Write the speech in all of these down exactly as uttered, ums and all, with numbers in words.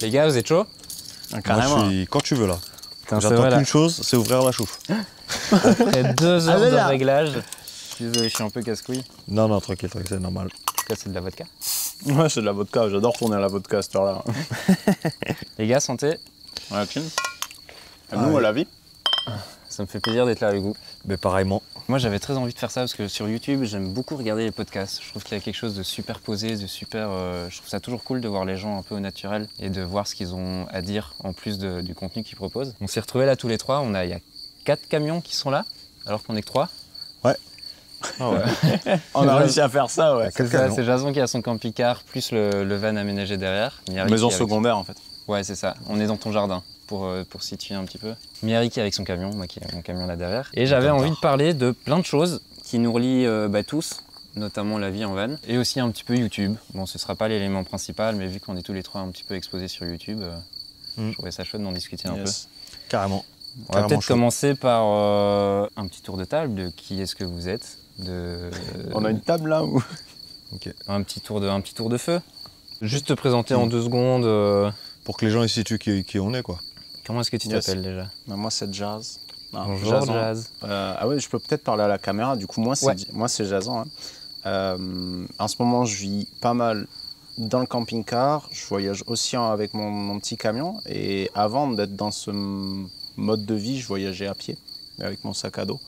Les gars, vous êtes chaud? Ah, carrément. Moi, je suis quand tu veux là. J'attends qu'une chose, c'est ouvrir la chouffe. Après deux heures ah, de réglage. Désolé, je suis un peu casse-couille. Non, non, tranquille, tranquille, c'est normal. En tout cas, c'est de la vodka. Ouais, c'est de la vodka, j'adore tourner à la vodka à cette heure-là. Les gars, santé. Ouais, chin. Et nous, on la vie. Ça me fait plaisir d'être là avec vous. Mais pareillement. Moi, j'avais très envie de faire ça parce que sur YouTube, j'aime beaucoup regarder les podcasts. Je trouve qu'il y a quelque chose de super posé, de super... Euh, je trouve ça toujours cool de voir les gens un peu au naturel et de voir ce qu'ils ont à dire en plus de, du contenu qu'ils proposent. On s'est retrouvés là tous les trois. On a, il y a quatre camions qui sont là, alors qu'on est que trois. Ouais. Oh ouais. On a réussi à faire ça, ouais. C'est ça, c'est Jason qui a son camping-car, plus le, le van aménagé derrière. Miyari maison secondaire, avec... en fait. Ouais, c'est ça. On est dans ton jardin, pour, pour situer un petit peu. Miyari qui est avec son camion, moi qui ai mon camion là derrière. Et j'avais envie de parler de plein de choses qui nous relient euh, bah, tous, notamment la vie en van, et aussi un petit peu YouTube. Bon, ce sera pas l'élément principal, mais vu qu'on est tous les trois un petit peu exposés sur YouTube, euh, mm. je trouvais ça chouette d'en discuter yes. un peu. Carrément. On Carrément va peut-être commencer par euh, un petit tour de table de qui est-ce que vous êtes. De, euh, on a une table là ou okay. un, petit tour de, un petit tour de feu. Juste te présenter mmh. en deux secondes. Euh... Pour que les gens situent qui, qui on est quoi. Comment est-ce que tu t'appelles yes. déjà ben, moi c'est Jaz. Ah, bonjour Jaz. Jaz. Euh, ah oui je peux peut-être parler à la caméra du coup moi c'est ouais. Jazan. Hein. Euh, en ce moment je vis pas mal dans le camping-car. Je voyage aussi avec mon, mon petit camion et avant d'être dans ce mode de vie je voyageais à pied avec mon sac à dos.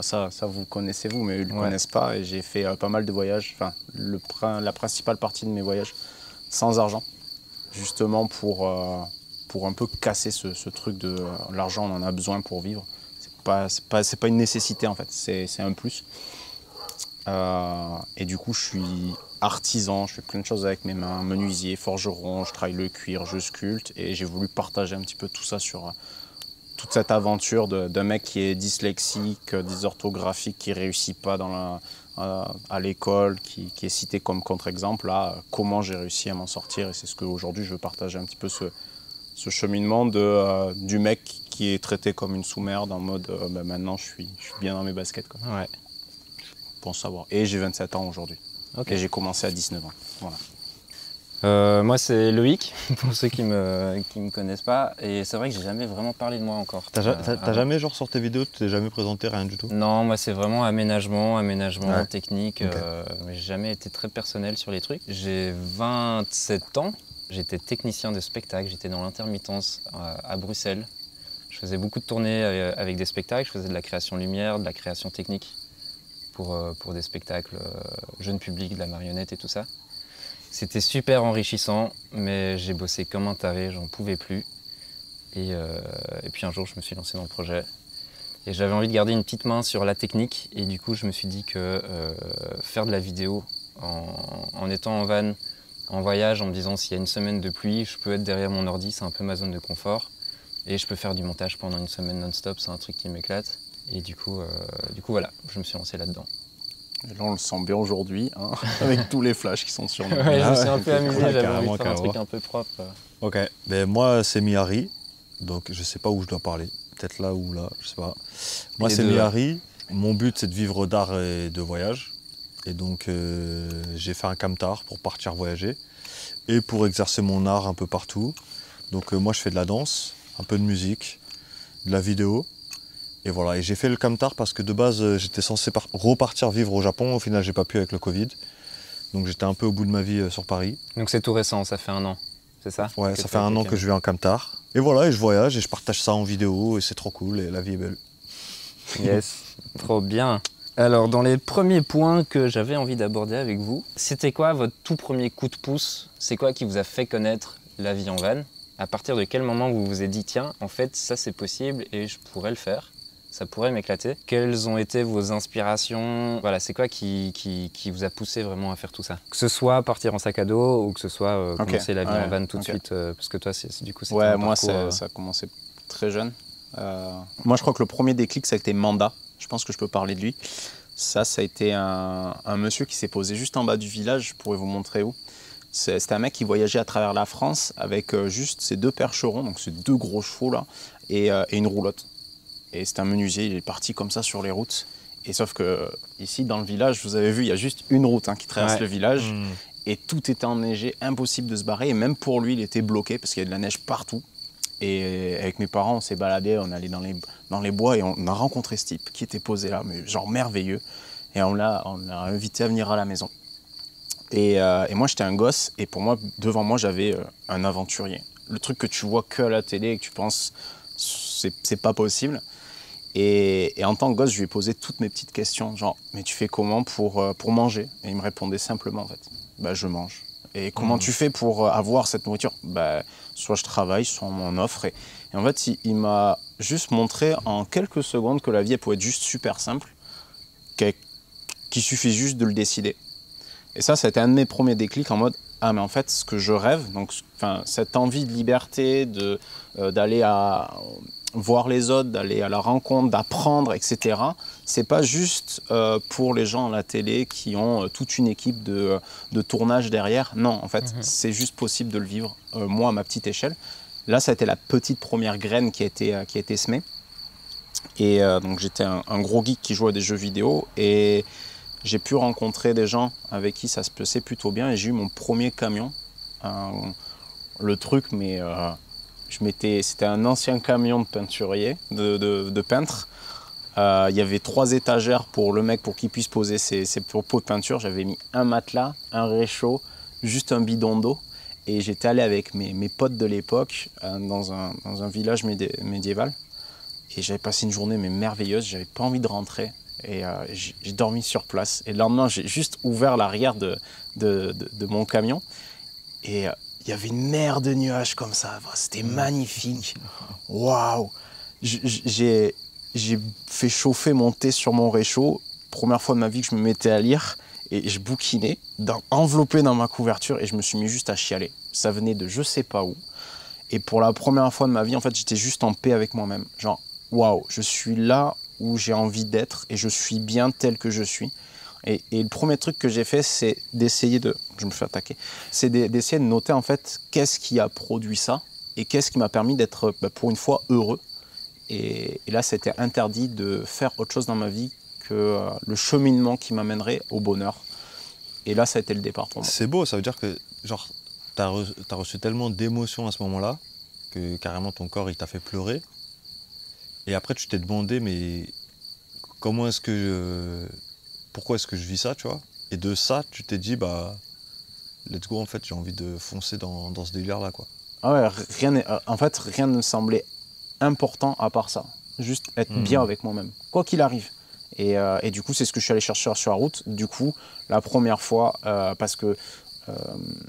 Ça, ça, vous connaissez vous, mais eux ne le ouais. connaissent pas. Et j'ai fait euh, pas mal de voyages, enfin, le, la principale partie de mes voyages, sans argent, justement pour, euh, pour un peu casser ce, ce truc de euh, l'argent, on en a besoin pour vivre. C'est pas, c'est pas, c'est pas une nécessité en fait, c'est un plus. Euh, et du coup, je suis artisan, je fais plein de choses avec mes mains, menuisier, forgeron, je travaille le cuir, je sculpte. Et j'ai voulu partager un petit peu tout ça sur... Euh, toute cette aventure d'un mec qui est dyslexique, dysorthographique, qui ne réussit pas dans la, euh, à l'école, qui, qui est cité comme contre-exemple, là, comment j'ai réussi à m'en sortir. Et c'est ce qu'aujourd'hui, je veux partager un petit peu ce, ce cheminement de, euh, du mec qui est traité comme une sous-merde, en mode euh, bah, maintenant, je suis, je suis bien dans mes baskets. Quoi. Ouais. Pour savoir. Et j'ai vingt-sept ans aujourd'hui. Okay. Et j'ai commencé à dix-neuf ans. Voilà. Euh, moi c'est Loïc, pour ceux qui me, qui me connaissent pas, et c'est vrai que j'ai jamais vraiment parlé de moi encore. T'as euh, jamais genre sur tes vidéos, tu t'es jamais présenté rien du tout? Non, moi c'est vraiment aménagement, aménagement ouais. technique, okay. euh, j'ai jamais été très personnel sur les trucs. J'ai vingt-sept ans, j'étais technicien de spectacle, j'étais dans l'intermittence euh, à Bruxelles. Je faisais beaucoup de tournées euh, avec des spectacles, je faisais de la création lumière, de la création technique pour, euh, pour des spectacles euh, jeunes publics, de la marionnette et tout ça. C'était super enrichissant, mais j'ai bossé comme un taré, j'en pouvais plus. Et, euh, et puis un jour, je me suis lancé dans le projet. Et j'avais envie de garder une petite main sur la technique. Et du coup, je me suis dit que euh, faire de la vidéo en, en étant en van, en voyage, en me disant s'il y a une semaine de pluie, je peux être derrière mon ordi, c'est un peu ma zone de confort. Et je peux faire du montage pendant une semaine non-stop, c'est un truc qui m'éclate. Et du coup, euh, du coup, voilà, je me suis lancé là-dedans. Et là, on le sent bien aujourd'hui, hein, avec tous les flashs qui sont sur nous. Ouais, je me suis un peu amusé, j'avais envie de faire un truc un peu propre. Ok, ben moi c'est Miyari, donc je sais pas où je dois parler, peut-être là ou là, je sais pas. Moi c'est Miyari, mon but c'est de vivre d'art et de voyage, et donc euh, j'ai fait un camtar pour partir voyager, et pour exercer mon art un peu partout. Donc euh, moi je fais de la danse, un peu de musique, de la vidéo. Et voilà, et j'ai fait le camtar parce que de base, euh, j'étais censé repartir vivre au Japon. Au final, j'ai pas pu avec le Covid. Donc j'étais un peu au bout de ma vie euh, sur Paris. Donc c'est tout récent, ça fait un an, c'est ça? Ouais, ça fait un an que je vis en camtar. Et voilà, et je voyage, et je partage ça en vidéo, et c'est trop cool, et la vie est belle. Yes, trop bien. Alors, dans les premiers points que j'avais envie d'aborder avec vous, c'était quoi votre tout premier coup de pouce? C'est quoi qui vous a fait connaître la vie en van? À partir de quel moment vous vous êtes dit, tiens, en fait, ça c'est possible, et je pourrais le faire? Ça pourrait m'éclater. Quelles ont été vos inspirations? Voilà, c'est quoi qui, qui, qui vous a poussé vraiment à faire tout ça? Que ce soit partir en sac à dos ou que ce soit euh, okay. commencer la vie ouais, en van tout okay. de suite, euh, parce que toi, du coup, c'était ouais, moi, parcours, euh... ça a commencé très jeune. Euh... Moi, je crois que le premier déclic, ça a été Manda. Je pense que je peux parler de lui. Ça, ça a été un, un monsieur qui s'est posé juste en bas du village. Je pourrais vous montrer où. C'était un mec qui voyageait à travers la France avec euh, juste ses deux percherons, donc ces deux gros chevaux là, et, euh, et une roulotte. Et c'est un menuisier, il est parti comme ça sur les routes. Et sauf que ici, dans le village, vous avez vu, il y a juste une route hein, qui traverse ouais. le village. Mmh. et tout était enneigé, impossible de se barrer, et même pour lui il était bloqué parce qu'il y avait de la neige partout. Et avec mes parents on s'est baladé, on allait dans les, dans les bois et on a rencontré ce type qui était posé là, mais genre merveilleux, et on l'a on l'a invité à venir à la maison. Et, euh, et moi j'étais un gosse, et pour moi, devant moi j'avais euh, un aventurier. Le truc que tu vois que à la télé et que tu penses c'est pas possible. Et, et en tant que gosse, je lui ai posé toutes mes petites questions, genre mais tu fais comment pour, euh, pour manger? Et il me répondait simplement en fait, bah je mange. Et comment mmh. tu fais pour avoir cette nourriture? Bah, soit je travaille, soit on m'en offre. Et, et en fait, il, il m'a juste montré en quelques secondes que la vie elle pouvait être juste super simple, qu'il qu'il suffit juste de le décider. Et ça, ça a été un de mes premiers déclics en mode ah mais en fait ce que je rêve, donc enfin cette envie de liberté, de euh, d'aller à voir les autres, d'aller à la rencontre, d'apprendre, et cetera. C'est pas juste euh, pour les gens à la télé qui ont euh, toute une équipe de, de tournage derrière. Non, en fait, mm-hmm. c'est juste possible de le vivre, euh, moi, à ma petite échelle. Là, ça a été la petite première graine qui a été, euh, qui a été semée. Et euh, donc, j'étais un, un gros geek qui jouait à des jeux vidéo. Et j'ai pu rencontrer des gens avec qui ça se passait plutôt bien. Et j'ai eu mon premier camion. Euh, le truc, mais... Euh, C'était un ancien camion de peinturier, de, de, de peintre. Euh, il y avait trois étagères pour le mec pour qu'il puisse poser ses, ses pots de peinture. J'avais mis un matelas, un réchaud, juste un bidon d'eau. Et j'étais allé avec mes, mes potes de l'époque euh, dans, un, dans un village médi médiéval. Et j'avais passé une journée mais merveilleuse. J'avais pas envie de rentrer. Et euh, j'ai dormi sur place. Et le lendemain, j'ai juste ouvert l'arrière de, de, de, de mon camion. Et... Euh, il y avait une mer de nuages comme ça, c'était magnifique. Waouh! J'ai fait chauffer mon thé sur mon réchaud. Première fois de ma vie que je me mettais à lire et je bouquinais, dans, enveloppé dans ma couverture, et je me suis mis juste à chialer. Ça venait de je sais pas où. Et pour la première fois de ma vie, en fait, j'étais juste en paix avec moi-même. Genre, waouh, je suis là où j'ai envie d'être et je suis bien tel que je suis. Et, et le premier truc que j'ai fait, c'est d'essayer de... Je me fais attaquer. C'est d'essayer de noter, en fait, qu'est-ce qui a produit ça et qu'est-ce qui m'a permis d'être, bah, pour une fois, heureux. Et, et là, c'était interdit de faire autre chose dans ma vie que euh, le cheminement qui m'amènerait au bonheur. Et là, ça a été le départ pour moi. C'est beau, ça veut dire que, genre, t'as re t'as reçu tellement d'émotions à ce moment-là que, carrément, ton corps, il t'a fait pleurer. Et après, tu t'es demandé, mais comment est-ce que... Je... Pourquoi est-ce que je vis ça, tu vois? Et de ça, tu t'es dit, bah, let's go, en fait, j'ai envie de foncer dans, dans ce délire-là, quoi. Ah ouais, rien en fait, rien ne me semblait important à part ça. Juste être mmh. bien avec moi-même, quoi qu'il arrive. Et, euh, et du coup, c'est ce que je suis allé chercher sur la route. Du coup, la première fois, euh, parce que, euh,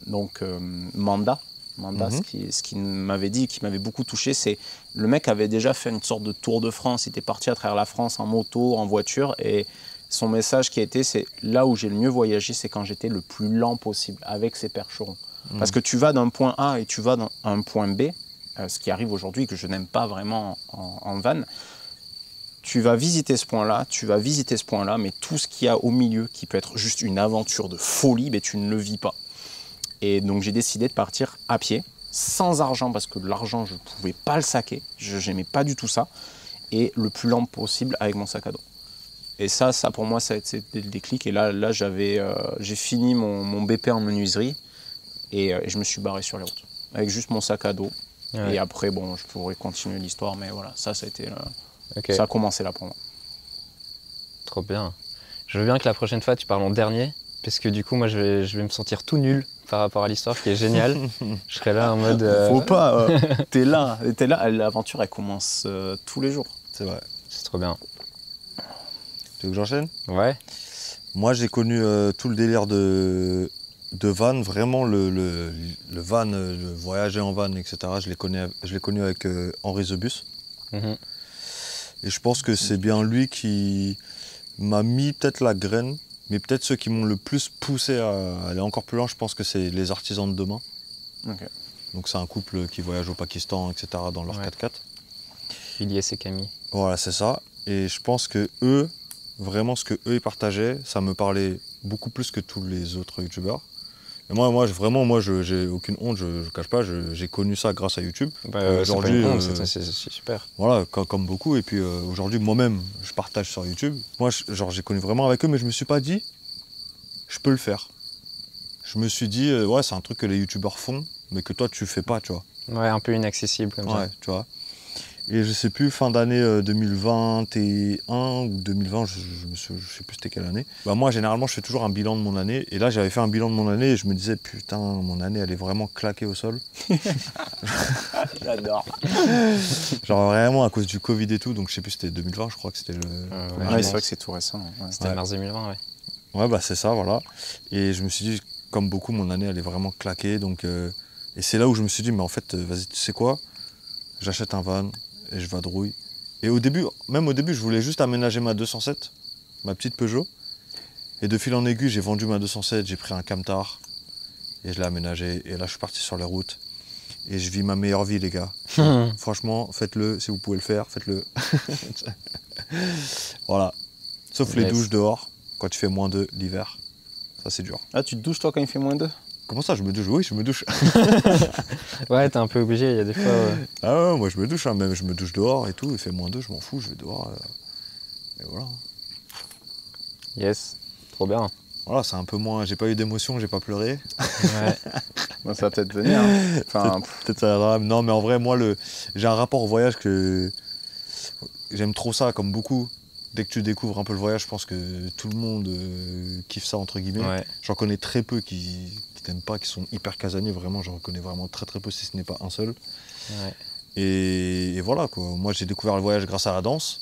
donc, euh, Manda, Manda, mmh. ce qui, ce qui m'avait dit, qui m'avait beaucoup touché, c'est le mec avait déjà fait une sorte de tour de France. Il était parti à travers la France en moto, en voiture, et... Son message qui a été, c'est là où j'ai le mieux voyagé, c'est quand j'étais le plus lent possible avec ces percherons. Mmh. Parce que tu vas d'un point A et tu vas d'un un point B, euh, ce qui arrive aujourd'hui que je n'aime pas vraiment en, en van. Tu vas visiter ce point-là, tu vas visiter ce point-là, mais tout ce qu'il y a au milieu qui peut être juste une aventure de folie, mais tu ne le vis pas. Et donc j'ai décidé de partir à pied, sans argent, parce que l'argent, je ne pouvais pas le saquer, je n'aimais pas du tout ça, et le plus lent possible avec mon sac à dos. Et ça, ça, pour moi, ça a été le déclic. Et là, là j'avais, euh, j'ai fini mon, mon B P en menuiserie et, euh, et je me suis barré sur les routes avec juste mon sac à dos. Ouais. Et après, bon, je pourrais continuer l'histoire, mais voilà, ça, ça a été, euh, okay. ça a commencé là pour moi. Trop bien. Je veux bien que la prochaine fois, tu parles en dernier, parce que du coup, moi, je vais, je vais me sentir tout nul par rapport à l'histoire qui est géniale. Je serai là en mode. Euh... Faut pas. Euh, t'es là, t'es là. L'aventure, elle commence euh, tous les jours. C'est vrai. C'est trop bien. Tu veux que j'enchaîne? Ouais. Moi, j'ai connu euh, tout le délire de, de van, vraiment le, le, le van, le voyager en van, et cetera. Je l'ai connu, connu avec euh, Henri The Bus. Mm-hmm. Et je pense que c'est bien lui qui m'a mis peut-être la graine, mais peut-être ceux qui m'ont le plus poussé à aller encore plus loin, je pense que c'est les artisans de demain. Okay. Donc c'est un couple qui voyage au Pakistan, et cetera, dans leur ouais. quatre quatre. Juliette et Camille. Voilà, c'est ça. Et je pense que eux, vraiment, ce qu'eux, ils partageaient, ça me parlait beaucoup plus que tous les autres youtubeurs. Et moi, moi vraiment, moi, j'ai aucune honte, je ne cache pas, j'ai connu ça grâce à YouTube. Bah, euh, aujourd'hui, c'est euh, super. Voilà, comme, comme beaucoup. Et puis euh, aujourd'hui, moi-même, je partage sur YouTube. Moi, je, genre, j'ai connu vraiment avec eux, mais je ne me suis pas dit, je peux le faire. Je je me suis dit, euh, ouais, c'est un truc que les youtubeurs font, mais que toi, tu fais pas, tu vois. Ouais, un peu inaccessible comme ouais, ça. Ouais, tu vois. Et je sais plus, fin d'année euh, deux mille vingt et un ou deux mille vingt, je, je, me suis, je sais plus c'était quelle année. Bah moi, généralement, je fais toujours un bilan de mon année. Et là, j'avais fait un bilan de mon année et je me disais, putain, mon année, elle est vraiment claquée au sol. J'adore. Genre vraiment à cause du Covid et tout. Donc, je sais plus, c'était deux mille vingt, je crois que c'était le... Euh, ouais, ouais, c'est vrai que c'est tout récent. Ouais. C'était ouais. mars deux mille vingt, ouais. Ouais, bah c'est ça, voilà. Et je me suis dit, comme beaucoup, mon année, elle est vraiment claquée. Donc, euh... Et c'est là où je me suis dit, mais en fait, vas-y, tu sais quoi? J'achète un van. Et je vadrouille. Et au début, même au début, je voulais juste aménager ma deux cent sept, ma petite Peugeot. Et de fil en aiguille, j'ai vendu ma deux cent sept, j'ai pris un camtar et je l'ai aménagé. Et là, je suis parti sur les routes et je vis ma meilleure vie, les gars. Franchement, faites-le, si vous pouvez le faire, faites-le. Voilà. Sauf yes. les douches dehors, quand il fait moins deux l'hiver. Ça, c'est dur. Ah, tu te douches, toi, quand il fait moins deux? Comment ça, je me douche? Oui, je me douche. Ouais, t'es un peu obligé, il y a des fois... Ouais. Ah ouais, moi je me douche, hein, même je me douche dehors et tout, il fait moins deux, je m'en fous, je vais dehors. Euh, et voilà. Yes, trop bien. Voilà, c'est un peu moins... J'ai pas eu d'émotion, j'ai pas pleuré. Ouais. Bon, ça va peut-être venir. Hein. Enfin, peut-être ça va... Non, mais en vrai, moi, le... j'ai un rapport au voyage que... J'aime trop ça, comme beaucoup. Dès que tu découvres un peu le voyage, je pense que tout le monde euh, kiffe ça, entre guillemets. Ouais. J'en connais très peu qui... t'aimes pas, qui sont hyper casaniers, vraiment, j'en reconnais vraiment très très peu si ce n'est pas un seul. Ouais. Et, et voilà quoi, moi j'ai découvert le voyage grâce à la danse,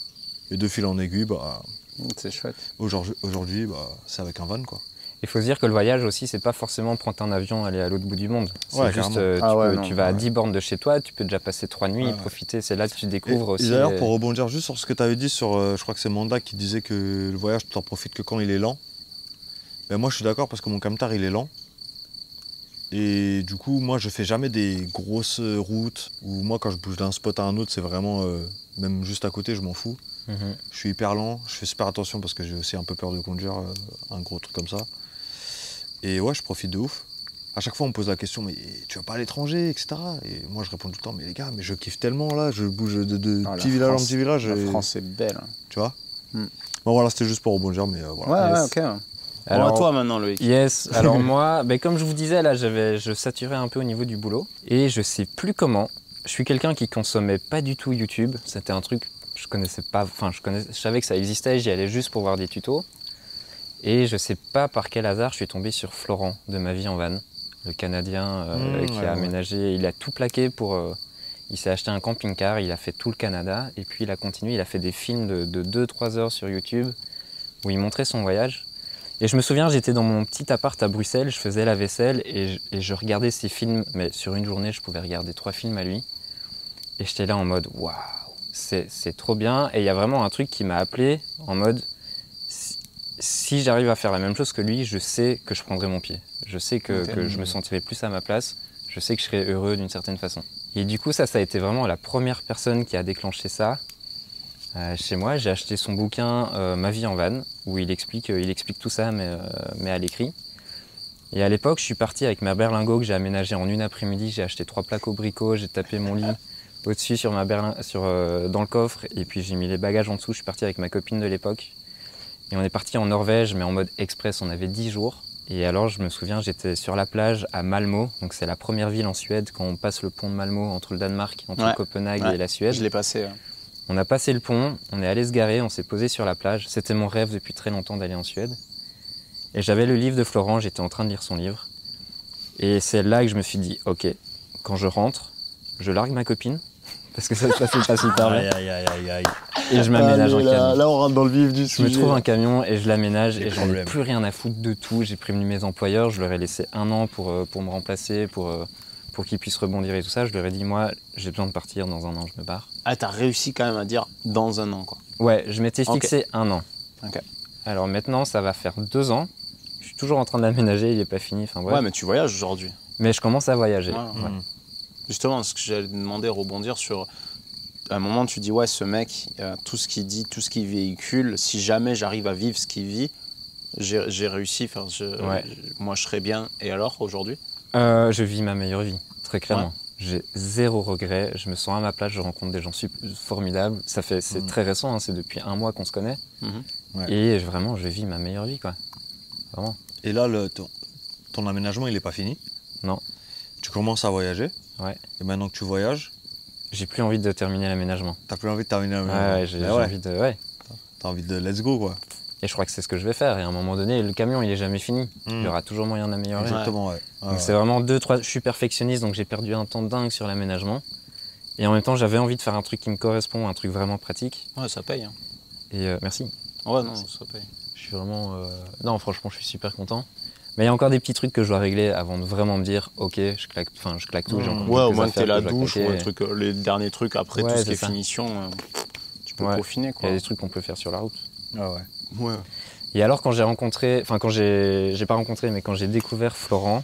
et de fil en aiguille, bah... C'est chouette. Aujourd'hui, aujourd'hui bah, c'est avec un van quoi. Il faut se dire que le voyage aussi, c'est pas forcément prendre un avion, aller à l'autre bout du monde. C'est ouais, juste, euh, tu, ah ouais, peux, non, tu vas ouais. à dix bornes de chez toi, tu peux déjà passer trois nuits, ouais, et profiter, c'est là que tu découvres et, aussi... D'ailleurs, les... pour rebondir juste sur ce que tu avais dit, sur, euh, je crois que c'est Manda qui disait que le voyage, tu t'en profites que quand il est lent. Ben, moi je suis d'accord parce que mon camtar il est lent. Et du coup, moi, je fais jamais des grosses routes où moi, quand je bouge d'un spot à un autre, c'est vraiment, euh, même juste à côté, je m'en fous. Mmh. Je suis hyper lent, je fais super attention parce que j'ai aussi un peu peur de conduire euh, un gros truc comme ça. Et ouais, je profite de ouf. À chaque fois, on me pose la question, mais tu vas pas à l'étranger, et cetera. Et moi, je réponds tout le temps, mais les gars, mais je kiffe tellement là, je bouge de, de ah, petit village en petit village. La France est belle. Tu vois ? Mmh. Bon, voilà, c'était juste pour rebondir, mais euh, voilà. Ouais, yes. ouais, ok. Alors, toi maintenant, Loïc. Yes, alors moi, ben, comme je vous disais, là, je saturais un peu au niveau du boulot. Et je sais plus comment. Je suis quelqu'un qui consommait pas du tout YouTube. C'était un truc, je connaissais pas, enfin, je, connaiss... je savais que ça existait, j'y allais juste pour voir des tutos. Et je sais pas par quel hasard, je suis tombé sur Florent de Ma vie en van, le Canadien euh, mmh, qui ouais, a aménagé, ouais. il a tout plaqué pour... Euh... Il s'est acheté un camping-car, il a fait tout le Canada. Et puis il a continué, il a fait des films de, de deux trois heures sur YouTube où il montrait son voyage. Et je me souviens, j'étais dans mon petit appart à Bruxelles, je faisais la vaisselle et je, et je regardais ses films. Mais sur une journée, je pouvais regarder trois films à lui. Et j'étais là en mode, waouh, c'est trop bien. Et il y a vraiment un truc qui m'a appelé en mode, si, si j'arrive à faire la même chose que lui, je sais que je prendrai mon pied. Je sais que, que je me sentirai plus à ma place. Je sais que je serai heureux d'une certaine façon. Et du coup, ça, ça a été vraiment la première personne qui a déclenché ça. Euh, chez moi, j'ai acheté son bouquin euh, « Ma vie en van » où il explique, euh, il explique tout ça, mais, euh, mais à l'écrit. Et à l'époque, je suis parti avec ma berlingot que j'ai aménagée en une après-midi. J'ai acheté trois plaques au bricot, j'ai tapé mon lit au-dessus sur ma berlin... sur, euh, dans le coffre et puis j'ai mis les bagages en dessous. Je suis parti avec ma copine de l'époque. Et on est parti en Norvège, mais en mode express, on avait dix jours. Et alors, je me souviens, j'étais sur la plage à Malmö, donc c'est la première ville en Suède quand on passe le pont de Malmö entre le Danemark, entre ouais, Copenhague ouais, et la Suède. Je l'ai passé, ouais. On a passé le pont, on est allé se garer, on s'est posé sur la plage. C'était mon rêve depuis très longtemps d'aller en Suède. Et j'avais le livre de Florent, j'étais en train de lire son livre. Et c'est là que je me suis dit, ok, quand je rentre, je largue ma copine, parce que ça se passait pas super bien. Aïe, aïe, aïe, aïe. Et je m'aménage en camion. Là, on rentre dans le vif du sujet. Je me trouve un camion et je l'aménage et j'en ai plus rien à foutre de tout. J'ai prévenu mes employeurs, je leur ai laissé un an pour, pour me remplacer, pour... pour qu'ils puissent rebondir et tout ça, je leur ai dit, moi, j'ai besoin de partir, dans un an, je me barre. Ah, t'as réussi quand même à dire dans un an, quoi. Ouais, je m'étais fixé okay. un an. Ok. Alors maintenant, ça va faire deux ans. Je suis toujours en train de l'aménager, il n'est pas fini. Enfin, ouais, mais tu voyages aujourd'hui. Mais je commence à voyager. Voilà. Ouais. Mmh. Justement, ce que j'allais demander, rebondir sur... À un moment, tu dis, ouais, ce mec, euh, tout ce qu'il dit, tout ce qu'il véhicule, si jamais j'arrive à vivre ce qu'il vit, j'ai réussi, enfin, je, ouais. moi, je serais bien. Et alors, aujourd'hui ? Euh, je vis ma meilleure vie, très clairement. Ouais. J'ai zéro regret, je me sens à ma place, je rencontre des gens formidables. Ça fait, c'est mmh. très récent, hein, c'est depuis un mois qu'on se connaît. Mmh. Ouais. Et vraiment, je vis ma meilleure vie, quoi. Vraiment. Et là, le, ton, ton aménagement, il n'est pas fini. Non. Tu commences à voyager. Ouais. Et maintenant que tu voyages... J'ai plus envie de terminer l'aménagement. T'as plus envie de terminer l'aménagement. Ouais, ouais, j'ai ouais. envie de... Ouais. T'as envie de let's go, quoi. Et je crois que c'est ce que je vais faire. Et à un moment donné, le camion, il n'est jamais fini. Mmh. Il y aura toujours moyen d'améliorer. Exactement, ouais. ouais. Donc ouais. c'est vraiment deux, trois... Je suis perfectionniste, donc j'ai perdu un temps dingue sur l'aménagement. Et en même temps, j'avais envie de faire un truc qui me correspond, un truc vraiment pratique. Ouais, ça paye. Hein. Et euh, merci. Ouais, non, ça paye. Je suis vraiment... Euh... Non, franchement, je suis super content. Mais il y a encore des petits trucs que je dois régler avant de vraiment me dire, ok, je claque, enfin, je claque tout. Mmh. Ouais, au moins t'es la douche ou un truc, euh, les derniers trucs après ouais, tout ce qui est ça. finition, euh, tu peux ouais. profiner, quoi. Il y a des trucs qu'on peut faire sur la route. Ah ouais. Ouais. Et alors quand j'ai rencontré, enfin quand j'ai, j'ai pas rencontré, mais quand j'ai découvert Florent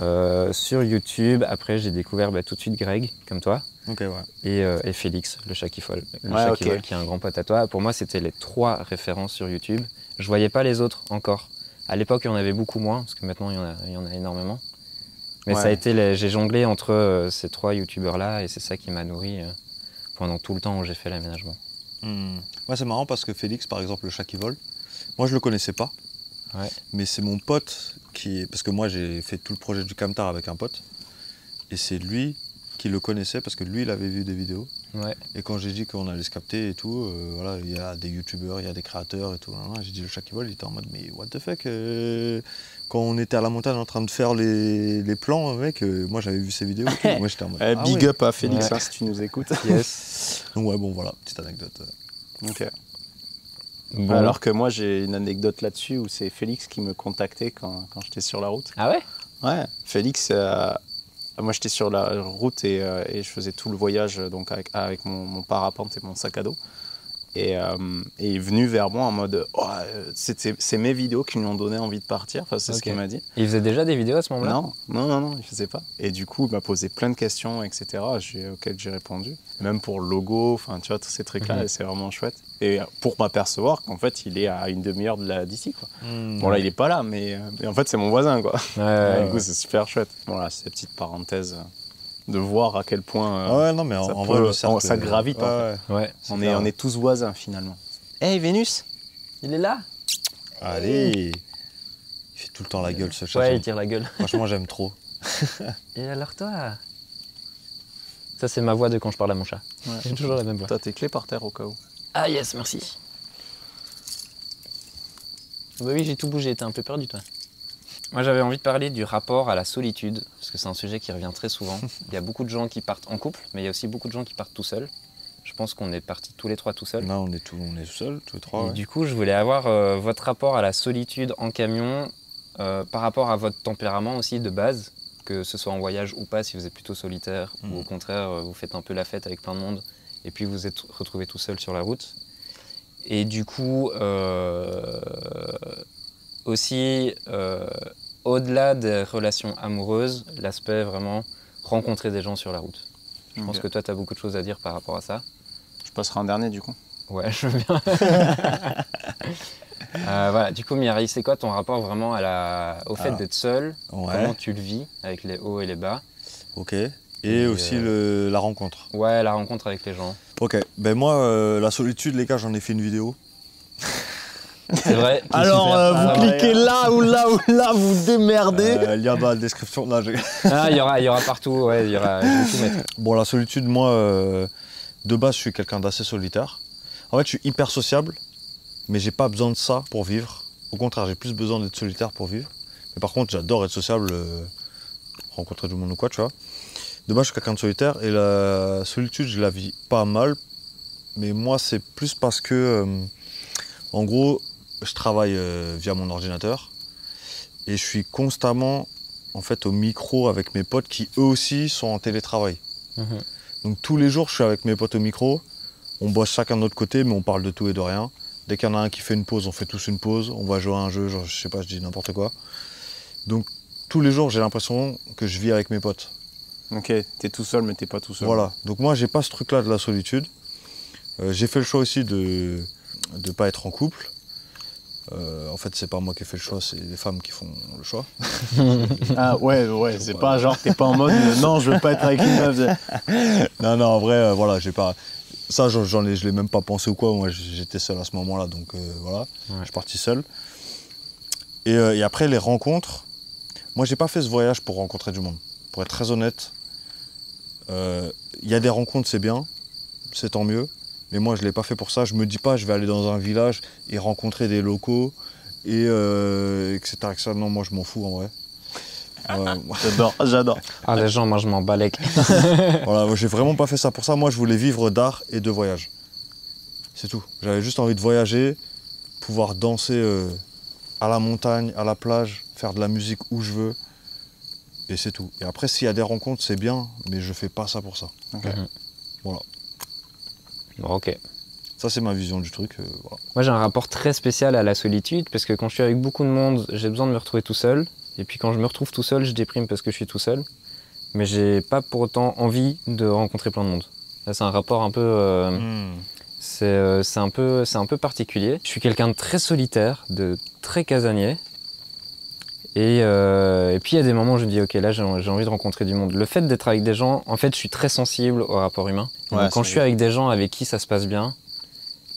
euh, sur YouTube, après j'ai découvert bah, tout de suite Greg, comme toi, okay, ouais. et, euh, et Félix, le chat qui vole, le ouais, chat okay. qui vole, qui est un grand pote à toi. Pour moi, c'était les trois références sur YouTube. Je voyais pas les autres encore. À l'époque, il y en avait beaucoup moins, parce que maintenant, il y en a, il y en a énormément. Mais ouais. ça a été, j'ai jonglé entre euh, ces trois youtubeurs-là, et c'est ça qui m'a nourri euh, pendant tout le temps où j'ai fait l'aménagement. Mmh. Ouais, c'est marrant parce que Félix, par exemple, le chat qui vole, moi, je le connaissais pas. Ouais. Mais c'est mon pote qui... Parce que moi, j'ai fait tout le projet du Camtar avec un pote. Et c'est lui qui le connaissait, parce que lui, il avait vu des vidéos. Ouais. Et quand j'ai dit qu'on allait se capter et tout, euh, voilà, il y a des youtubeurs, il y a des créateurs et tout. J'ai dit le chat qui vole, il était en mode mais what the fuck euh, quand on était à la montagne en train de faire les, les plans, mec, euh, moi j'avais vu ces vidéos. Et tout, moi j'étais en mode ah, big ouais. up à Félix ouais. hein, si tu nous écoutes. Yes. Donc ouais bon voilà petite anecdote. Ok. Bon. Alors que moi j'ai une anecdote là-dessus où c'est Félix qui me contactait quand, quand j'étais sur la route. Ah ouais. Ouais. Félix. Euh, Moi, j'étais sur la route et, euh, et je faisais tout le voyage donc avec, avec mon, mon parapente et mon sac à dos. Et, euh, et il est venu vers moi en mode oh, « c'est mes vidéos qui lui ont donné envie de partir enfin, ». C'est okay. ce qu'il m'a dit. Il faisait déjà des vidéos à ce moment-là? Non, non, non, non, il ne faisait pas. Et du coup, il m'a posé plein de questions, et cetera, auxquelles j'ai répondu. Même pour le logo, tu vois, tous ces trucs-là, mm-hmm. c'est vraiment chouette. Et pour m'apercevoir qu'en fait, il est à une demi-heure d'ici. Mm-hmm. Bon, là, il n'est pas là, mais, mais en fait, c'est mon voisin, quoi. Ouais, ouais, du coup, ouais. c'est super chouette. Voilà, c'est cette petite parenthèse. De voir à quel point euh, ouais, non, mais en, ça, en peut, vrai, cercle, ça gravite. Ouais, en fait. ouais, ouais, on, est, on est tous voisins finalement. Hé hey, Vénus, il est là. Allez. Il fait tout le temps la gueule ce chat. Ouais, il tire la gueule. Franchement, j'aime trop. Et alors toi? Ça, c'est ma voix de quand je parle à mon chat. Ouais. J'ai toujours la même voix. T'as tes clés par terre au cas où. Ah yes, merci. Bah oui, j'ai tout bougé. T'es un peu perdu toi. Moi, j'avais envie de parler du rapport à la solitude, parce que c'est un sujet qui revient très souvent. Il y a beaucoup de gens qui partent en couple, mais il y a aussi beaucoup de gens qui partent tout seuls. Je pense qu'on est partis tous les trois tout seuls. Non, on est tout, on est tout seuls, tous les trois. Et ouais. Du coup, je voulais avoir euh, votre rapport à la solitude en camion, euh, par rapport à votre tempérament aussi de base, que ce soit en voyage ou pas, si vous êtes plutôt solitaire, mmh. ou au contraire, vous faites un peu la fête avec plein de monde, et puis vous vous êtes retrouvés tout seul sur la route. Et du coup, euh, aussi... Euh, au-delà des relations amoureuses, l'aspect vraiment rencontrer des gens sur la route. Je okay. pense que toi, tu as beaucoup de choses à dire par rapport à ça. Je passerai en dernier, du coup. Ouais, je veux bien. euh, voilà. Du coup, Miyari, c'est quoi ton rapport vraiment à la... au fait ah. d'être seul? ouais. Comment tu le vis avec les hauts et les bas? Ok. Et, et aussi euh... le... la rencontre. Ouais, la rencontre avec les gens. Ok. Ben moi, euh, la solitude, les gars, j'en ai fait une vidéo. C'est vrai. Alors, euh, vous ah, cliquez ouais. là ou là ou là, vous vous démerdez. Euh, lien dans la description. Là, ah, il y aura, il y aura partout. Ouais, il y aura. Je vais tout mettre. Bon, la solitude, moi, euh, de base, je suis quelqu'un d'assez solitaire. En fait, je suis hyper sociable, mais j'ai pas besoin de ça pour vivre. Au contraire, j'ai plus besoin d'être solitaire pour vivre. Mais par contre, j'adore être sociable, euh, rencontrer du monde ou quoi, tu vois. De base, je suis quelqu'un de solitaire et la solitude, je la vis pas mal. Mais moi, c'est plus parce que, euh, en gros. Je travaille euh, via mon ordinateur et je suis constamment en fait au micro avec mes potes qui eux aussi sont en télétravail. Mmh. Donc tous les jours je suis avec mes potes au micro, on bosse chacun de notre côté mais on parle de tout et de rien. Dès qu'il y en a un qui fait une pause, on fait tous une pause, on va jouer à un jeu, genre, je sais pas, je dis n'importe quoi. Donc tous les jours j'ai l'impression que je vis avec mes potes. Ok, t'es tout seul mais t'es pas tout seul. Voilà, donc moi j'ai pas ce truc là de la solitude. Euh, j'ai fait le choix aussi de ne pas être en couple. Euh, en fait, c'est pas moi qui ai fait le choix, c'est les femmes qui font le choix. Ah ouais, ouais, c'est pas genre, t'es pas en mode euh, non, je veux pas être avec une meuf. Non, non, en vrai, euh, voilà, j'ai pas. Ça, j'en ai, je l'ai même pas pensé ou quoi. Moi, j'étais seul à ce moment-là, donc euh, voilà, ouais. je suis parti seul. Et, euh, et après, les rencontres, Moi, j'ai pas fait ce voyage pour rencontrer du monde. Pour être très honnête, il euh, y a des rencontres, c'est bien, c'est tant mieux. Mais moi, je ne l'ai pas fait pour ça. Je me dis pas, je vais aller dans un village et rencontrer des locaux, et euh, et cetera, et cetera. Non, moi, je m'en fous, en vrai. Euh, j'adore, j'adore. Ah, les gens, moi, je m'en balèque. Voilà, j'ai vraiment pas fait ça pour ça. Moi, je voulais vivre d'art et de voyage. C'est tout. J'avais juste envie de voyager, pouvoir danser euh, à la montagne, à la plage, faire de la musique où je veux. Et c'est tout. Et après, s'il y a des rencontres, c'est bien, mais je fais pas ça pour ça. Okay. Mmh. Voilà. Ok. Ça, c'est ma vision du truc. Euh, voilà. Moi, j'ai un rapport très spécial à la solitude, parce que quand je suis avec beaucoup de monde, j'ai besoin de me retrouver tout seul. Et puis quand je me retrouve tout seul, je déprime parce que je suis tout seul. Mais j'ai pas pour autant envie de rencontrer plein de monde. Là, c'est un rapport un peu... Euh, mmh. C'est euh, un, un peu particulier. Je suis quelqu'un de très solitaire, de très casanier. Et, euh, et puis il y a des moments où je me dis, ok, là j'ai envie de rencontrer du monde. Le fait d'être avec des gens, en fait je suis très sensible au rapport humain. Ouais, donc quand je suis avec des gens avec qui ça se passe bien,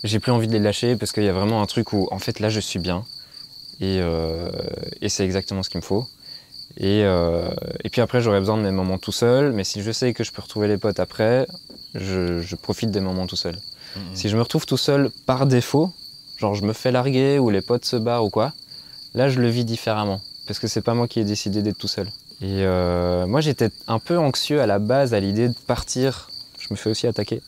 j'ai plus envie de les lâcher parce qu'il y a vraiment un truc où en fait là je suis bien. Et, euh, et c'est exactement ce qu'il me faut. Et, euh, et puis après j'aurais besoin de mes moments tout seul, mais si je sais que je peux retrouver les potes après, je, je profite des moments tout seul. Mmh. Si je me retrouve tout seul par défaut, genre je me fais larguer ou les potes se barrent ou quoi, là je le vis différemment. Parce que c'est pas moi qui ai décidé d'être tout seul. Et euh, moi j'étais un peu anxieux à la base à l'idée de partir, je me fais aussi attaquer,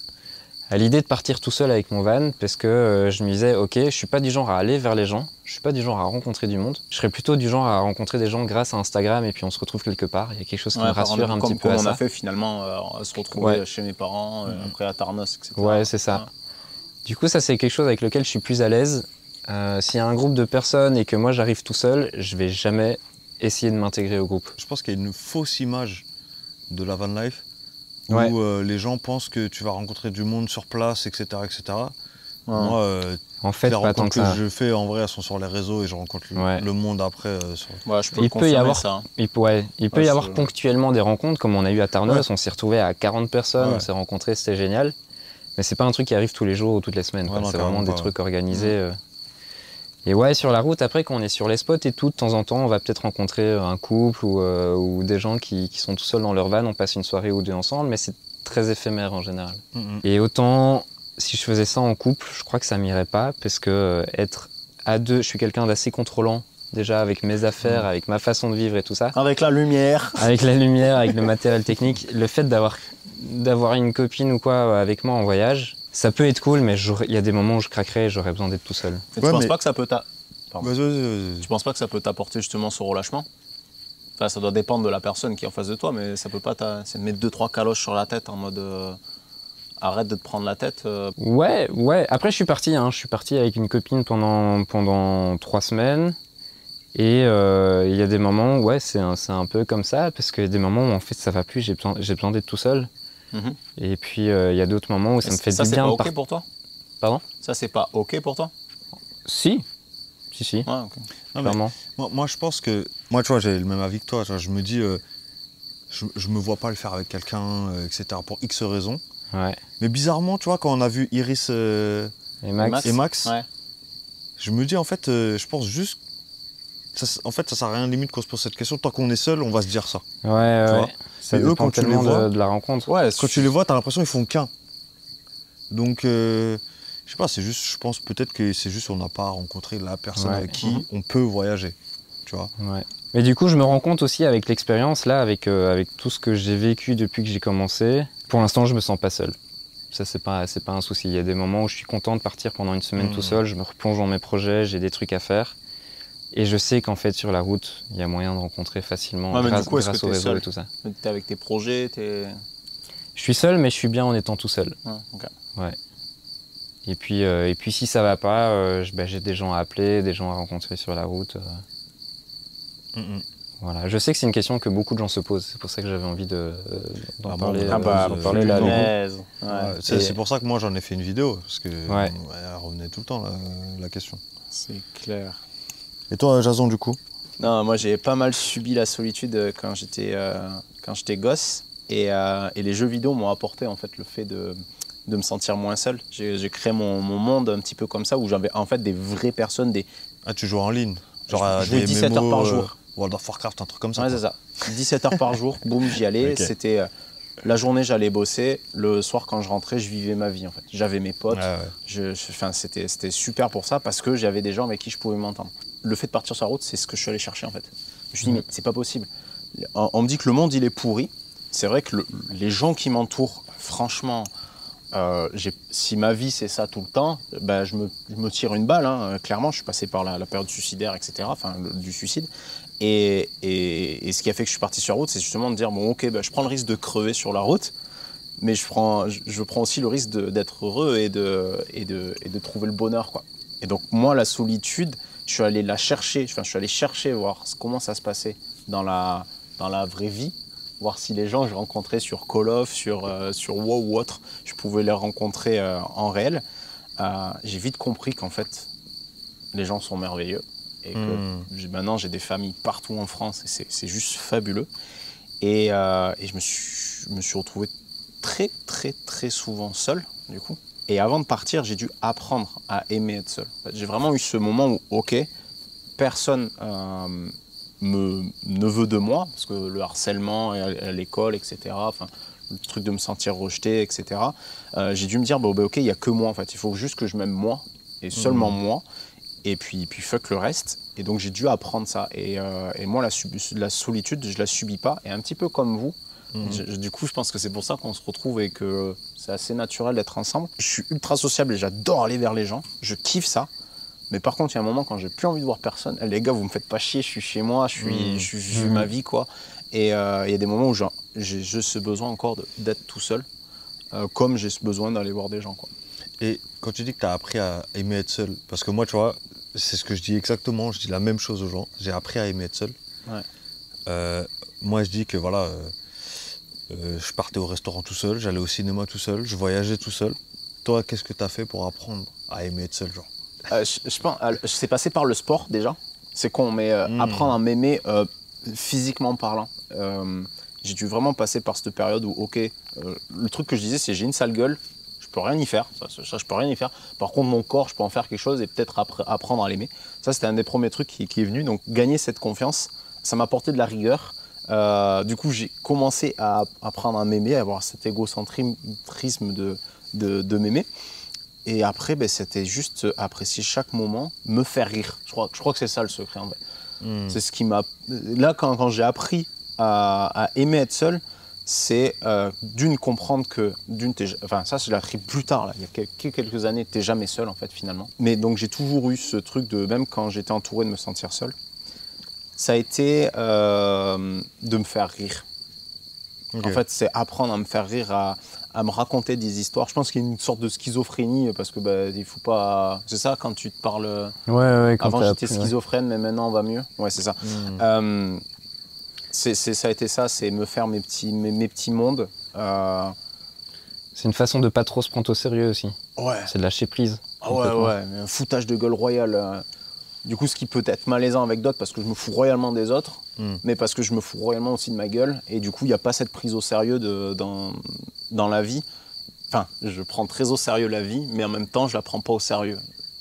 à l'idée de partir tout seul avec mon van, parce que euh, je me disais, ok, je suis pas du genre à aller vers les gens, je suis pas du genre à rencontrer du monde, je serais plutôt du genre à rencontrer des gens grâce à Instagram et puis on se retrouve quelque part, il y a quelque chose qui ouais, me rassure exemple, un petit peu à ça. Comme on a fait finalement, euh, se retrouver ouais. chez mes parents, euh, mmh. après à Tarnos, et cetera. Ouais, c'est ça. Ouais. Du coup ça c'est quelque chose avec lequel je suis plus à l'aise. Euh, s'il y a un groupe de personnes et que moi j'arrive tout seul, je vais jamais essayer de m'intégrer au groupe. Je pense qu'il y a une fausse image de la van life où ouais. euh, les gens pensent que tu vas rencontrer du monde sur place, et cetera, et cetera. Ouais. Moi, euh, en fait, les pas rencontres tant que, que ça. Je fais en vrai, elles sont sur les réseaux et je rencontre ouais. le monde après. Euh, sur... ouais, je peux il peut y avoir, ça, hein. il, ouais, il peut ouais, y avoir ponctuellement des rencontres comme on a eu à Tarnos, ouais. on s'est retrouvé à quarante personnes, ouais. on s'est rencontrés, c'était génial. Mais c'est pas un truc qui arrive tous les jours ou toutes les semaines. Ouais, c'est vraiment des ouais. trucs organisés. Ouais. Euh... Et ouais, sur la route, après, quand on est sur les spots et tout, de temps en temps, on va peut-être rencontrer un couple ou, euh, ou des gens qui, qui sont tout seuls dans leur van, on passe une soirée ou deux ensemble, mais c'est très éphémère en général. Mm-hmm. Et autant, si je faisais ça en couple, je crois que ça m'irait pas, parce que euh, être à deux, je suis quelqu'un d'assez contrôlant, déjà avec mes affaires, mm-hmm. avec ma façon de vivre et tout ça. Avec la lumière. Avec la lumière, avec le matériel technique. Le fait d'avoir d'avoir une copine ou quoi avec moi en voyage, ça peut être cool, mais il y a des moments où je craquerais et j'aurais besoin d'être tout seul. Et tu ouais, penses mais... pas que ça peut t'a... Pardon. Vas-y, vas-y, vas-y. Tu penses pas que ça peut t'apporter justement ce relâchement? Enfin, ça doit dépendre de la personne qui est en face de toi, mais ça peut pas c'est de mettre deux trois caloches sur la tête en mode euh, arrête de te prendre la tête. Euh... Ouais, ouais. Après, je suis parti, hein. je suis parti avec une copine pendant pendant trois semaines. Et il euh, y a des moments, où, ouais, c'est un, un peu comme ça, parce qu'il y a des moments où en fait ça va plus, j'ai besoin, j'ai besoin d'être tout seul. Mmh. Et puis il euh, y a d'autres moments où ça et me fait ça, du bien. Ça, c'est pas OK pour toi ? Pardon ? Ça, c'est pas OK pour toi ? Si. Si, si. Ouais, okay. Non, clairement. Moi, moi, je pense que. Moi, tu vois, j'ai le même avis que toi. Tu vois, je me dis, euh, je, je me vois pas le faire avec quelqu'un, euh, et cetera, pour X raisons. Ouais. Mais bizarrement, tu vois, quand on a vu Iris euh, et Max, et Max ouais. je me dis, en fait, euh, je pense juste. Ça, en fait, ça sert à rien limite qu'on se pose cette question. Tant qu'on est seul, on va se dire ça. Ouais, ouais. Ça et eux, quand tu les vois, de, de la rencontre. Ouais, quand tu les vois, t'as l'impression qu'ils font qu'un. Donc, euh, je sais pas, c'est juste, je pense peut-être que c'est juste qu'on n'a pas rencontré la personne ouais. avec qui mmh. on peut voyager. Tu vois. Ouais. Mais du coup, je me rends compte aussi avec l'expérience là, avec euh, avec tout ce que j'ai vécu depuis que j'ai commencé. Pour l'instant, je me sens pas seul. Ça, c'est pas, c'est pas un souci. Il y a des moments où je suis content de partir pendant une semaine mmh. tout seul. Je me replonge dans mes projets, j'ai des trucs à faire. Et je sais qu'en fait, sur la route, il y a moyen de rencontrer facilement ouais, grâce, coup, grâce au réseau et tout ça. T'es avec tes projets, t'es... Je suis seul, mais je suis bien en étant tout seul. Ouais, okay. ouais. Et puis, euh, et puis si ça va pas, euh, ben, j'ai des gens à appeler, des gens à rencontrer sur la route. Euh... Mm-hmm. Voilà. Je sais que c'est une question que beaucoup de gens se posent. C'est pour ça que j'avais envie de, euh, d'en ah parler. Bon, ah bah, euh, parler là. Ouais. Ouais, c'est et... pour ça que moi, j'en ai fait une vidéo. Parce que ouais. elle revenait tout le temps, la, la question. C'est clair. Et toi, Jason, du coup? Non, moi j'ai pas mal subi la solitude quand j'étais euh, quand j'étais gosse. Et, euh, et les jeux vidéo m'ont apporté en fait le fait de, de me sentir moins seul. J'ai créé mon, mon monde un petit peu comme ça où j'avais en fait des vraies personnes. Des... Ah, tu joues en ligne? Genre je, à je des dix-sept mémos, heures par jour. World of Warcraft, un truc comme ça. Ouais, c'est ça. dix-sept heures par jour, boum, j'y allais. Okay. C'était euh, la journée, j'allais bosser. Le soir, quand je rentrais, je vivais ma vie, en fait. J'avais mes potes. Ah ouais. je, je, c'était super pour ça parce que j'avais des gens avec qui je pouvais m'entendre. Le fait de partir sur la route, c'est ce que je suis allé chercher, en fait. Je me suis dit, mais c'est pas possible. On, on me dit que le monde, il est pourri. C'est vrai que le, les gens qui m'entourent, franchement, euh, si ma vie, c'est ça tout le temps, bah, je, me, je me tire une balle. Hein. Clairement, je suis passé par la, la période suicidaire, et cetera, enfin, le, du suicide. Et, et, et ce qui a fait que je suis parti sur la route, c'est justement de dire, bon, ok, bah, je prends le risque de crever sur la route, mais je prends, je, je prends aussi le risque d'être heureux et de, et, de, et de trouver le bonheur, quoi. Et donc, moi, la solitude, je suis allé la chercher, enfin, je suis allé chercher, voir comment ça se passait dans la, dans la vraie vie, voir si les gens que je rencontrais sur Call of, sur, euh, sur WoW ou autre, je pouvais les rencontrer euh, en réel. Euh, j'ai vite compris qu'en fait, les gens sont merveilleux et que mmh. maintenant, j'ai des familles partout en France et c'est juste fabuleux. Et, euh, et je me suis, me suis retrouvé très, très, très souvent seul, du coup. Et avant de partir, j'ai dû apprendre à aimer être seul. J'ai vraiment eu ce moment où, ok, personne euh, me, ne veut de moi, parce que le harcèlement à l'école, et cetera, enfin, le truc de me sentir rejeté, et cetera, euh, j'ai dû me dire, bah, bah, ok, il n'y a que moi, en fait. Il faut juste que je m'aime moi, et seulement mmh. moi, et puis, puis fuck le reste. Et donc, j'ai dû apprendre ça. Et, euh, et moi, la, la solitude, je ne la subis pas, et un petit peu comme vous. Mmh. Je, du coup, je pense que c'est pour ça qu'on se retrouve et que c'est assez naturel d'être ensemble. Je suis ultra sociable et j'adore aller vers les gens. Je kiffe ça. Mais par contre, il y a un moment quand j'ai plus envie de voir personne. Eh, les gars, vous me faites pas chier, je suis chez moi, je suis, mmh. je, je, je mmh. vis ma vie, quoi. Et il euh, y a des moments où j'ai ce besoin encore d'être tout seul, euh, comme j'ai ce besoin d'aller voir des gens, quoi. Et quand tu dis que tu as appris à aimer être seul, parce que moi, tu vois, c'est ce que je dis exactement, je dis la même chose aux gens. J'ai appris à aimer être seul. Ouais. Euh, moi, je dis que voilà. Euh, Euh, je partais au restaurant tout seul, j'allais au cinéma tout seul, je voyageais tout seul. Toi, qu'est-ce que tu as fait pour apprendre à aimer être seul, genre euh, je, je pense, euh, c'est passé par le sport, déjà. C'est con, mais euh, mmh. apprendre à m'aimer euh, physiquement parlant. Euh, j'ai dû vraiment passer par cette période où, ok, euh, le truc que je disais, c'est j'ai une sale gueule, je peux rien y faire. Ça, ça, je peux rien y faire. Par contre, mon corps, je peux en faire quelque chose et peut-être apprendre à l'aimer. Ça, c'était un des premiers trucs qui, qui est venu. Donc, gagner cette confiance, ça m'a apporté de la rigueur. Euh, du coup, j'ai commencé à apprendre à m'aimer, à avoir cet égocentrisme de, de, de m'aimer. Et après, ben, c'était juste apprécier chaque moment, me faire rire. Je crois, je crois que c'est ça le secret, en fait. Mmh. C'est ce qui m'a... Là, quand, quand j'ai appris à, à aimer être seul, c'est euh, d'une comprendre que... D'une, enfin, ça, je l'ai appris plus tard, là. Il y a quelques, quelques années, t'es jamais seul, en fait, finalement. Mais donc, j'ai toujours eu ce truc de... Même quand j'étais entouré de me sentir seul, ça a été euh, de me faire rire. Okay. En fait, c'est apprendre à me faire rire, à, à me raconter des histoires. Je pense qu'il y a une sorte de schizophrénie parce que bah, il faut pas. C'est ça quand tu te parles. Ouais, ouais, quand avant j'étais schizophrène, ouais. Mais maintenant on va mieux. Ouais, c'est ça. Mmh. Euh, c'est, c'est, ça a été ça, c'est me faire mes petits, mes, mes petits mondes. Euh... C'est une façon de pas trop se prendre au sérieux aussi. Ouais. C'est de lâcher prise. Ah ouais, ouais. Mais un foutage de gueule royale. Euh... Du coup, ce qui peut être malaisant avec d'autres parce que je me fous royalement des autres, mmh. mais parce que je me fous royalement aussi de ma gueule. Et du coup, il n'y a pas cette prise au sérieux de, dans, dans la vie. Enfin, je prends très au sérieux la vie, mais en même temps, je ne la prends pas au sérieux.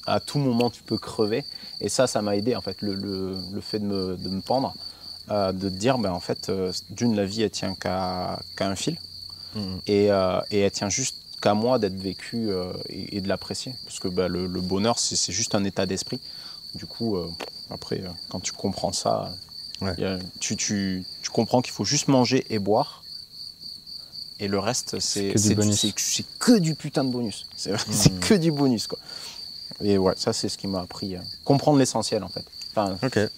À tout moment, tu peux crever. Et ça, ça m'a aidé, en fait, le, le, le fait de me, de me pendre, euh, de te dire, ben, en fait, euh, d'une, la vie, elle tient qu'à qu'à un fil. Mmh. Et, euh, et elle tient juste qu'à moi d'être vécue euh, et, et de l'apprécier. Parce que ben, le, le bonheur, c'est juste un état d'esprit. Du coup, euh, après, euh, quand tu comprends ça, ouais. euh, tu, tu, tu comprends qu'il faut juste manger et boire. Et le reste, c'est que, que du putain de bonus. C'est mmh. que du bonus, quoi. Et ouais, ça, c'est ce qui m'a appris. Euh, comprendre l'essentiel, en fait. Enfin, okay.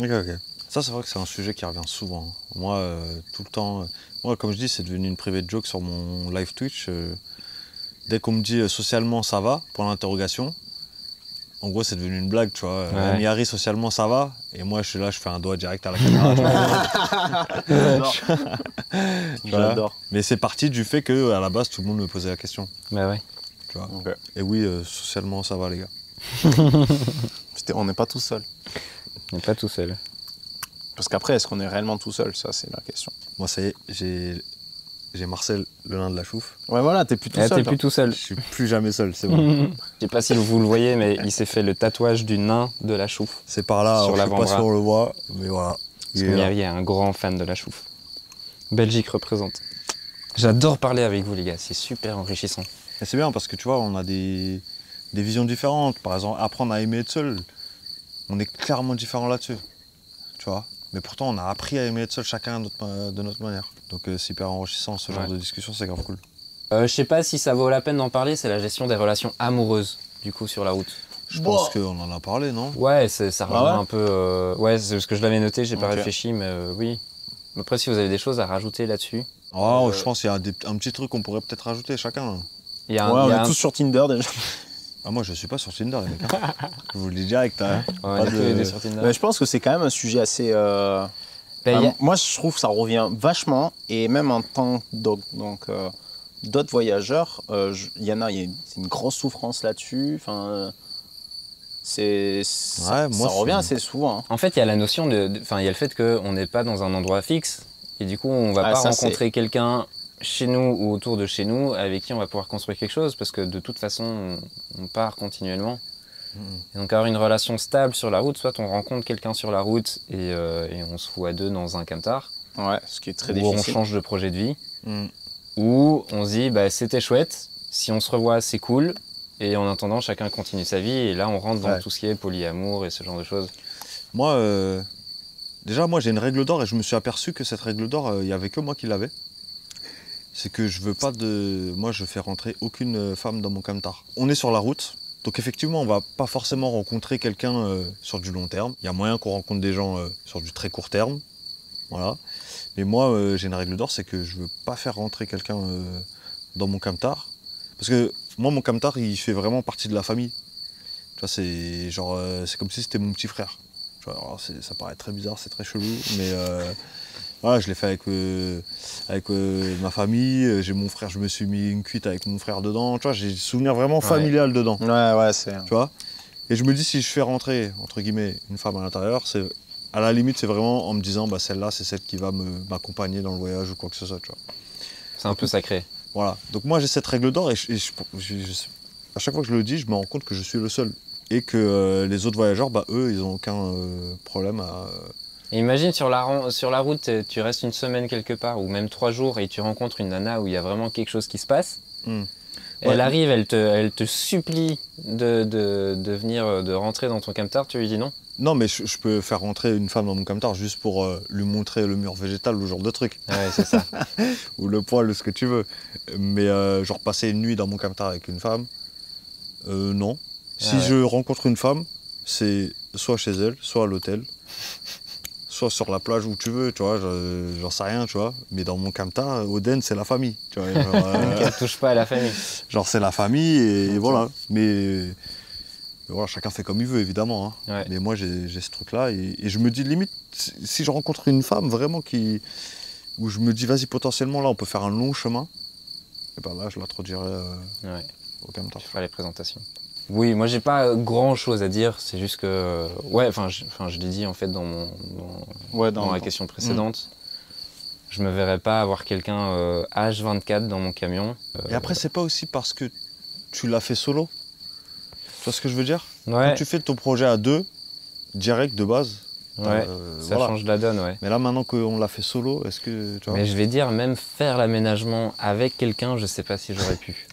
ok, ok. Ça, c'est vrai que c'est un sujet qui revient souvent. Moi, euh, tout le temps... Euh, moi, comme je dis, c'est devenu une private joke sur mon live Twitch. Euh, dès qu'on me dit euh, « socialement, ça va ?» pour l'interrogation, en gros, c'est devenu une blague, tu vois. Ouais. Miyari, socialement, ça va. Et moi, je suis là, je fais un doigt direct à la caméra. J'adore. Mais c'est parti du fait que, à la base, tout le monde me posait la question. Mais ouais. Tu vois. Okay. Et oui, euh, socialement, ça va, les gars. Putain, on n'est pas tout seul. On n'est pas tout seul. Parce qu'après, est-ce qu'on est réellement tout seul? Ça, c'est la question. Moi, ça y est, j'ai... J'ai Marcel, le nain de la chouffe. Ouais, voilà, t'es plus tout ah, seul. T'es plus tout seul. Je suis plus jamais seul, c'est bon. Je sais pas si vous le voyez, mais il s'est fait le tatouage du nain de la chouffe. C'est par là, sur je sais pas si on le voit, mais voilà. Parce yeah. que Miyari est un grand fan de la chouffe. Belgique représente. J'adore parler avec vous les gars, c'est super enrichissant. Et c'est bien parce que tu vois, on a des, des visions différentes. Par exemple, apprendre à aimer être seul, on est clairement différents là-dessus, tu vois. Mais pourtant, on a appris à aimer être seul chacun de notre manière. Donc euh, c'est hyper enrichissant ce genre ouais. de discussion, c'est grave cool. Euh, je sais pas si ça vaut la peine d'en parler, c'est la gestion des relations amoureuses, du coup, sur la route. Je bon. pense qu'on en a parlé, non? Ouais, ça revient ah ouais un peu... Euh... Ouais, c'est parce que je l'avais noté, j'ai okay. pas réfléchi, mais euh, oui. Après, si vous avez des choses à rajouter là-dessus... Oh, euh... je pense qu'il y a des, un petit truc qu'on pourrait peut-être rajouter, chacun. Il y a un, ouais, il y a on est un... tous sur Tinder, déjà. Ah, moi, je suis pas sur Tinder, les mecs. Hein. Je vous le dis direct, hein. Ouais, pas de... sur Tinder. Mais je pense que c'est quand même un sujet assez... Euh... Ben, enfin, a... Moi, je trouve que ça revient vachement, et même en tant donc, donc euh... d'autres voyageurs, il euh, y en a, y a une, une grosse souffrance là-dessus. Enfin, c'est, ça, ouais, moi, ça revient assez souvent. Hein. En fait, il y a la notion de, enfin, il y a le fait qu'on n'est pas dans un endroit fixe et du coup, on va ah, pas ça, rencontrer quelqu'un chez nous ou autour de chez nous avec qui on va pouvoir construire quelque chose parce que de toute façon, on, on part continuellement. Mmh. Et donc, avoir une relation stable sur la route, soit on rencontre quelqu'un sur la route et, euh, et on se fout à deux dans un camtar. Ouais, ce qui est très difficile. Ou on change de projet de vie. Mmh. Où on se dit, bah, c'était chouette, si on se revoit, c'est cool, et en attendant, chacun continue sa vie, et là, on rentre dans ouais. tout ce qui est polyamour et ce genre de choses. Moi, euh, déjà, moi, j'ai une règle d'or, et je me suis aperçu que cette règle d'or, il euh, n'y avait que moi qui l'avais. C'est que je veux pas de... Moi, je fais rentrer aucune femme dans mon camtar. On est sur la route, donc effectivement, on va pas forcément rencontrer quelqu'un euh, sur du long terme. Il y a moyen qu'on rencontre des gens euh, sur du très court terme, voilà. Mais moi, euh, j'ai une règle d'or, c'est que je ne veux pas faire rentrer quelqu'un euh, dans mon camtar. Parce que moi, mon camtar, il fait vraiment partie de la famille. Tu vois, c'est genre, euh, c'est comme si c'était mon petit frère. Tu vois, alors, ça paraît très bizarre, c'est très chelou, mais euh, voilà, je l'ai fait avec, euh, avec euh, ma famille. J'ai mon frère, je me suis mis une cuite avec mon frère dedans. Tu vois, j'ai des souvenirs vraiment familial ouais. dedans. Ouais, ouais, c'est... Tu vois, et je me dis, si je fais rentrer, entre guillemets, une femme à l'intérieur, c'est... À la limite, c'est vraiment en me disant, bah, celle-là, c'est celle qui va m'accompagner dans le voyage ou quoi que ce soit. C'est un peu sacré. Voilà. Donc moi, j'ai cette règle d'or et, je, et je, je, je, à chaque fois que je le dis, je me rends compte que je suis le seul. Et que euh, les autres voyageurs, bah, eux, ils n'ont aucun euh, problème à... Et imagine, sur la, sur la route, tu restes une semaine quelque part ou même trois jours et tu rencontres une nana où il y a vraiment quelque chose qui se passe. Mmh. Ouais. Elle arrive, elle te, elle te supplie de, de, de venir, de rentrer dans ton camtar, tu lui dis non? Non, mais je, je peux faire rentrer une femme dans mon camtar juste pour euh, lui montrer le mur végétal ou ce genre de truc. Ouais, c'est ça. Ou le poil, ou ce que tu veux. Mais euh, genre passer une nuit dans mon camtar avec une femme, euh, non. Si ah ouais. je rencontre une femme, c'est soit chez elle, soit à l'hôtel, soit sur la plage où tu veux, tu vois, j'en sais rien, tu vois. Mais dans mon camtar, Oden, c'est la famille, tu vois. Genre, euh, elle touche pas à la famille. Genre, c'est la famille et, et voilà. Mais... Voilà, chacun fait comme il veut, évidemment. Hein. Ouais. Mais moi, j'ai ce truc-là. Et, et je me dis, limite, si je rencontre une femme vraiment qui, où je me dis, vas-y, potentiellement, là, on peut faire un long chemin, et ben là, je l'introduirai euh, ouais. au camtar. Tu feras les présentations. Oui, moi, j'ai pas grand-chose à dire. C'est juste que... Ouais, enfin, je, je l'ai dit, en fait, dans, mon, dans, ouais, dans, dans la question précédente. Mmh. Je me verrais pas avoir quelqu'un euh, H vingt-quatre dans mon camion. Euh, et après, c'est pas aussi parce que tu l'as fait solo? Tu vois ce que je veux dire? Ouais. Quand tu fais ton projet à deux, direct de base, ouais, euh, ça voilà. change la donne. Ouais. Mais là, maintenant qu'on l'a fait solo, est-ce que... Tu vois, mais je vais dire, même faire l'aménagement avec quelqu'un, je sais pas si j'aurais pu.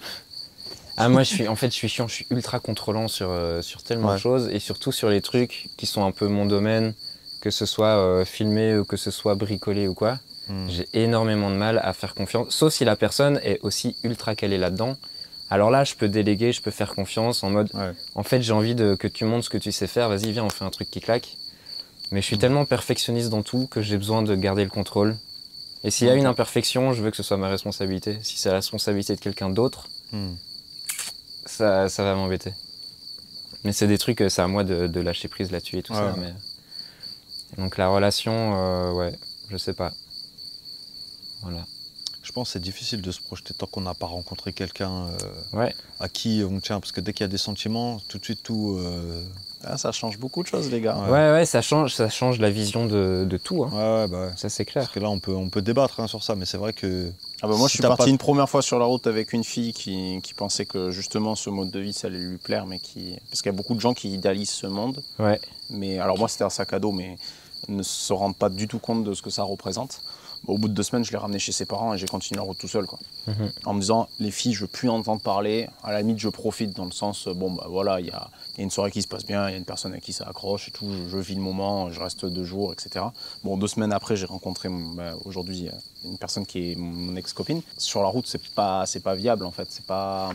Ah, moi, je suis, en fait, je suis chiant, je suis ultra contrôlant sur, euh, sur tellement ouais. de choses, et surtout sur les trucs qui sont un peu mon domaine, que ce soit euh, filmé ou que ce soit bricolé ou quoi. Hmm. J'ai énormément de mal à faire confiance, sauf si la personne est aussi ultra calée là-dedans. Alors là, je peux déléguer, je peux faire confiance en mode, ouais. en fait, j'ai envie de, que tu montres ce que tu sais faire, vas-y, viens, on fait un truc qui claque. Mais je suis mmh. tellement perfectionniste dans tout que j'ai besoin de garder le contrôle. Et s'il y a une imperfection, je veux que ce soit ma responsabilité. Si c'est la responsabilité de quelqu'un d'autre, mmh. ça, ça va m'embêter. Mais c'est des trucs, c'est à moi de, de lâcher prise là-dessus et tout ouais. ça. Mais... Donc la relation, euh, ouais, je sais pas. Voilà. Je pense que c'est difficile de se projeter tant qu'on n'a pas rencontré quelqu'un euh, ouais. à qui on tient. Parce que dès qu'il y a des sentiments, tout de suite, tout... Euh... Ah, ça change beaucoup de choses, les gars. Ouais, ouais, ouais ça, change, ça change la vision de, de tout. Hein. Ouais, ouais, bah ouais. Ça, c'est clair. Parce que là, on peut, on peut débattre hein, sur ça, mais c'est vrai que... Ah bah moi, si je suis parti pas... une première fois sur la route avec une fille qui, qui pensait que, justement, ce mode de vie, ça allait lui plaire, mais qui... Parce qu'il y a beaucoup de gens qui idéalisent ce monde. Ouais. Mais, alors moi, c'était un sac à dos, mais... ne se rendent pas du tout compte de ce que ça représente. Au bout de deux semaines, je l'ai ramené chez ses parents et j'ai continué la route tout seul, quoi. Mmh. En me disant, les filles, je veux plus entendre parler. À la limite, je profite dans le sens, bon, bah voilà, il y a, y a une soirée qui se passe bien, il y a une personne à qui ça accroche et tout. Je, je vis le moment, je reste deux jours, et cetera. Bon, deux semaines après, j'ai rencontré bah, aujourd'hui une personne qui est mon ex-copine. Sur la route, c'est pas, c'est pas viable, en fait. C'est pas...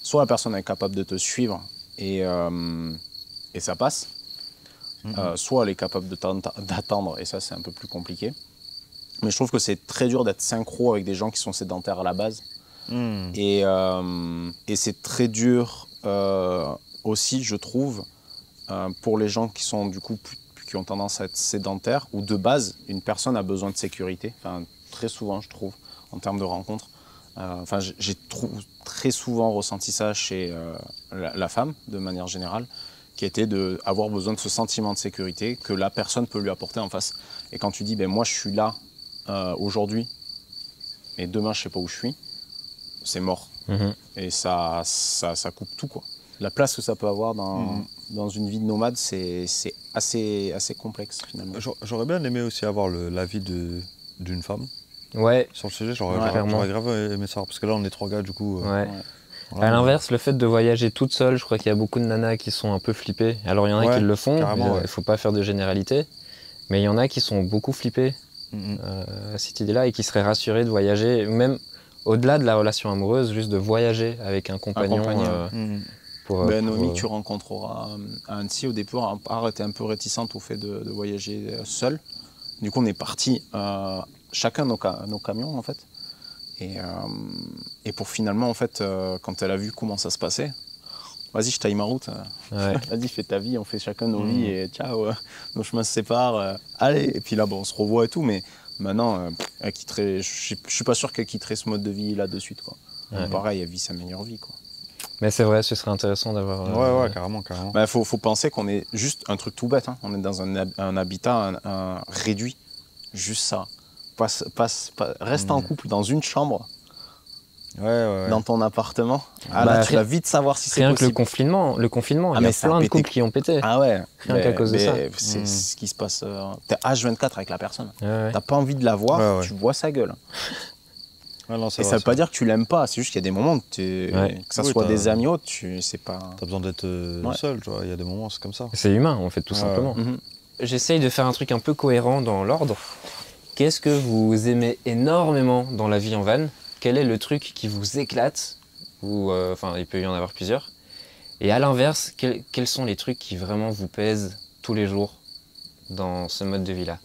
Soit la personne est capable de te suivre et, euh, et ça passe, mmh. euh, soit elle est capable d'attendre et ça, c'est un peu plus compliqué. Mais je trouve que c'est très dur d'être synchro avec des gens qui sont sédentaires à la base. Mmh. Et, euh, et c'est très dur euh, aussi, je trouve, euh, pour les gens qui sont du coup qui ont tendance à être sédentaires, ou de base, une personne a besoin de sécurité. Enfin, très souvent, je trouve, en termes de rencontres. Euh, enfin, j'ai très souvent ressenti ça chez euh, la, la femme, de manière générale, qui était d'avoir besoin de ce sentiment de sécurité que la personne peut lui apporter en face. Et quand tu dis, ben moi, je suis là, Euh, aujourd'hui, mais demain je sais pas où je suis, c'est mort. Mmh. Et ça, ça, ça coupe tout, quoi. La place que ça peut avoir dans, mmh. dans une vie de nomade, c'est assez, assez complexe finalement. J'aurais bien aimé aussi avoir l'avis d'une femme. Ouais. Sur le sujet, j'aurais ouais, grave aimé savoir, parce que là on est trois gars du coup. Euh, ouais. Voilà. À l'inverse, le fait de voyager toute seule, je crois qu'il y a beaucoup de nanas qui sont un peu flippées. Alors il y en a ouais, qui le font, il ouais. ne faut pas faire de généralité, mais il y en a qui sont beaucoup flippées. Mmh. Euh, cette idée-là et qui serait rassuré de voyager, même au-delà de la relation amoureuse, juste de voyager avec un compagnon. Un compagnon. Euh, mmh. pour, ben, pour, Noémie, euh... tu rencontreras à Annecy au départ, elle était un peu réticente au fait de, de voyager seule. Du coup, on est partis euh, chacun nos, ca nos camions en fait. Et, euh, et pour finalement en fait, euh, quand elle a vu comment ça se passait, vas-y, je taille ma route. Ouais. Vas-y, fais ta vie, on fait chacun nos mmh. vies et ciao, euh, nos chemins se séparent. Euh, allez, et puis là, bon, on se revoit et tout, mais maintenant, euh, elle quitterait, je ne suis pas sûr qu'elle quitterait ce mode de vie là de suite, quoi. Ouais. Donc, pareil, elle vit sa meilleure vie, quoi. Mais c'est vrai, ce serait intéressant d'avoir. Euh, ouais, ouais, carrément, carrément. Bah, faut, faut penser qu'on est juste un truc tout bête, hein. On est dans un, un habitat un, un réduit, juste ça. Passe, passe, passe, reste mmh. en couple dans une chambre. Ouais, ouais. Dans ton appartement, ah bah, là, tu vas vite savoir si c'est possible. Rien que le confinement, le confinement ah il y a plein a de couples qui ont pété. Ah ouais, rien qu'à cause de ça. C'est mmh. ce qui se passe. Euh, t'es H vingt-quatre avec la personne. Ouais, ouais. T'as pas envie de la voir, ouais, ouais. tu vois sa gueule. Ouais, non, et vrai, ça veut pas dire que tu l'aimes pas, c'est juste qu'il y a des moments où es, ouais. que ça oui, soit des amis autres, tu sais pas. T'as besoin d'être euh, ouais. seul, tu vois. Il y a des moments c'est comme ça. C'est humain en fait, tout ouais. simplement. Mmh. J'essaye de faire un truc un peu cohérent dans l'ordre. Qu'est-ce que vous aimez énormément dans la vie en van? Quel est le truc qui vous éclate ou, euh, enfin, il peut y en avoir plusieurs. Et à l'inverse, quel, quels sont les trucs qui vraiment vous pèsent tous les jours dans ce mode de vie-là?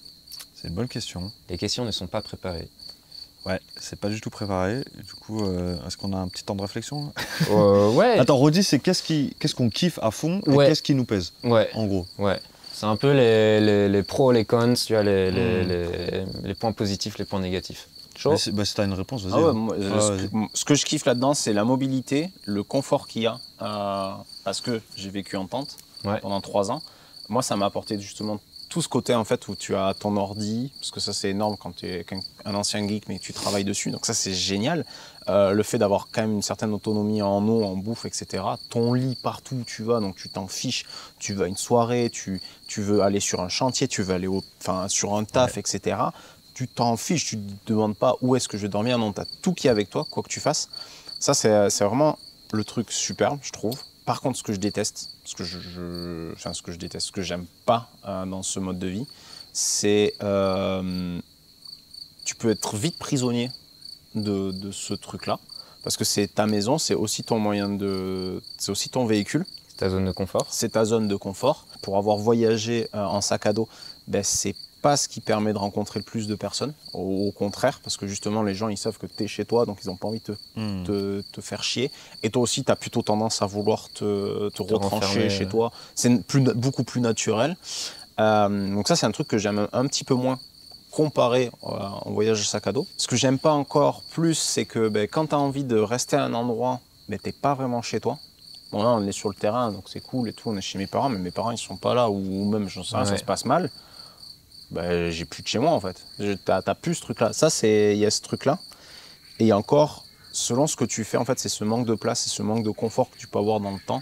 C'est une bonne question. Les questions ne sont pas préparées. Ouais, c'est pas du tout préparé. Du coup, euh, est-ce qu'on a un petit temps de réflexion? euh, Ouais. Attends, redis, c'est qu'est-ce qui, qu'est-ce qu'on kiffe à fond et ouais. qu'est-ce qui nous pèse? Ouais. En gros. Ouais. C'est un peu les, les, les pros, les cons, tu vois, les, mmh. les, les, les points positifs, les points négatifs. Si bah, t'as une réponse, vas-y. Ah ouais, moi, ah, ce, vas ce que je kiffe là-dedans, c'est la mobilité, le confort qu'il y a. Euh, parce que j'ai vécu en tente ouais. pendant trois ans. Moi, ça m'a apporté justement tout ce côté en fait, où tu as ton ordi, parce que ça, c'est énorme quand tu es un ancien geek, mais tu travailles dessus. Donc ça, c'est génial. Euh, le fait d'avoir quand même une certaine autonomie en eau, en bouffe, et cetera. Ton lit partout où tu vas, donc tu t'en fiches. Tu vas à une soirée, tu, tu veux aller sur un chantier, tu veux aller au, sur un taf, ouais. et cetera. Tu t'en fiches, tu te demandes pas où est-ce que je vais dormir, non, tu as tout qui est avec toi, quoi que tu fasses. Ça, c'est vraiment le truc superbe, je trouve. Par contre, ce que je déteste, ce que je, je, enfin, ce que je déteste, ce que j'aime pas euh, dans ce mode de vie, c'est euh, tu peux être vite prisonnier de, de ce truc-là, parce que c'est ta maison, c'est aussi ton moyen de, c'est aussi ton véhicule. C'est ta zone de confort. C'est ta zone de confort. Pour avoir voyagé euh, en sac à dos, ben, c'est pas ce qui permet de rencontrer le plus de personnes, au, au contraire, parce que justement les gens ils savent que t'es chez toi, donc ils n'ont pas envie de te, mmh. te, te faire chier. Et toi aussi t'as plutôt tendance à vouloir te, te, te retrancher chez toi, c'est plus, beaucoup plus naturel. Euh, donc ça c'est un truc que j'aime un petit peu moins comparé euh, en voyage sac à dos. Ce que j'aime pas encore plus, c'est que ben, quand t'as envie de rester à un endroit, ben, t'es pas vraiment chez toi. Bon là on est sur le terrain, donc c'est cool et tout, on est chez mes parents, mais mes parents ils sont pas là, ou même j'en sais rien, ça se passe mal. Ben, j'ai plus de chez moi en fait, t'as plus ce truc-là. Ça, il y a ce truc-là. Et il y a encore, selon ce que tu fais, en fait, c'est ce manque de place et ce manque de confort que tu peux avoir dans le temps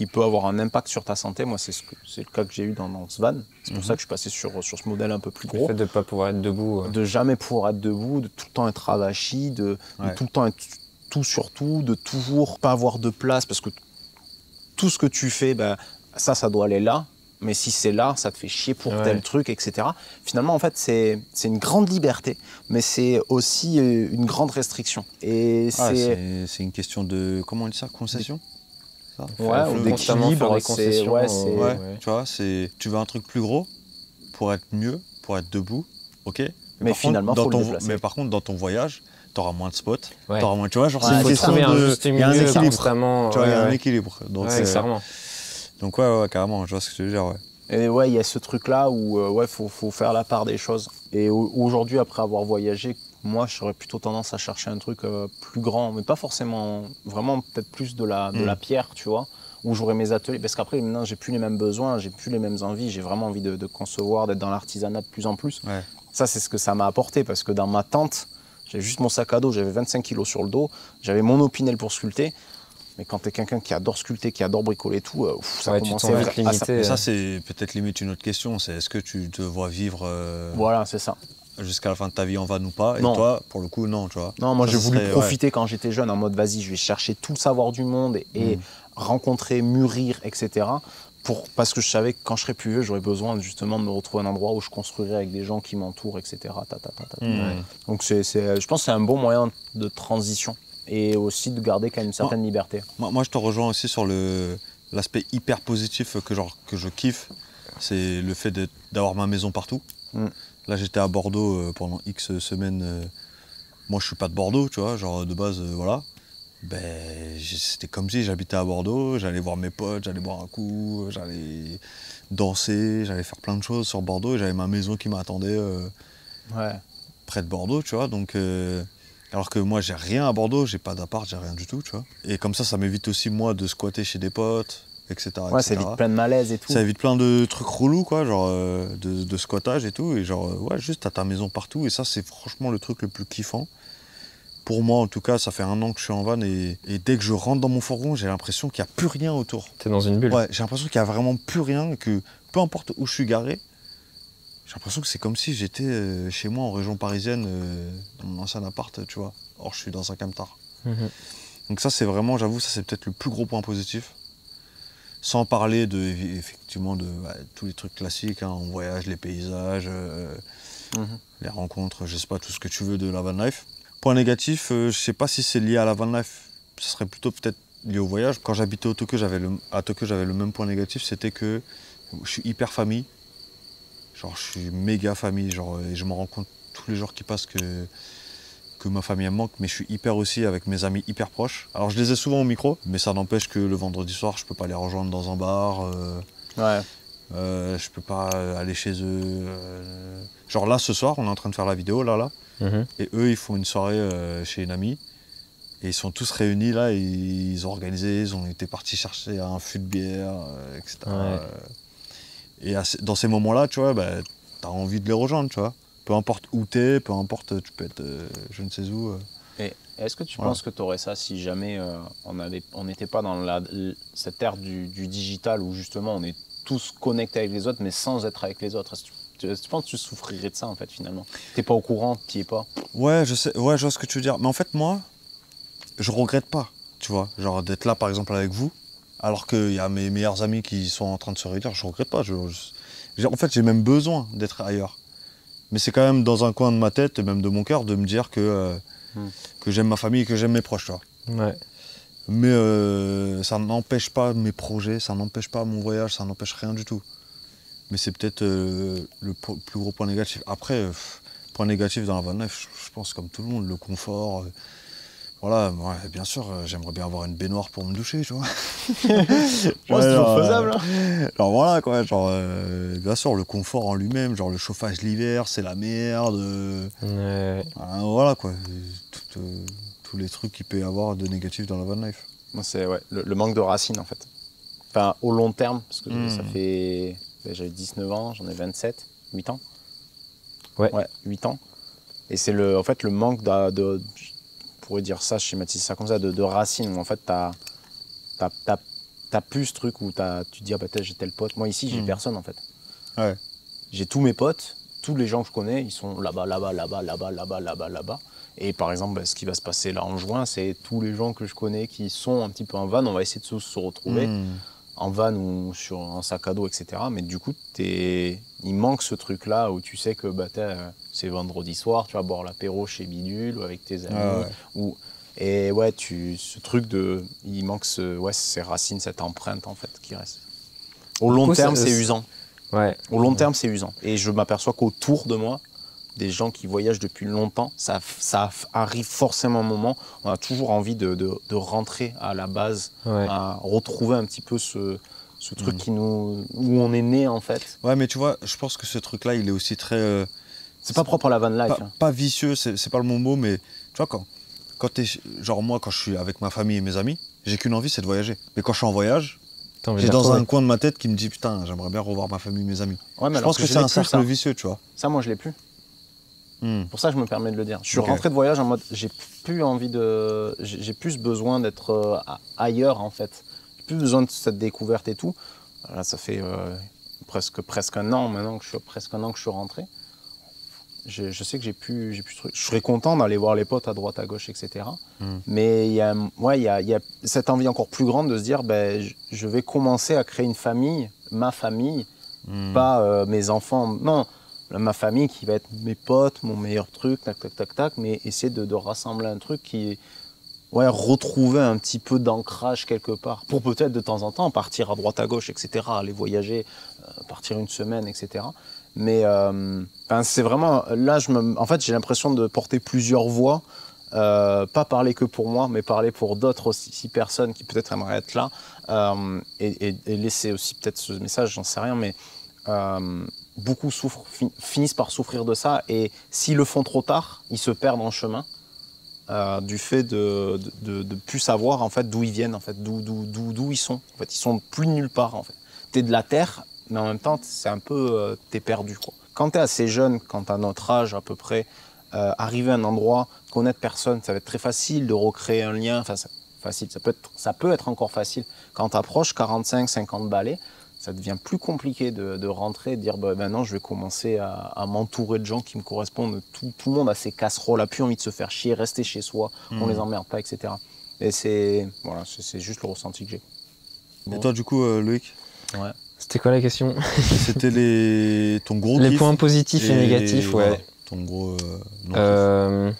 qui peut avoir un impact sur ta santé. Moi, c'est ce le cas que j'ai eu dans, dans ce van. C'est pour mm-hmm. ça que je suis passé sur, sur ce modèle un peu plus gros. Le fait de ne pas pouvoir être debout. Euh... De jamais pouvoir être debout, de tout le temps être avachi, de, ouais. de tout le temps être tout sur tout, de toujours pas avoir de place parce que tout ce que tu fais, bah, ça, ça doit aller là. Mais si c'est là, ça te fait chier pour ouais. tel truc, et cetera. Finalement, en fait, c'est une grande liberté, mais c'est aussi une grande restriction. Et ah, c'est une question de, comment on dit ça, concession ça ouais, ou d'équilibre, c'est... Ouais, ouais, ouais. Tu vois, tu veux un truc plus gros pour être mieux, pour être debout, ok. Mais, mais finalement, contre, dans faut ton, le mais par contre, dans ton voyage, t'auras moins de spots, ouais. t'auras moins... Tu vois, genre, ouais, c'est ça, il y a un équilibre. Tu vois, il y a un équilibre. Donc ouais, ouais, carrément, je vois ce que tu veux dire, ouais. Et ouais, il y a ce truc-là où euh, ouais, faut, faut faire la part des choses. Et aujourd'hui, après avoir voyagé, moi, j'aurais plutôt tendance à chercher un truc euh, plus grand, mais pas forcément, vraiment peut-être plus de la, de mmh. la pierre, tu vois, où j'aurais mes ateliers. Parce qu'après, maintenant, j'ai plus les mêmes besoins, j'ai plus les mêmes envies, j'ai vraiment envie de, de concevoir, d'être dans l'artisanat de plus en plus. Ouais. Ça, c'est ce que ça m'a apporté, parce que dans ma tente, j'avais juste mon sac à dos, j'avais vingt-cinq kilos sur le dos, j'avais mon opinel pour sculpter. Mais quand t'es quelqu'un qui adore sculpter, qui adore bricoler et tout, ouf, ça ouais, commence à être limité. Ça, c'est peut-être limite une autre question. C'est est-ce que tu te vois vivre euh, voilà, c'est ça. jusqu'à la fin de ta vie en van ou pas? Et non. toi, pour le coup, non, tu vois. Non, moi, j'ai voulu profiter ouais. quand j'étais jeune en mode vas-y, je vais chercher tout le savoir du monde et, et mmh. rencontrer, mûrir, et cetera. Pour, parce que je savais que quand je serais plus vieux, j'aurais besoin justement de me retrouver à un endroit où je construirais avec des gens qui m'entourent, et cetera. Ta, ta, ta, ta, ta. Mmh. Ouais. Donc, c'est, c'est, je pense que c'est un bon moyen de transition. Et aussi de garder quand même une certaine moi, liberté. Moi, moi, je te rejoins aussi sur l'aspect hyper positif que, genre, que je kiffe. C'est le fait d'avoir ma maison partout. Mm. Là, j'étais à Bordeaux pendant X semaines. Moi, je suis pas de Bordeaux, tu vois, genre de base, euh, voilà. Ben, c'était comme si j'habitais à Bordeaux, j'allais voir mes potes, j'allais boire un coup, j'allais danser, j'allais faire plein de choses sur Bordeaux. J'avais ma maison qui m'attendait euh, ouais. près de Bordeaux, tu vois, donc... Euh, alors que moi, j'ai rien à Bordeaux, j'ai pas d'appart, j'ai rien du tout, tu vois. Et comme ça, ça m'évite aussi, moi, de squatter chez des potes, et cetera. Ouais, et cetera. Ça évite plein de malaises et tout. Ça évite plein de trucs relous, quoi, genre euh, de, de squattage et tout. Et genre, ouais, juste t'as ta maison partout. Et ça, c'est franchement le truc le plus kiffant. Pour moi, en tout cas, ça fait un an que je suis en van et, et dès que je rentre dans mon fourgon, j'ai l'impression qu'il n'y a plus rien autour. T'es dans une bulle. Ouais, j'ai l'impression qu'il n'y a vraiment plus rien, que peu importe où je suis garé, j'ai l'impression que c'est comme si j'étais euh, chez moi en région parisienne, euh, dans mon ancien appart, tu vois. Or, je suis dans un camtar. Mmh. Donc ça, c'est vraiment, j'avoue, ça c'est peut-être le plus gros point positif. Sans parler de, effectivement, de bah, tous les trucs classiques, hein, on voyage, les paysages, euh, mmh. les rencontres, je sais pas, tout ce que tu veux de la van life. Point négatif, euh, je sais pas si c'est lié à la van life, ce serait plutôt peut-être lié au voyage. Quand j'habitais à Tokyo, j'avais le, le même point négatif, c'était que je suis hyper famille. Genre, je suis méga famille, genre, et je me rends compte tous les jours qui passent que, que ma famille me manque, mais je suis hyper aussi avec mes amis hyper proches. Alors, je les ai souvent au micro, mais ça n'empêche que le vendredi soir, je peux pas les rejoindre dans un bar. Euh, ouais. Euh, je peux pas aller chez eux. Euh, genre, là, ce soir, on est en train de faire la vidéo, là, là. Mm-hmm. Et eux, ils font une soirée euh, chez une amie. Et ils sont tous réunis, là, et ils ont organisé, ils ont été partis chercher un fût de bière, euh, et cetera. Ouais. Euh, Et dans ces moments-là, tu vois, bah, t'as envie de les rejoindre, tu vois. Peu importe où t'es, peu importe, tu peux être euh, je ne sais où. Euh. Et est-ce que tu voilà. penses que t'aurais ça si jamais euh, on n'était on pas dans la, cette ère du, du digital où justement on est tous connectés avec les autres, mais sans être avec les autres? Est-ce que tu, est-ce que tu penses que tu souffrirais de ça, en fait, finalement? T'es pas au courant, t'y es pas. Ouais, je sais, ouais, je vois ce que tu veux dire. Mais en fait, moi, je regrette pas, tu vois, genre d'être là, par exemple, avec vous. Alors qu'il y a mes meilleurs amis qui sont en train de se réunir, je ne regrette pas. Je, je, en fait, j'ai même besoin d'être ailleurs. Mais c'est quand même dans un coin de ma tête et même de mon cœur de me dire que, euh, mmh. que j'aime ma famille et que j'aime mes proches. Tu vois. Ouais. Mais euh, ça n'empêche pas mes projets, ça n'empêche pas mon voyage, ça n'empêche rien du tout. Mais c'est peut-être euh, le plus gros point négatif. Après, euh, point négatif dans la van life, je, je pense comme tout le monde, le confort. Euh, Voilà, ouais, bien sûr, euh, j'aimerais bien avoir une baignoire pour me doucher, tu vois. ouais, c'est toujours faisable. Euh, genre voilà, quoi, genre, euh, bien sûr, le confort en lui-même, genre le chauffage l'hiver, c'est la merde. Euh, ouais. Voilà, voilà, quoi, tout, euh, tous les trucs qu'il peut y avoir de négatif dans la van life. C'est ouais, le, le manque de racines, en fait. Enfin, au long terme, parce que mmh. ça fait... J'avais dix-neuf ans, j'en ai vingt-sept, huit ans. Ouais. Ouais, huit ans. Et c'est le, en fait le manque de... de dire ça, je schématise ça comme ça, de, de racines, où en fait, t'as t'as plus ce truc où t'as, tu te dis ah bah j'ai tel pote. Moi ici j'ai mmh. personne en fait. Ouais. J'ai tous mes potes, tous les gens que je connais, ils sont là-bas, là-bas, là-bas, là-bas, là-bas, là-bas, là-bas. Et par exemple, bah, ce qui va se passer là en juin, c'est tous les gens que je connais qui sont un petit peu en van, on va essayer de se, se retrouver mmh. en van ou sur un sac à dos, et cetera. Mais du coup, t'es... il manque ce truc-là où tu sais que bah, c'est vendredi soir, tu vas boire l'apéro chez Bidule ou avec tes amis. Ah ouais. Ou... Et ouais, tu... ce truc de... Il manque ce... ouais, ces racines, cette empreinte en fait qui reste. Au long coup, terme, c'est usant. Ouais. Au long ouais. terme, c'est usant. Et je m'aperçois qu'autour de moi, des gens qui voyagent depuis longtemps, ça, ça arrive forcément un moment. On a toujours envie de, de, de rentrer à la base, ouais. à retrouver un petit peu ce, ce truc mmh. qui nous, où on est né en fait. Ouais, mais tu vois, je pense que ce truc-là, il est aussi très... Euh, c'est pas propre à la van life. Pas, hein. pas vicieux, c'est pas le bon mot, mais tu vois, quand, quand t'es... Genre moi, quand je suis avec ma famille et mes amis, j'ai qu'une envie, c'est de voyager. Mais quand je suis en voyage... J'ai dans un coin de ma tête qui me dit putain, j'aimerais bien revoir ma famille, mes amis. Ouais, mais je pense que, que c'est un cercle vicieux, tu vois. Ça, moi, je l'ai plus. Mm. Pour ça, je me permets de le dire. Je suis okay. rentré de voyage en mode, j'ai plus envie de, j'ai plus besoin d'être euh, ailleurs en fait. J'ai plus besoin de cette découverte et tout. Là, ça fait euh, presque presque un an maintenant que je suis presque un an que je suis rentré. Je, je sais que j'ai plus, j'ai plus de trucs. Je serais content d'aller voir les potes à droite, à gauche, et cetera. Mm. Mais il y a, ouais, il y a, il y a cette envie encore plus grande de se dire, ben, je vais commencer à créer une famille, ma famille, mm. pas euh, mes enfants. Non, ma famille qui va être mes potes, mon meilleur truc, tac, tac, tac, tac. Mais essayer de, de rassembler un truc qui, ouais, retrouver un petit peu d'ancrage quelque part pour peut-être de temps en temps partir à droite, à gauche, et cetera. Aller voyager, euh, partir une semaine, et cetera. Mais euh, ben c'est vraiment, là, je me, en fait, j'ai l'impression de porter plusieurs voix, euh, pas parler que pour moi, mais parler pour d'autres aussi, personnes qui peut-être aimeraient être là, euh, et, et, et laisser aussi peut-être ce message, j'en sais rien, mais euh, beaucoup souffrent, fin, finissent par souffrir de ça, et s'ils le font trop tard, ils se perdent en chemin, euh, du fait de ne plus savoir en fait, d'où ils viennent, en fait, d'où, d'où, d'où, d'où ils sont. En fait, ils sont plus nulle part, en fait. T'es de la terre, mais en même temps, c'est un peu... Euh, t'es perdu, quoi. Quand t'es assez jeune, quand t'as notre âge à peu près, euh, arriver à un endroit, connaître personne, ça va être très facile de recréer un lien. Enfin, facile, ça peut être, ça peut être encore facile. Quand t'approches quarante-cinq, cinquante balais, ça devient plus compliqué de, de rentrer et de dire bah, « maintenant, je vais commencer à, à m'entourer de gens qui me correspondent. » Tout, tout le monde a ses casseroles, a plus envie de se faire chier, rester chez soi, mmh. on les emmerde pas, et cetera. Et c'est voilà, c'est juste le ressenti que j'ai. Bon. Et toi, du coup, euh, Loïc ? Ouais. C'était quoi la question? C'était les ton gros les points positifs et, et négatifs, ouais. ouais. Ton gros. Euh, euh...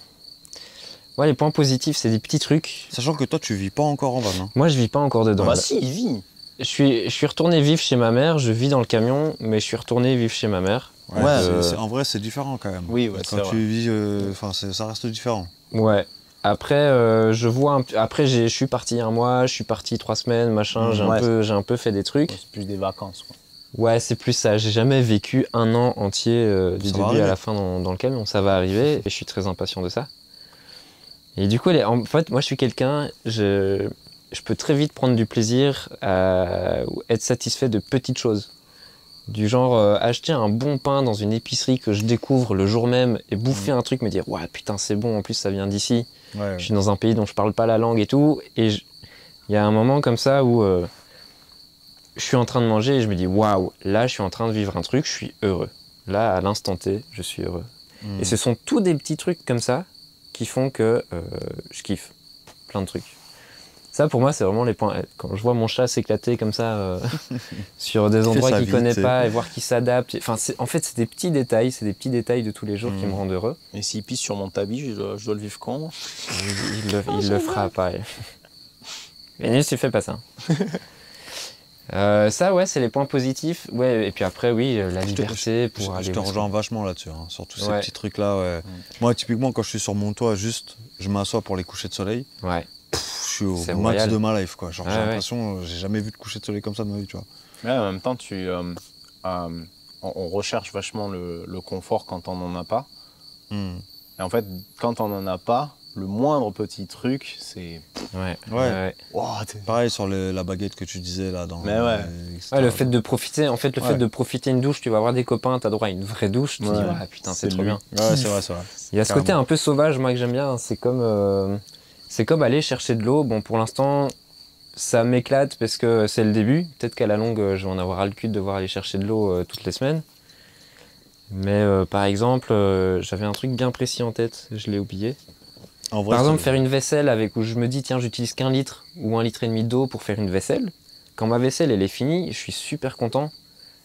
Ouais, les points positifs, c'est des petits trucs. Sachant que toi, tu vis pas encore en van. Hein. Moi, je vis pas encore dedans. Bah si, il vit. Je suis, je suis retourné vivre chez ma mère. Je vis dans le camion, mais je suis retourné vivre chez ma mère. Ouais. ouais euh... c'est, c'est, en vrai, c'est différent quand même. Oui, ouais, quand tu vrai. vis, enfin, euh, ça reste différent. Ouais. Après, euh, je vois. Un... Après, je suis parti un mois, je suis parti trois semaines, machin. J'ai ouais. un peu, j'ai un peu fait des trucs. C'est plus des vacances, quoi. Ouais, c'est plus ça. J'ai jamais vécu un an entier euh, du ça début à la fin dans, dans le camion. Ça va arriver. Et je suis très impatient de ça. Et du coup, les... en fait, moi, je suis quelqu'un. Je... je peux très vite prendre du plaisir à être satisfait de petites choses. Du genre euh, acheter un bon pain dans une épicerie que je découvre le jour même et bouffer mmh. un truc, me dire ouais putain c'est bon, en plus ça vient d'ici. Ouais, ouais. Je suis dans un pays dont je parle pas la langue et tout, et il je... y a un moment comme ça où euh, je suis en train de manger et je me dis waouh, là je suis en train de vivre un truc, je suis heureux. Là à l'instant T, je suis heureux. Mmh. Et ce sont tous des petits trucs comme ça qui font que euh, je kiffe plein de trucs. Ça, pour moi, c'est vraiment les points. Quand je vois mon chat s'éclater comme ça euh, sur des endroits qu'il ne connaît pas et voir qu'il s'adapte. Enfin, en fait, c'est des petits détails, c'est des petits détails de tous les jours mmh. qui me rendent heureux. Et s'il pisse sur mon tapis, je dois, je dois le vivre quand Il, il, le, oh, il le fera pareil. Vénus, tu fais pas ça. euh, ça, ouais, c'est les points positifs. Ouais, et puis après, oui, la je liberté te, pour je, aller... Je te rejoins vachement là-dessus, hein, sur tous ouais. ces petits trucs-là. Ouais. Mmh. Moi, typiquement, quand je suis sur mon toit, juste, je m'assois pour les couchers de soleil. Ouais. Je suis au max royal. de ma life, quoi. Genre, ah, j'ai l'impression, ouais. j'ai jamais vu de coucher de soleil comme ça de ma vie, tu vois. Mais en même temps, tu, euh, euh, on recherche vachement le, le confort quand on n'en a pas. Mm. Et en fait, quand on n'en a pas, le moindre petit truc, c'est... Ouais. ouais. ouais. Wow, pareil sur les, la baguette que tu disais, là, dans... Mais ouais. Les, ouais, le fait de profiter, en fait, le ouais. fait de profiter une douche, tu vas avoir des copains, t'as droit à une vraie douche, tu ouais. dis, ah putain, c'est trop lui. bien. Ouais, c'est vrai, c'est vrai. Il y a ce côté un peu sauvage, moi, que j'aime bien, c'est comme... Euh... C'est comme aller chercher de l'eau. Bon, pour l'instant, ça m'éclate parce que c'est le début. Peut-être qu'à la longue, je vais en avoir ras le cul de devoir aller chercher de l'eau euh, toutes les semaines. Mais euh, par exemple, euh, j'avais un truc bien précis en tête, je l'ai oublié. En vrai, par exemple, faire une vaisselle avec où je me dis, tiens, j'utilise qu'un litre ou un litre et demi d'eau pour faire une vaisselle. Quand ma vaisselle, elle est finie, je suis super content.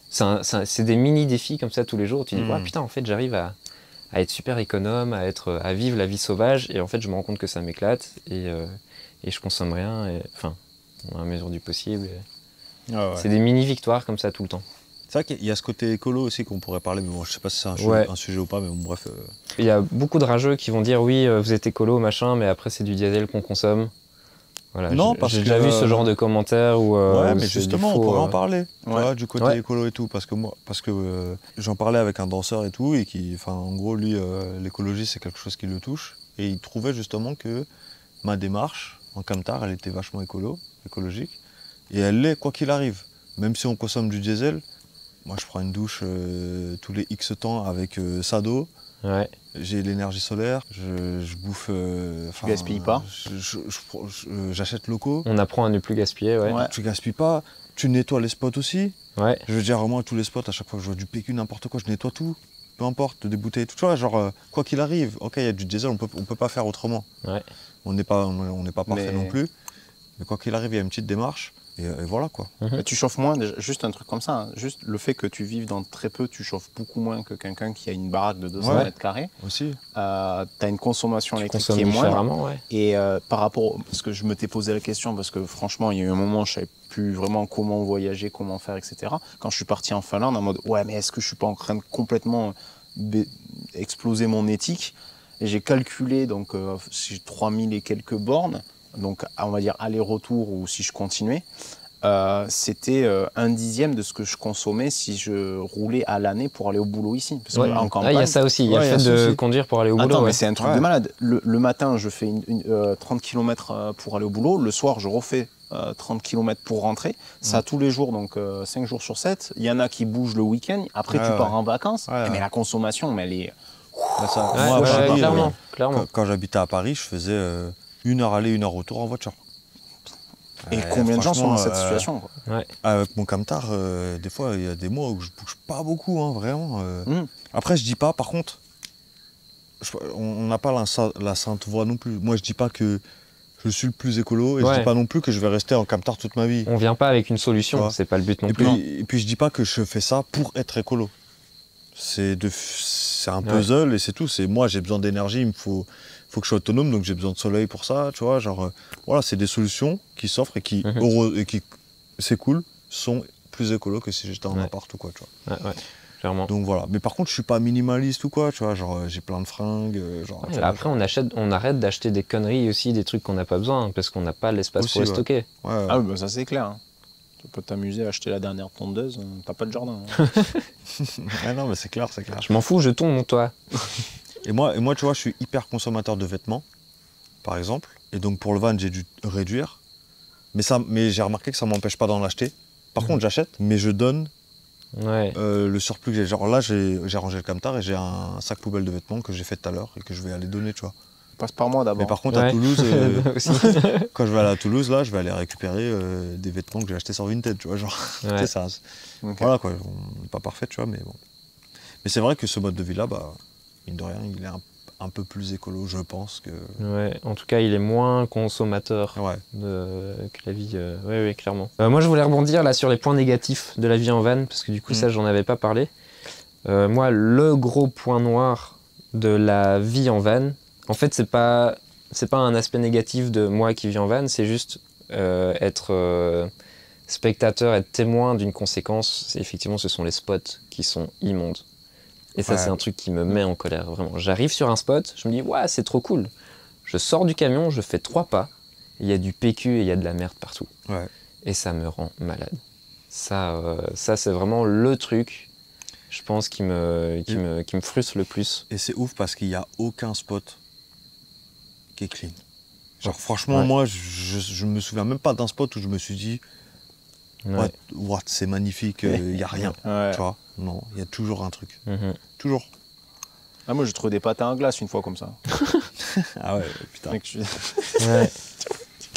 C'est des mini-défis comme ça tous les jours. Tu dis, mmh. oh, putain, en fait, j'arrive à, à être super économe, à, être, à vivre la vie sauvage. Et en fait, je me rends compte que ça m'éclate et, euh, et je consomme rien. Et, enfin, à la mesure du possible. Et... Ah ouais. C'est des mini-victoires comme ça tout le temps. C'est vrai qu'il y a ce côté écolo aussi qu'on pourrait parler, mais bon, je sais pas si c'est un, ouais. un sujet ou pas, mais bon, bref. Euh... Il y a beaucoup de rageux qui vont dire oui, vous êtes écolo, machin, mais après c'est du diesel qu'on consomme. Voilà, non, parce que j'ai déjà vu euh... ce genre de commentaires où. Euh, ouais, mais justement, faux, on pourrait euh... en parler, ouais. tu vois, du côté ouais. écolo et tout, parce que moi, parce que euh, j'en parlais avec un danseur et tout, et qui, enfin, en gros, lui, euh, l'écologie, c'est quelque chose qui le touche, et il trouvait justement que ma démarche en camtar, elle était vachement écolo, écologique, et elle l'est quoi qu'il arrive, même si on consomme du diesel. Moi, je prends une douche euh, tous les X temps avec euh, ça d'eau. Ouais. J'ai l'énergie solaire. Je, je bouffe. Euh, tu gaspilles pas. J'achète locaux. On apprend à ne plus gaspiller. Ouais. Ouais. Tu gaspilles pas. Tu nettoies les spots aussi. Ouais. Je veux dire, vraiment, tous les spots, à chaque fois que je vois du P Q, n'importe quoi, je nettoie tout. Peu importe, des bouteilles, tout. Tu vois, genre, euh, quoi qu'il arrive, ok, il y a du diesel, on peut, on peut pas faire autrement. Ouais. On n'est pas, on, on n'est pas parfait Mais... non plus. Mais quoi qu'il arrive, il y a une petite démarche. Et, et voilà quoi. Mmh. Tu chauffes moins, déjà, juste un truc comme ça, hein. Juste le fait que tu vives dans très peu, tu chauffes beaucoup moins que quelqu'un qui a une baraque de deux cents ouais. mètres carrés. Aussi. Euh, tu as une consommation électrique qui est moindre. Ouais. Et euh, par rapport, parce que je me t'ai posé la question, parce que franchement, il y a eu un moment où je savais plus vraiment comment voyager, comment faire, et cetera. Quand je suis parti en Finlande, en mode ouais, mais est-ce que je suis pas en train de complètement exploser mon éthique? Et j'ai calculé, donc euh, trois mille et quelques bornes. Donc, on va dire aller-retour ou si je continuais, euh, c'était euh, un dixième de ce que je consommais si je roulais à l'année pour aller au boulot ici. Parce ouais. qu'en campagne, ah, il y a ça aussi, il y a ouais, le fait de aussi. Conduire pour aller au Attends, boulot. Attends, mais ouais. c'est un truc ouais. de malade. Le, le matin, je fais une, une, euh, trente kilomètres pour aller au boulot. Le soir, je refais euh, trente kilomètres pour rentrer. Ça, ouais. tous les jours, donc euh, cinq jours sur sept. Il y en a qui bougent le week-end. Après, ouais, tu ouais. pars en vacances. Ouais, ouais. Mais la consommation, mais elle est... Bah ça, ouais, moi, ouais, ouais, pas, clairement, clairement. Quand, quand j'habitais à Paris, je faisais... Euh... Une heure aller, une heure retour en voiture. Et euh, combien de gens sont dans cette situation quoi. Ouais. Avec mon camtar, euh, des fois, il y a des mois où je bouge pas beaucoup, hein, vraiment. Euh. Mm. Après, je dis pas, par contre, je, on n'a pas la, la sainte voix non plus. Moi, je dis pas que je suis le plus écolo et ouais. je dis pas non plus que je vais rester en camtar toute ma vie. On vient pas avec une solution, ouais. c'est pas le but non et plus. Puis, et puis, je dis pas que je fais ça pour être écolo. C'est un puzzle ouais. et c'est tout. C'est moi, j'ai besoin d'énergie, il me faut... faut que je sois autonome, donc j'ai besoin de soleil pour ça, tu vois, genre, euh, voilà, c'est des solutions qui s'offrent et qui, mmh. qui c'est cool, sont plus écolo que si j'étais en ouais. appart ou quoi, tu vois. Ouais, ouais, clairement. Donc voilà, mais par contre, je suis pas minimaliste ou quoi, tu vois, genre, j'ai plein de fringues, genre... Ouais, vois, après, on, achète, on arrête d'acheter des conneries aussi, des trucs qu'on n'a pas besoin, hein, parce qu'on n'a pas l'espace pour les ouais. stocker. Ouais, ouais. Ah oui, bah ça c'est clair, hein. Tu peux t'amuser à acheter la dernière tondeuse, t'as pas de jardin. Hein. Ouais, non, mais c'est clair, c'est clair. Je m'en fous, je tombe mon toit. Et moi, et moi, tu vois, je suis hyper consommateur de vêtements, par exemple. Et donc, pour le van, j'ai dû réduire. Mais, mais j'ai remarqué que ça ne m'empêche pas d'en acheter. Par mmh. contre, j'achète, mais je donne ouais. euh, le surplus que j'ai. Genre là, j'ai rangé le camtar et j'ai un sac poubelle de vêtements que j'ai fait tout à l'heure et que je vais aller donner, tu vois. Passe par moi d'abord. Mais par contre, ouais. à Toulouse, euh, quand je vais aller à Toulouse, là, je vais aller récupérer euh, des vêtements que j'ai achetés sur Vinted, tu vois. Genre, ouais. ça. Okay. Voilà, quoi. On n'est pas parfait, tu vois, mais bon. Mais c'est vrai que ce mode de vie-là, bah... mine de rien, il est un, un peu plus écolo, je pense. Que... Ouais, en tout cas, il est moins consommateur ouais. de, que la vie. Euh, oui, ouais, clairement. Euh, moi, je voulais rebondir là, sur les points négatifs de la vie en van, parce que du coup, mmh. ça, j'en avais pas parlé. Euh, moi, le gros point noir de la vie en van, en fait, c'est pas, c'est pas un aspect négatif de moi qui vis en van, c'est juste euh, être euh, spectateur, être témoin d'une conséquence. Effectivement, ce sont les spots qui sont immondes. Et ça, ouais. c'est un truc qui me met en colère, vraiment. J'arrive sur un spot, je me dis « Ouah, c'est trop cool !» Je sors du camion, je fais trois pas, il y a du P Q et il y a de la merde partout. Ouais. Et ça me rend malade. Ça, euh, ça c'est vraiment le truc, je pense, qui me, qui me, qui me frustre le plus. Et c'est ouf parce qu'il n'y a aucun spot qui est clean. Genre franchement, ouais. moi, je ne me souviens même pas d'un spot où je me suis dit « What, what c'est magnifique, il euh, n'y a rien. Ouais. » tu vois. Non, il y a toujours un truc. Mmh. Toujours. Ah, moi, j'ai trouvé des pâtes à un glace une fois comme ça. Ah ouais, putain. Mec, je... ouais.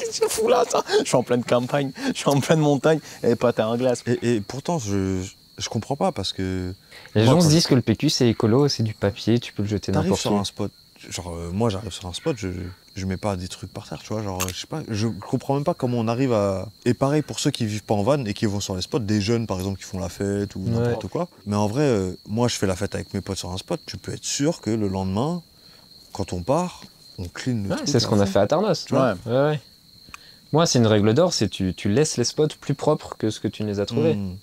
qu'est-ce que tu fous là, ça? Je suis en pleine campagne, je suis en pleine montagne, et pas terre à glace. Et, et pourtant, je, je comprends pas parce que. Les moi, gens se disent que le P Q c'est écolo, c'est du papier, tu peux le jeter n'importe où. Sur un spot. Genre, euh, moi j'arrive sur un spot, je, je mets pas des trucs par terre, tu vois. Genre, je sais pas, je comprends même pas comment on arrive à. Et pareil pour ceux qui vivent pas en van et qui vont sur les spots, des jeunes par exemple qui font la fête ou n'importe ouais. quoi. Mais en vrai, euh, moi je fais la fête avec mes potes sur un spot, tu peux être sûr que le lendemain, quand on part, on clean le ouais, c'est ce qu'on a fait à Tarnos. Tu vois ouais. Ouais, ouais. Moi, c'est une règle d'or, c'est tu, tu laisses les spots plus propres que ce que tu ne les as trouvés. Mmh.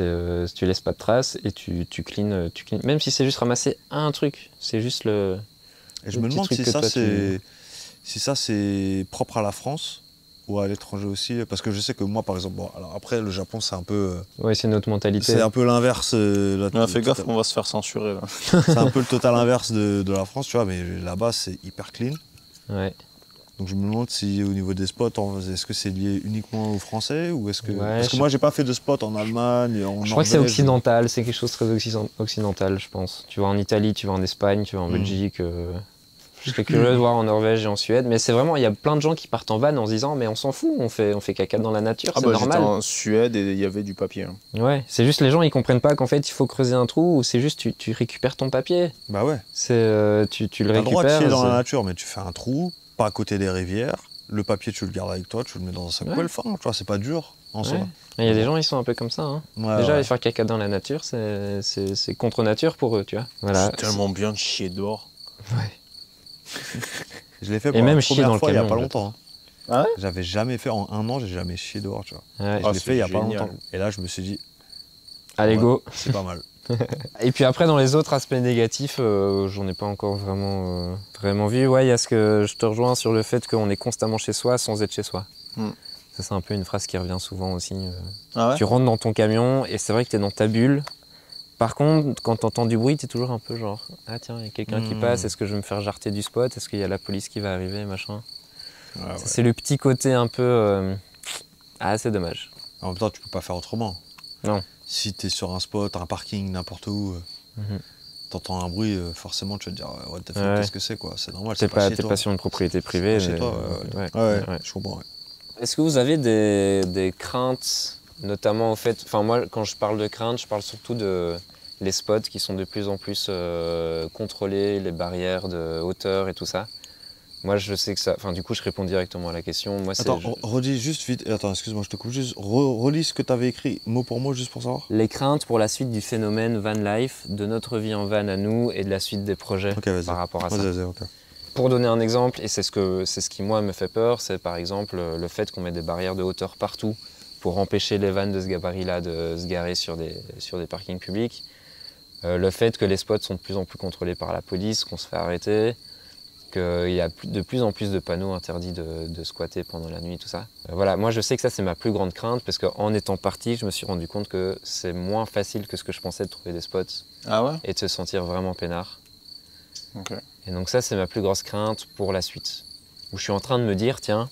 Euh, tu laisses pas de traces et tu, tu, clean, tu clean. Même si c'est juste ramasser un truc, c'est juste le. Et je me demande si ça, c'est, tu... si ça c'est propre à la France ou à l'étranger aussi, parce que je sais que moi par exemple, bon, alors après le Japon c'est un peu... Euh, oui c'est notre mentalité. C'est un peu l'inverse. Euh, ah, fais gaffe, total... on va se faire censurer là. C'est un peu le total inverse de, de la France, tu vois, mais là-bas c'est hyper clean. Ouais. Donc je me demande si au niveau des spots, est-ce que c'est lié uniquement aux Français ou est-ce que... Ouais, parce que moi j'ai pas fait de spot en Allemagne, en Je crois Norvège. Que c'est occidental, c'est quelque chose de très occidental je pense. Tu vas en Italie, tu vas en Espagne, tu vas en Belgique... Mmh. Euh... Je serais curieux de voir en Norvège et en Suède, mais c'est vraiment, il y a plein de gens qui partent en van en se disant mais on s'en fout, on fait, on fait caca dans la nature, ah c'est bah normal. J'étais en Suède et il y avait du papier. Hein. Ouais, c'est juste les gens ils comprennent pas qu'en fait il faut creuser un trou ou c'est juste tu, tu récupères ton papier. Bah ouais. C'est euh, tu, tu le récupères. T'as le droit de chier dans la nature, mais tu fais un trou, pas à côté des rivières, le papier tu le gardes avec toi, tu le mets dans un sac poubelle, ouais. tu vois, c'est pas dur en ouais. soi. Il y a des gens, ils sont un peu comme ça. Hein. Ouais, Déjà, ouais. aller faire caca dans la nature, c'est contre nature pour eux, tu vois. Voilà. C'est tellement bien de chier dehors. Ouais. Je l'ai fait pour et même la première dans le fois camion, il n'y a pas longtemps. Ah ouais J'avais jamais fait, en un an, j'ai jamais chié dehors, tu vois. Ouais. Je oh, l'ai fait il n'y a génial. Pas longtemps. Et là, je me suis dit... Allez, go. C'est pas mal. Et puis après, dans les autres aspects négatifs, euh, j'en ai pas encore vraiment, euh, vraiment vu. Ouais, il y a ce que je te rejoins sur le fait qu'on est constamment chez soi sans être chez soi. Hmm. Ça, c'est un peu une phrase qui revient souvent aussi. Euh, ah ouais tu rentres dans ton camion et c'est vrai que tu es dans ta bulle. Par contre, quand t'entends du bruit, t'es toujours un peu genre « Ah tiens, il y a quelqu'un mmh. qui passe, est-ce que je vais me faire jarter du spot? Est-ce qu'il y a la police qui va arriver ?» machin. Ah, ouais. C'est le petit côté un peu... Euh... Ah, c'est dommage. En même temps, tu peux pas faire autrement. Non. Si t'es sur un spot, un parking, n'importe où, mmh. t'entends un bruit, forcément, tu vas te dire « What the fuck, ouais. qu'est-ce que c'est quoi ?» C'est normal, c'est pas, pas chez toi. T'es pas sur une propriété privée. C'est pas chez toi, ouais, ouais. Ouais. Ouais, ouais, ouais. Je comprends, ouais. Est-ce que vous avez des, des craintes? Notamment au fait, enfin moi quand je parle de crainte, je parle surtout de les spots qui sont de plus en plus euh, contrôlés, les barrières de hauteur et tout ça. Moi je sais que ça, enfin du coup je réponds directement à la question. Moi, attends, je... redis juste vite, attends excuse-moi je te coupe juste, Re relis ce que tu avais écrit mot pour mot juste pour savoir. Les craintes pour la suite du phénomène van life, de notre vie en van à nous et de la suite des projets okay, par rapport à ça. Vas-y, vas-y, okay. Pour donner un exemple, et c'est ce, que, c'est ce qui moi me fait peur, c'est par exemple le fait qu'on met des barrières de hauteur partout. Pour empêcher les vannes de ce gabarit-là de se garer sur des, sur des parkings publics. Euh, le fait que les spots sont de plus en plus contrôlés par la police, qu'on se fait arrêter, qu'il y a de plus en plus de panneaux interdits de, de squatter pendant la nuit, tout ça. Euh, voilà, moi je sais que ça c'est ma plus grande crainte parce qu'en étant parti, je me suis rendu compte que c'est moins facile que ce que je pensais de trouver des spots. Ah ouais? Et de se sentir vraiment peinard. Okay. Et donc ça c'est ma plus grosse crainte pour la suite. Où je suis en train de me dire, tiens,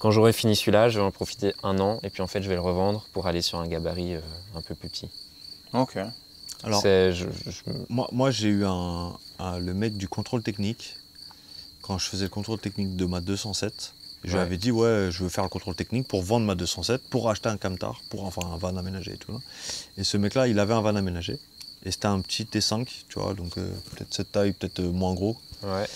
quand j'aurai fini celui-là, je vais en profiter un an et puis en fait je vais le revendre pour aller sur un gabarit euh, un peu plus petit. Ok. Alors, je, je... moi, moi j'ai eu un, un, le mec du contrôle technique, quand je faisais le contrôle technique de ma deux cent sept, je lui ouais. avais dit ouais je veux faire le contrôle technique pour vendre ma deux cent sept, pour acheter un camtar, pour enfin un van aménagé et tout. Là. Et ce mec-là, il avait un van aménagé et c'était un petit T cinq, tu vois, donc euh, peut-être cette taille, peut-être euh, moins gros. Ouais.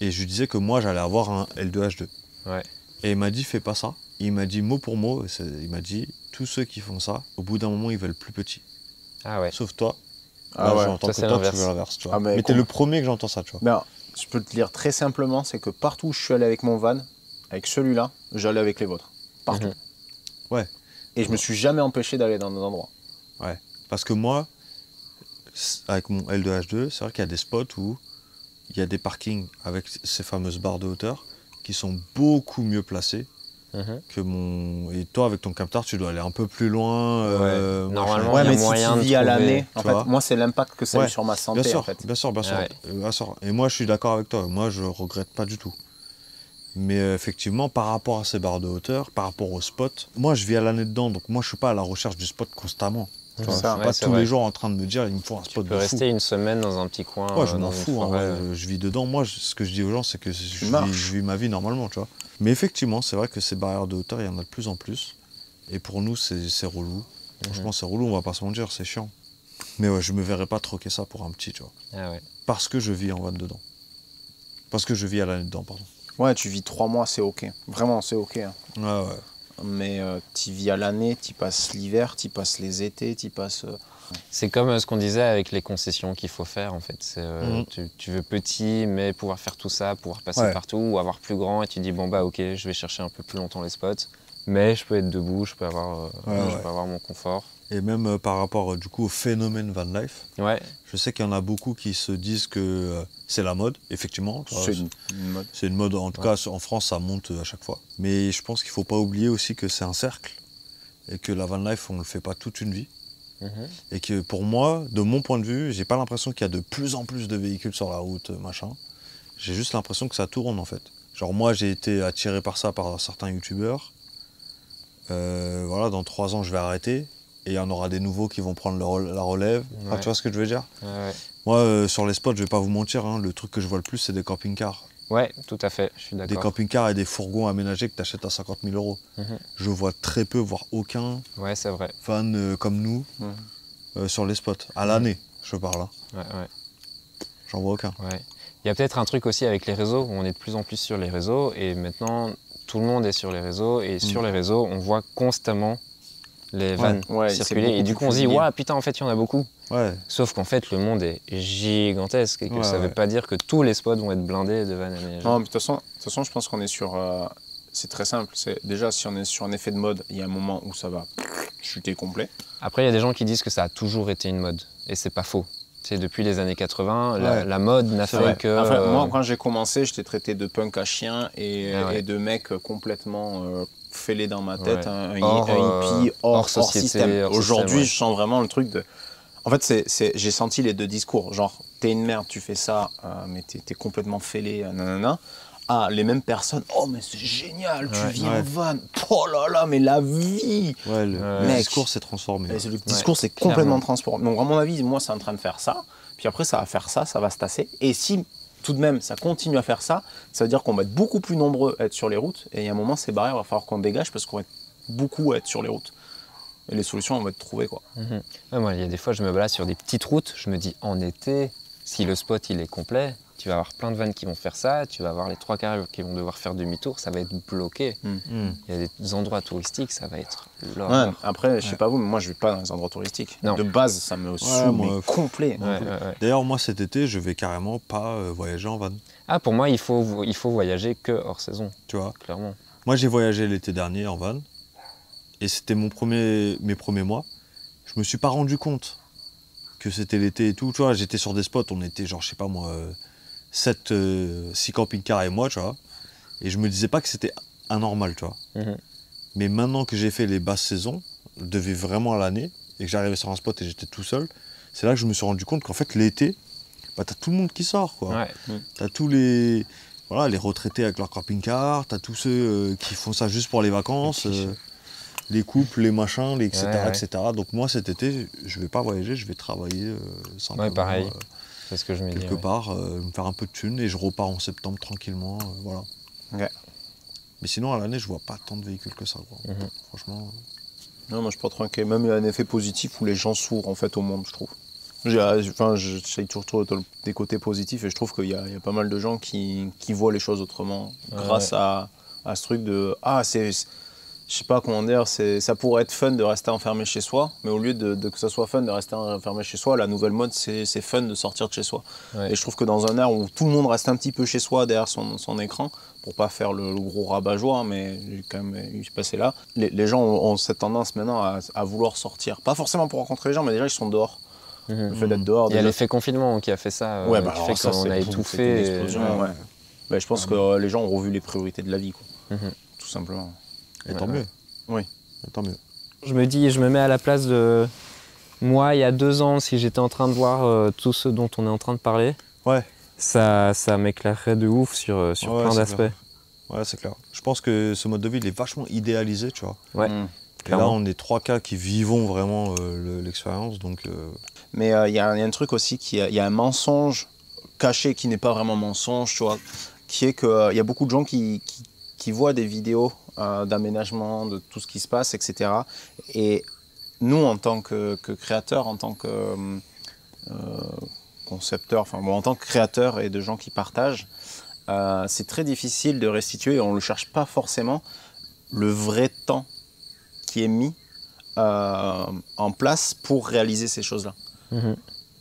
Et je lui disais que moi j'allais avoir un L deux H deux. Ouais. Et il m'a dit, fais pas ça. Et il m'a dit mot pour mot, il m'a dit, tous ceux qui font ça, au bout d'un moment, ils veulent plus petit. Ah ouais. Sauf toi. Ah ouais. J'entends que toi, tu veux l'inverse. Ah bah, mais t'es le premier que j'entends ça, tu vois. Ben, je peux te dire très simplement, c'est que partout où je suis allé avec mon van, avec celui-là, j'allais avec les vôtres. Partout. Mm-hmm. Ouais. Et je ouais. me suis jamais empêché d'aller dans des endroits. Ouais. Parce que moi, avec mon L deux H deux, c'est vrai qu'il y a des spots où il y a des parkings avec ces fameuses barres de hauteur. Qui sont beaucoup mieux placés mmh. que mon... Et toi, avec ton capteur, tu dois aller un peu plus loin. Euh, ouais. Normalement, ouais, il y a mais moyen si tu vis de à l'année, en fait, moi, c'est l'impact que ça ouais. a eu sur ma santé, bien sûr, en fait. Bien sûr, bien sûr, ouais. bien sûr. Et moi, je suis d'accord avec toi. Moi, je regrette pas du tout. Mais euh, effectivement, par rapport à ces barres de hauteur, par rapport au spot, moi, je vis à l'année dedans, donc moi, je suis pas à la recherche du spot constamment. Mmh. Enfin, ça, je suis ouais, pas tous vrai. les jours en train de me dire il me faut un spot tu peux de rester fou. Une semaine dans un petit coin. Ouais, je euh, m'en fous. Hein, ouais, ouais. Je vis dedans. Moi, je, ce que je dis aux gens, c'est que je vis, je vis ma vie normalement, tu vois. Mais effectivement, c'est vrai que ces barrières de hauteur, il y en a de plus en plus. Et pour nous, c'est relou. Mmh. Franchement, c'est relou. On va pas se mentir, c'est chiant. Mais ouais, je me verrais pas troquer ça pour un petit, tu vois. Ah ouais. Parce que je vis en van dedans. Parce que je vis à l'année dedans, pardon. Ouais, tu vis trois mois, c'est ok. Vraiment, c'est ok. Hein. Ouais, ouais. Mais euh, tu vis à l'année, tu passes l'hiver, tu passes les étés, tu passes... Euh... C'est comme euh, ce qu'on disait avec les concessions qu'il faut faire, en fait. Euh, mmh. tu, tu veux petit, mais pouvoir faire tout ça, pouvoir passer ouais. partout, ou avoir plus grand, et tu dis, bon, bah, ok, je vais chercher un peu plus longtemps les spots, mais je peux être debout, je peux avoir, euh, ouais, je ouais. peux avoir mon confort. Et même euh, par rapport, euh, du coup, au phénomène van life, ouais. je sais qu'il y en a beaucoup qui se disent que euh, c'est la mode, effectivement. C'est une, une mode. C'est une mode, en tout ouais. cas, en France, ça monte à chaque fois. Mais je pense qu'il ne faut pas oublier aussi que c'est un cercle et que la van life, on ne le fait pas toute une vie. Mm-hmm. Et que pour moi, de mon point de vue, j'ai pas l'impression qu'il y a de plus en plus de véhicules sur la route, machin. J'ai juste l'impression que ça tourne, en fait. Genre moi, j'ai été attiré par ça par certains youtubeurs. Euh, voilà, dans trois ans, je vais arrêter. Et il y en aura des nouveaux qui vont prendre le, la relève. Ouais. Enfin, tu vois ce que je veux dire? ouais, ouais. Moi, euh, sur les spots, je vais pas vous mentir, hein, le truc que je vois le plus, c'est des camping-cars. Ouais, tout à fait, je suis d'accord. Des camping-cars et des fourgons aménagés que tu achètes à cinquante mille euros. Mm-hmm. Je vois très peu, voire aucun ouais, c'est vrai. fan euh, comme nous mm-hmm. euh, sur les spots. À l'année, mm-hmm. je parle. Hein. Ouais, ouais. J'en vois aucun. Ouais. Il y a peut-être un truc aussi avec les réseaux, où on est de plus en plus sur les réseaux, et maintenant, tout le monde est sur les réseaux, et mm-hmm. sur les réseaux, on voit constamment les vannes ouais, ouais, circuler et du coup on se dit waouh ouais, putain en fait il y en a beaucoup ouais. sauf qu'en fait le monde est gigantesque et que ouais, ça ouais. veut pas dire que tous les spots vont être blindés de vannes aménagées. Non mais de toute façon, façon je pense qu'on est sur euh, c'est très simple, c'est déjà si on est sur un effet de mode, il y a un moment où ça va chuter complet. Après il y a des gens qui disent que ça a toujours été une mode et c'est pas faux. C'est depuis les années quatre-vingt, ouais. la, la mode n'a fait vrai. que... Enfin, euh... Moi, quand j'ai commencé, j'étais traité de punk à chien et, ah ouais. et de mec complètement euh, fêlé dans ma tête, ouais. un, un, hors, un hippie, hors, hors société, hors système. Aujourd'hui, ouais. je sens vraiment le truc de... En fait, j'ai senti les deux discours, genre, t'es une merde, tu fais ça, euh, mais t'es es complètement fêlé, euh, nanana. Ah, les mêmes personnes, oh mais c'est génial, ouais, tu viens ouais. en van, oh là là, mais la vie ouais, le, euh, mec, le discours s'est transformé. Le ouais. discours s'est ouais, complètement transformé. Donc à mon avis, moi c'est en train de faire ça, puis après ça va faire ça, ça va se tasser. Et si tout de même ça continue à faire ça, ça veut dire qu'on va être beaucoup plus nombreux à être sur les routes, et il y a un moment, ces barrières, il va falloir qu'on dégage parce qu'on va être beaucoup à être sur les routes. Et les solutions, on va être trouvées, quoi. Mmh. Ouais, moi, il y a des fois, je me balade sur des petites routes, je me dis, en été, si le spot il est complet, tu vas avoir plein de vannes qui vont faire ça, tu vas avoir les trois carrés qui vont devoir faire demi-tour, ça va être bloqué. Mmh. Il y a des endroits touristiques, ça va être l'horreur. Ouais, après, je sais ouais. pas vous, mais moi je vais pas dans les endroits touristiques. Non. De base, ça me ouais, saoule, mais f... complet. Ouais, ouais, ouais. D'ailleurs, moi cet été, je vais carrément pas euh, voyager en van. Ah, pour moi, il faut, il faut voyager que hors saison. Tu vois, clairement. Moi, j'ai voyagé l'été dernier en van, et c'était mon premier, mes premiers mois. Je me suis pas rendu compte que c'était l'été et tout. Tu vois, j'étais sur des spots, on était genre, je sais pas moi. Euh, sept, euh, six camping-cars et moi, tu vois. Et je me disais pas que c'était anormal, tu vois. Mmh. Mais maintenant que j'ai fait les basses saisons, de vivre vraiment à l'année, et que j'arrivais sur un spot et j'étais tout seul, c'est là que je me suis rendu compte qu'en fait, l'été, bah, t'as tout le monde qui sort, quoi. Ouais. Mmh. T'as tous les, voilà, les retraités avec leur camping-car, t'as tous ceux euh, qui font ça juste pour les vacances, euh, les couples, les machins, les et cetera, ouais, ouais. et cetera. Donc moi, cet été, je vais pas voyager, je vais travailler euh, simplement. Ouais, pareil. Euh, C'est ce que je me dis. Quelque ouais. part, euh, me faire un peu de thunes et je repars en septembre tranquillement. Euh, voilà. Ouais. Mais sinon, à l'année, je vois pas tant de véhicules que ça. Quoi. Mm-hmm. Franchement. Non, moi je pense qu'il y a même un effet positif où les gens s'ouvrent en fait au monde, je trouve. Enfin, j'essaye toujours de des côtés positifs et je trouve qu'il y, y a pas mal de gens qui, qui voient les choses autrement ouais, grâce ouais. À, à ce truc de ah, c'est. Je sais pas comment dire, ça pourrait être fun de rester enfermé chez soi, mais au lieu de, de que ça soit fun de rester enfermé chez soi, la nouvelle mode, c'est fun de sortir de chez soi. Ouais. Et je trouve que dans un air où tout le monde reste un petit peu chez soi derrière son, son écran, pour pas faire le, le gros rabat-joie, mais j'ai quand même eu ce passé-là, les, les gens ont, ont cette tendance maintenant à, à vouloir sortir. Pas forcément pour rencontrer les gens, mais déjà ils sont dehors. Mmh, le fait d'être dehors. Il y a l'effet confinement qui a fait ça, ouais, euh, bah, qui fait qu'on a étouffé. Et... Ouais. Ouais. Bah, je pense ah, que euh, les gens ont revu les priorités de la vie, quoi. Mmh. Tout simplement. Et tant mieux. Oui. Et tant mieux. Je me dis, je me mets à la place de moi, il y a deux ans, si j'étais en train de voir euh, tout ce dont on est en train de parler, ouais. ça, ça m'éclairerait de ouf sur, sur ouais, plein d'aspects. Ouais, c'est clair. Je pense que ce mode de vie, il est vachement idéalisé, tu vois. Ouais. Mmh. Et là, on est trois cas qui vivons vraiment euh, l'expérience. Donc, euh... Mais il euh, y, y a un truc aussi, il y, y a un mensonge caché qui n'est pas vraiment mensonge, tu vois, qui est qu'il euh, y a beaucoup de gens qui, qui, qui voient des vidéos euh, d'aménagement, de tout ce qui se passe, et cetera. Et nous, en tant que, que créateurs, en tant que euh, concepteurs, enfin bon, en tant que créateurs et de gens qui partagent, euh, c'est très difficile de restituer, on ne le cherche pas forcément, le vrai temps qui est mis euh, en place pour réaliser ces choses-là. Mmh.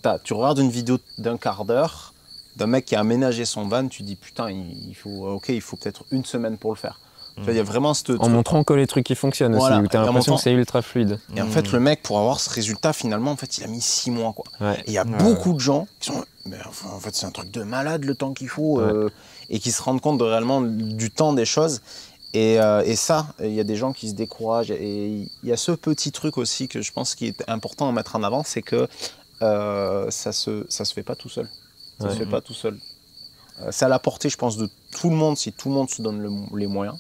T'as, tu regardes une vidéo d'un quart d'heure d'un mec qui a aménagé son van, tu dis putain, il, il faut, ok, il faut peut-être une semaine pour le faire. Mmh. Tu vois, y a vraiment cette, en montrant que les trucs qui fonctionnent, voilà, aussi, où t'as l'impression que c'est ultra fluide. Et mmh. en fait, le mec, pour avoir ce résultat, finalement, en fait, il a mis six mois, quoi. Ouais. Et il y a ouais. beaucoup de gens qui sont, mais enfin, en fait, c'est un truc de malade le temps qu'il faut, ouais. euh, et qui se rendent compte de, réellement du temps des choses. Et, euh, et ça, il y a des gens qui se découragent. Et il y a ce petit truc aussi que je pense qui est important à mettre en avant, c'est que euh, ça se, ça se fait pas tout seul. Ça ouais. se fait pas tout seul. Euh, c'est à la portée, je pense, de tout le monde, si tout le monde se donne le, les moyens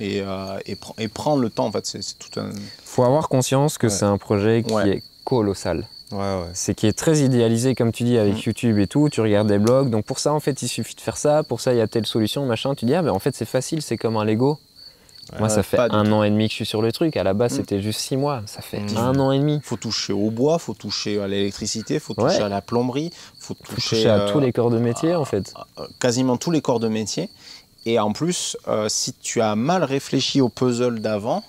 et, euh, et, pr et prend le temps. En fait, c'est tout un. Faut avoir conscience que ouais. c'est un projet qui ouais. est colossal. Ouais, ouais. C'est qui est très idéalisé, comme tu dis, avec mmh. YouTube et tout. Tu regardes des blogs, donc pour ça, en fait, il suffit de faire ça. Pour ça, il y a telle solution, machin. Tu dis, ah, mais en fait, c'est facile, c'est comme un Lego. Ouais, Moi, ça fait un an et demi que je suis sur le truc. À la base, mmh. c'était juste six mois. Ça fait mmh. un an et demi. Faut toucher au bois, faut toucher à l'électricité, faut toucher ouais. à la plomberie, faut toucher, faut toucher à euh, tous les corps de métier, à, en fait. À, à, quasiment tous les corps de métier. Et en plus, euh, si tu as mal réfléchi au puzzle d'avant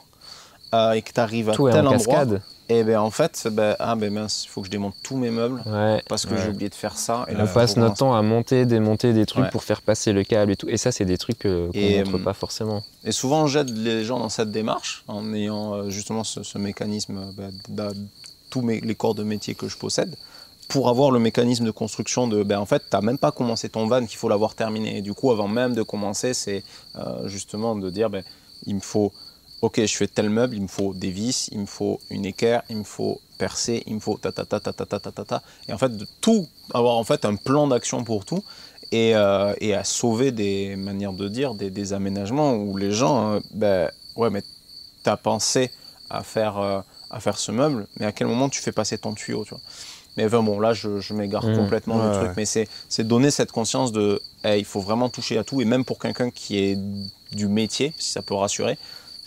euh, et que tu arrives à tout tel en endroit. Cascade. Et bien en fait, ben, ah ben mince, il faut que je démonte tous mes meubles ouais, parce que ouais. j'ai oublié de faire ça. Et on là, passe notre temps à monter, démonter des trucs ouais. pour faire passer le câble et tout. Et ça, c'est des trucs qu'on ne montre pas forcément. Et souvent, on jette les gens dans cette démarche en ayant justement ce, ce mécanisme, ben, ben, tous mes, les corps de métier que je possède, pour avoir le mécanisme de construction de, ben en fait, tu n'as même pas commencé ton van, qu'il faut l'avoir terminé. Et du coup, avant même de commencer, c'est euh, justement de dire, ben, il me faut... Ok, je fais tel meuble, il me faut des vis, il me faut une équerre, il me faut percer, il me faut ta ta ta ta ta ta ta ta ta. Et en fait, de tout, avoir en fait un plan d'action pour tout et, euh, et à sauver des manières de dire, des, des aménagements où les gens, euh, ben ouais, mais t'as pensé à faire, euh, à faire ce meuble, mais à quel moment tu fais passer ton tuyau, tu vois. Mais ben bon, là, je, je m'égare mmh, complètement ouais, du truc, ouais. mais c'est donner cette conscience de, hey, il faut vraiment toucher à tout et même pour quelqu'un qui est du métier, si ça peut rassurer.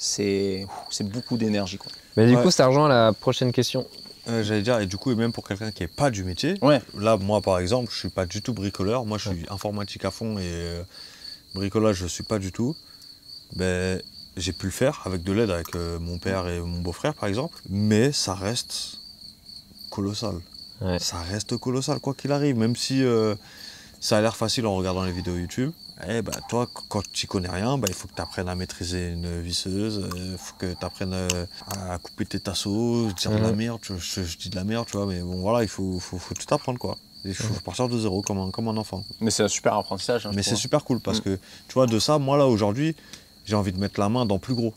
C'est beaucoup d'énergie. Mais du ouais. coup, ça rejoint la prochaine question. Euh, J'allais dire, et du coup, et même pour quelqu'un qui n'est pas du métier, ouais. là, moi, par exemple, je ne suis pas du tout bricoleur. Moi, je suis ouais. informatique à fond et euh, bricolage, je ne suis pas du tout. Ben, j'ai pu le faire avec de l'aide, avec euh, mon père et mon beau-frère, par exemple. Mais ça reste colossal. Ouais. Ça reste colossal, quoi qu'il arrive. Même si euh, ça a l'air facile en regardant les vidéos YouTube. Eh ben, toi, quand tu n'y connais rien, ben, il faut que tu apprennes à maîtriser une visseuse, il faut que tu apprennes à couper tes tasseaux, dire mmh. de la merde, je, je, je dis de la merde, tu vois, mais bon voilà, il faut, faut, faut tout apprendre, quoi. Il faut mmh. partir de zéro, comme un, comme un enfant. Mais c'est un super apprentissage. Hein, mais c'est super cool, parce mmh. que, tu vois, de ça, moi, là, aujourd'hui, j'ai envie de mettre la main dans plus gros.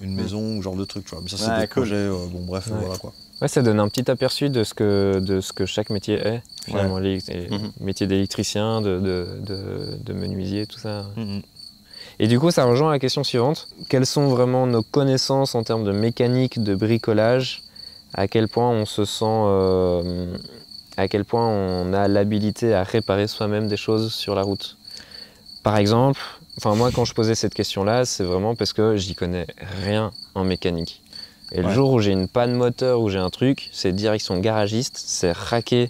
Une maison, mmh. genre de truc, tu vois. Mais ça, c'est ouais, des cool. projets, euh, bon, bref, ouais. voilà, quoi. Ouais, ça donne un petit aperçu de ce que, de ce que chaque métier est, finalement, ouais. les, les mmh. métier d'électricien, de, de, de, de menuisier, tout ça. Mmh. Et du coup, ça rejoint la question suivante. Quelles sont vraiment nos connaissances en termes de mécanique, de bricolage? À quel point on se sent... Euh, à quel point on a l'habilité à réparer soi-même des choses sur la route? Par exemple, enfin moi, quand je posais cette question-là, c'est vraiment parce que j'y connais rien en mécanique. Et ouais. le jour où j'ai une panne moteur, où j'ai un truc, c'est direction garagiste, c'est raquer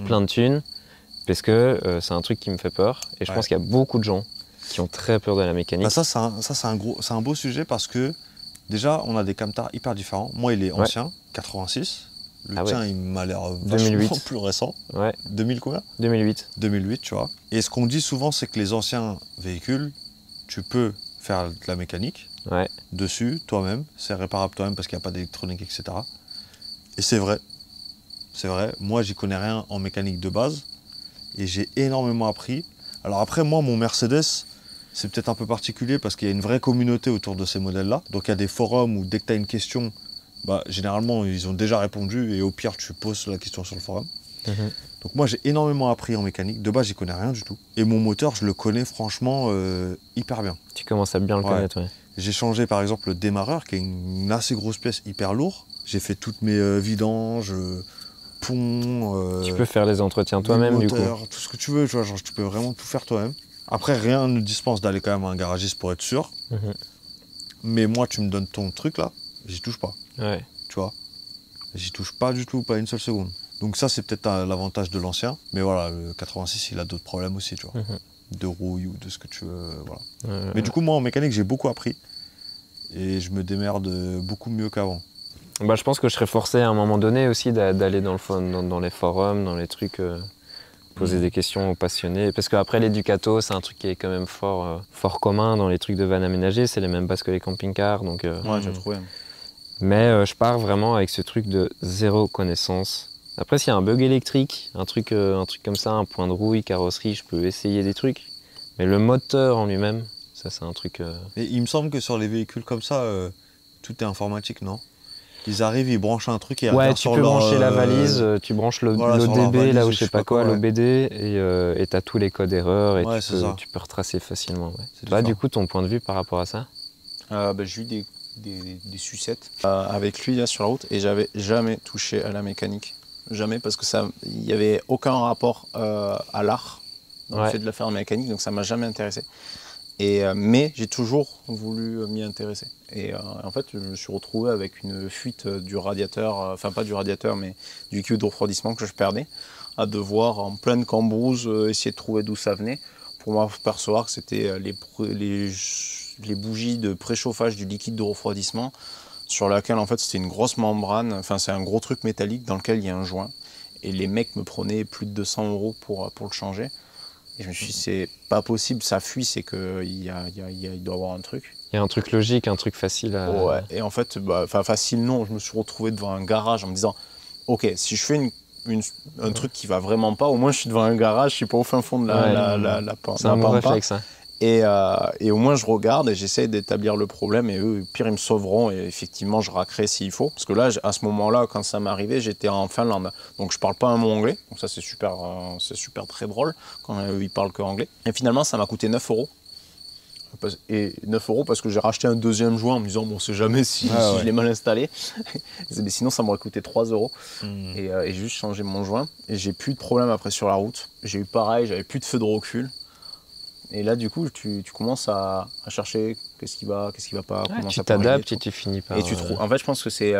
mmh. plein de thunes, parce que euh, c'est un truc qui me fait peur. Et je ouais. pense qu'il y a beaucoup de gens qui ont très peur de la mécanique. Bah ça, c'est un, ça, c'est un, gros, c'est un beau sujet parce que déjà, on a des camtars hyper différents. Moi, il est ancien, ouais. quatre-vingt-six. Le ah tien, ouais. il m'a l'air vachement plus récent. Ouais. deux mille combien ? deux mille huit. deux mille huit, tu vois. Et ce qu'on dit souvent, c'est que les anciens véhicules, tu peux faire de la mécanique ouais. dessus, toi-même. C'est réparable toi-même parce qu'il n'y a pas d'électronique, et cetera. Et c'est vrai. C'est vrai. Moi, j'y connais rien en mécanique de base. Et j'ai énormément appris. Alors après, moi, mon Mercedes, c'est peut-être un peu particulier parce qu'il y a une vraie communauté autour de ces modèles-là. Donc, il y a des forums où dès que tu as une question... Bah, généralement, ils ont déjà répondu et au pire, tu poses la question sur le forum. Mmh. Donc moi j'ai énormément appris en mécanique, de base j'y connais rien du tout. Et mon moteur je le connais franchement euh, hyper bien. Tu commences à bien le ouais. connaître, ouais. J'ai changé par exemple le démarreur qui est une assez grosse pièce hyper lourde. J'ai fait toutes mes euh, vidanges, euh, ponts... Euh, tu peux faire les entretiens toi-même du coup. Tout ce que tu veux, tu vois, genre tu peux vraiment tout faire toi-même. Après rien ne dispense d'aller quand même à un garagiste pour être sûr. Mmh. Mais moi tu me donnes ton truc là, j'y touche pas. Ouais. Tu vois, j'y touche pas du tout, pas une seule seconde. Donc ça c'est peut-être l'avantage de l'ancien, mais voilà, le quatre-vingt-six il a d'autres problèmes aussi, tu vois, mm-hmm. de rouille ou de ce que tu veux, voilà. Mm-hmm. Mais du coup moi en mécanique j'ai beaucoup appris et je me démerde beaucoup mieux qu'avant. Bah, je pense que je serais forcé à un moment donné aussi d'aller dans, le dans, dans les forums, dans les trucs, euh, poser mm-hmm. des questions aux passionnés, parce qu'après l'éducato c'est un truc qui est quand même fort, euh, fort commun dans les trucs de van aménagé, c'est les mêmes bases que les camping-cars, donc... Euh, ouais, j'ai trouvé. Mais euh, je pars vraiment avec ce truc de zéro connaissance. Après, s'il y a un bug électrique, un truc, euh, un truc comme ça, un point de rouille, carrosserie, je peux essayer des trucs. Mais le moteur en lui-même, ça c'est un truc... Euh... Et il me semble que sur les véhicules comme ça, euh, tout est informatique, non? Ils arrivent, ils branchent un truc et... Ouais, tu peux leur... brancher la valise, euh... tu branches l'O D B, voilà, là où je sais pas quoi, quoi ouais. l'O B D, et euh, tu as tous les codes erreurs, et ouais, tu, peux, tu peux retracer facilement. Ouais. Bah, du coup, ton point de vue par rapport à ça? euh, bah, J'ai eu des, des, des, des sucettes euh, avec lui là sur la route, et j'avais jamais touché à la mécanique. Jamais, parce que ça, il n'y avait aucun rapport euh, à l'art, dans ouais. le fait de la faire en mécanique, donc ça m'a jamais intéressé. Et, euh, mais j'ai toujours voulu euh, m'y intéresser. Et euh, en fait, je me suis retrouvé avec une fuite euh, du radiateur, enfin euh, pas du radiateur, mais du tuyau de refroidissement que je perdais, à devoir en pleine cambrouse euh, essayer de trouver d'où ça venait, pour m'apercevoir que c'était euh, les, les, les bougies de préchauffage du liquide de refroidissement, sur laquelle en fait c'était une grosse membrane, enfin c'est un gros truc métallique dans lequel il y a un joint, et les mecs me prenaient plus de deux cents euros pour, pour le changer, et je me suis dit c'est pas possible, ça fuit, c'est qu'il y a, y a, y a, il doit y avoir un truc. Il y a un truc logique, un truc facile à... Ouais, et en fait, bah, facile non, je me suis retrouvé devant un garage en me disant ok, si je fais une, une, un truc qui va vraiment pas, au moins je suis devant un garage, je suis pas au fin fond de la, ouais, la, la, la, la pampa. C'est un bon réflexe ça. Et, euh, et au moins je regarde et j'essaie d'établir le problème, et eux, pire, ils me sauveront, et effectivement je raquerai s'il faut. Parce que là, à ce moment-là, quand ça m'est arrivé, j'étais en Finlande, donc je parle pas un mot anglais, donc ça c'est super, euh, c'est super très drôle quand eux ils parlent que anglais. Et finalement ça m'a coûté neuf euros. Et neuf euros parce que j'ai racheté un deuxième joint en me disant bon, c'est jamais si, ah, si ouais. je l'ai mal installé. Mais sinon ça m'aurait coûté trois euros. Mmh. Et, euh, et juste changé mon joint, et j'ai plus de problème après sur la route. J'ai eu pareil, j'avais plus de feu de recul. Et là, du coup, tu, tu commences à, à chercher qu'est-ce qui va, qu'est-ce qui va pas. Ouais, comment tu t'adaptes et tu finis par... Et tu trouves. En fait, je pense que c'est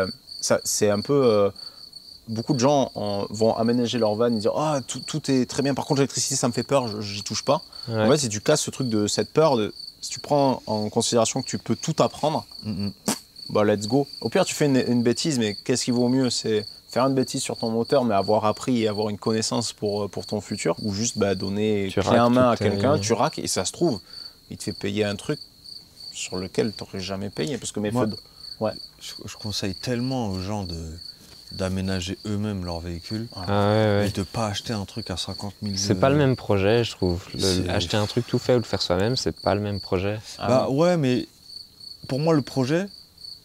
c'est un peu... Euh, beaucoup de gens en, vont aménager leur van et dire « Ah, oh, tout, tout est très bien, par contre, l'électricité, ça me fait peur, j'y touche pas. Ouais. » En fait, si tu casses ce truc de cette peur, de, si tu prends en considération que tu peux tout apprendre, mm-hmm. bah let's go. Au pire, tu fais une, une bêtise, mais qu'est-ce qui vaut mieux? C'est faire une bêtise sur ton moteur, mais avoir appris et avoir une connaissance pour, pour ton futur, ou juste bah, donner clé en main à quelqu'un, tu raques, et ça se trouve, il te fait payer un truc sur lequel tu n'aurais jamais payé. Parce que mes Moi, feux de... ouais. je, je conseille tellement aux gens d'aménager eux-mêmes leur véhicule, ah, ouais, ouais. et de ne pas acheter un truc à cinquante mille euros. C'est pas le même projet, je trouve. Le, acheter un truc tout fait ou le faire soi-même, c'est pas le même projet. Ah, bah ouais. ouais, mais pour moi, le projet,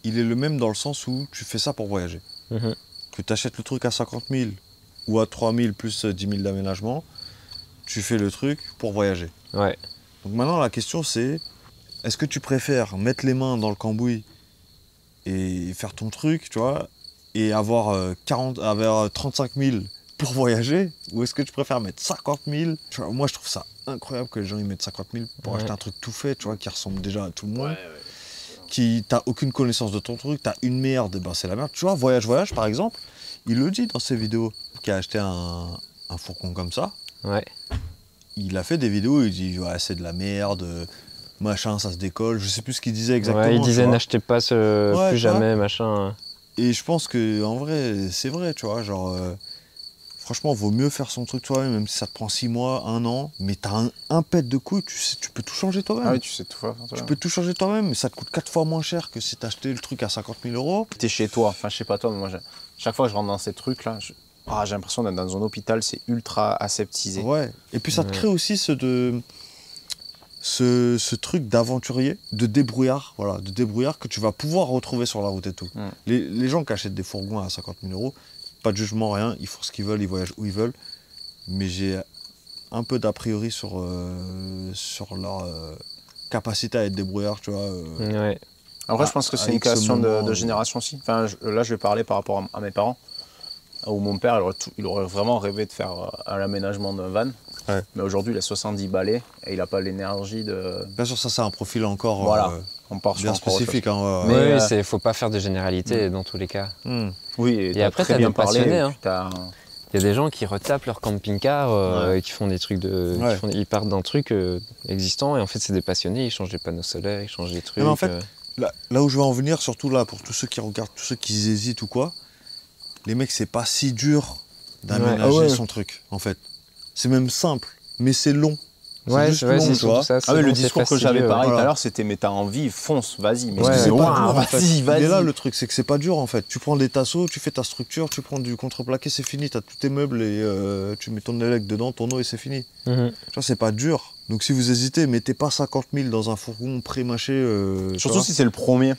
il est le même dans le sens où tu fais ça pour voyager. Mm-hmm. Que tu achètes le truc à cinquante mille ou à trois mille plus dix mille d'aménagement, tu fais le truc pour voyager. Ouais. Donc maintenant la question c'est, est-ce que tu préfères mettre les mains dans le cambouis et faire ton truc, tu vois, et avoir, quarante, avoir trente-cinq mille pour voyager, ou est-ce que tu préfères mettre cinquante mille? Tu vois, moi je trouve ça incroyable que les gens ils mettent cinquante mille pour ouais. acheter un truc tout fait, tu vois, qui ressemble déjà à tout le monde. Ouais, ouais. Qui t'as aucune connaissance de ton truc, t'as une merde, ben c'est la merde. Tu vois, Voyage Voyage par exemple, il le dit dans ses vidéos, qui a acheté un, un fourgon comme ça. Ouais. Il a fait des vidéos où il dit ouais, c'est de la merde, machin, ça se décolle, je sais plus ce qu'il disait exactement. Ouais, il disait n'achetez pas ce ouais, plus jamais, machin. Et je pense que en vrai, c'est vrai, tu vois, genre euh, franchement, vaut mieux faire son truc toi-même, même si ça te prend six mois, un an, mais t'as un, un pet de couilles, tu, sais, tu peux tout changer toi-même. Ah oui, tu sais tout faire toi-même. Tu peux tout changer toi-même, mais ça te coûte quatre fois moins cher que si t'achetais le truc à cinquante mille euros. T'es chez toi, enfin je sais pas toi, mais moi, je... chaque fois que je rentre dans ces trucs-là, j'ai je... ah, l'impression d'être dans un hôpital, c'est ultra aseptisé. Ouais, et puis ça te crée aussi ce, de... ce, ce truc d'aventurier, de débrouillard, voilà, de débrouillard que tu vas pouvoir retrouver sur la route et tout. Mmh. Les, les gens qui achètent des fourgons à cinquante mille euros, Pas de jugement, rien, ils font ce qu'ils veulent, ils voyagent où ils veulent. Mais j'ai un peu d'a priori sur, euh, sur leur euh, capacité à être débrouillard, tu vois. Euh, ouais. En vrai, à, je pense que c'est une question moment, de, de génération aussi. Enfin, je, là, je vais parler par rapport à, à mes parents. Où mon père, il aurait, tout, il aurait vraiment rêvé de faire euh, l'aménagement d'un van. Ouais. Mais aujourd'hui, il a soixante-dix balais et il n'a pas l'énergie de... Bien sûr, ça, c'est un profil encore... Voilà. Euh, On part bien spécifique. Hein, ouais. Mais euh... oui, il ne faut pas faire de généralité mmh. dans tous les cas. Mmh. Oui, et, et après, tu as des passionnés. Il hein. y a des gens qui retapent leur camping-car, euh, ouais. et qui font des trucs de. Ouais. Font... Ils partent d'un truc euh, existant et en fait, c'est des passionnés, ils changent des panneaux solaires, ils changent des trucs. Mais en fait, euh... là, là où je veux en venir, surtout là, pour tous ceux qui regardent, tous ceux qui hésitent ou quoi, les mecs, c'est pas si dur d'aménager ouais. ah ouais. son truc, en fait. C'est même simple, mais c'est long. Ouais, c'est vrai, long, tout ça, ah oui, long, le discours que j'avais pareil tout à l'heure, c'était mais t'as envie, fonce, vas-y. Mais ouais, c'est pas dur, vas-y, vas-y. Mais là, le truc, c'est que c'est pas dur en fait. Tu prends des tasseaux, tu fais ta structure, tu prends du contreplaqué, c'est fini. T'as tous tes meubles et euh, tu mets ton élec dedans, ton eau et c'est fini. Mm-hmm. Tu vois, c'est pas dur. Donc si vous hésitez, mettez pas cinquante mille dans un fourgon pré-mâché. Euh, Surtout si c'est le premier.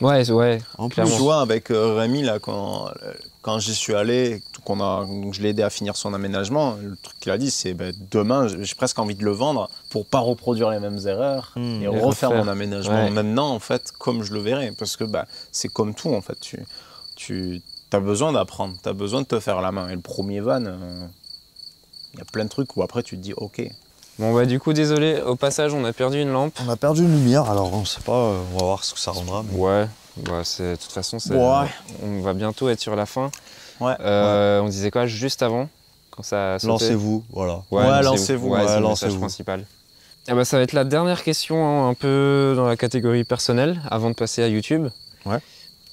Ouais, ouais. En plus, je vois avec euh, Rémi, là, quand, euh, quand j'y suis allé, qu'on a, je l'ai aidé à finir son aménagement, le truc qu'il a dit, c'est ben, demain, j'ai presque envie de le vendre pour pas reproduire les mêmes erreurs mmh, et refaire mon aménagement ouais. maintenant, en fait, comme je le verrai. Parce que ben, c'est comme tout, en fait. Tu, tu as besoin d'apprendre, tu as besoin de te faire la main. Et le premier van, il euh, y a plein de trucs où après, tu te dis OK. Bon bah du coup désolé, au passage on a perdu une lampe. On a perdu une lumière, alors on sait pas, euh, on va voir ce que ça rendra. Mais... Ouais, bah, de toute façon ouais. euh, on va bientôt être sur la fin. Ouais. Euh, ouais. On disait quoi juste avant quand ça sautait. Lancez-vous, voilà. Ouais, ouais lancez-vous, ouais, ouais, c'est le message principal. Ah bah, ça va être la dernière question hein, un peu dans la catégorie personnelle, avant de passer à YouTube. Ouais.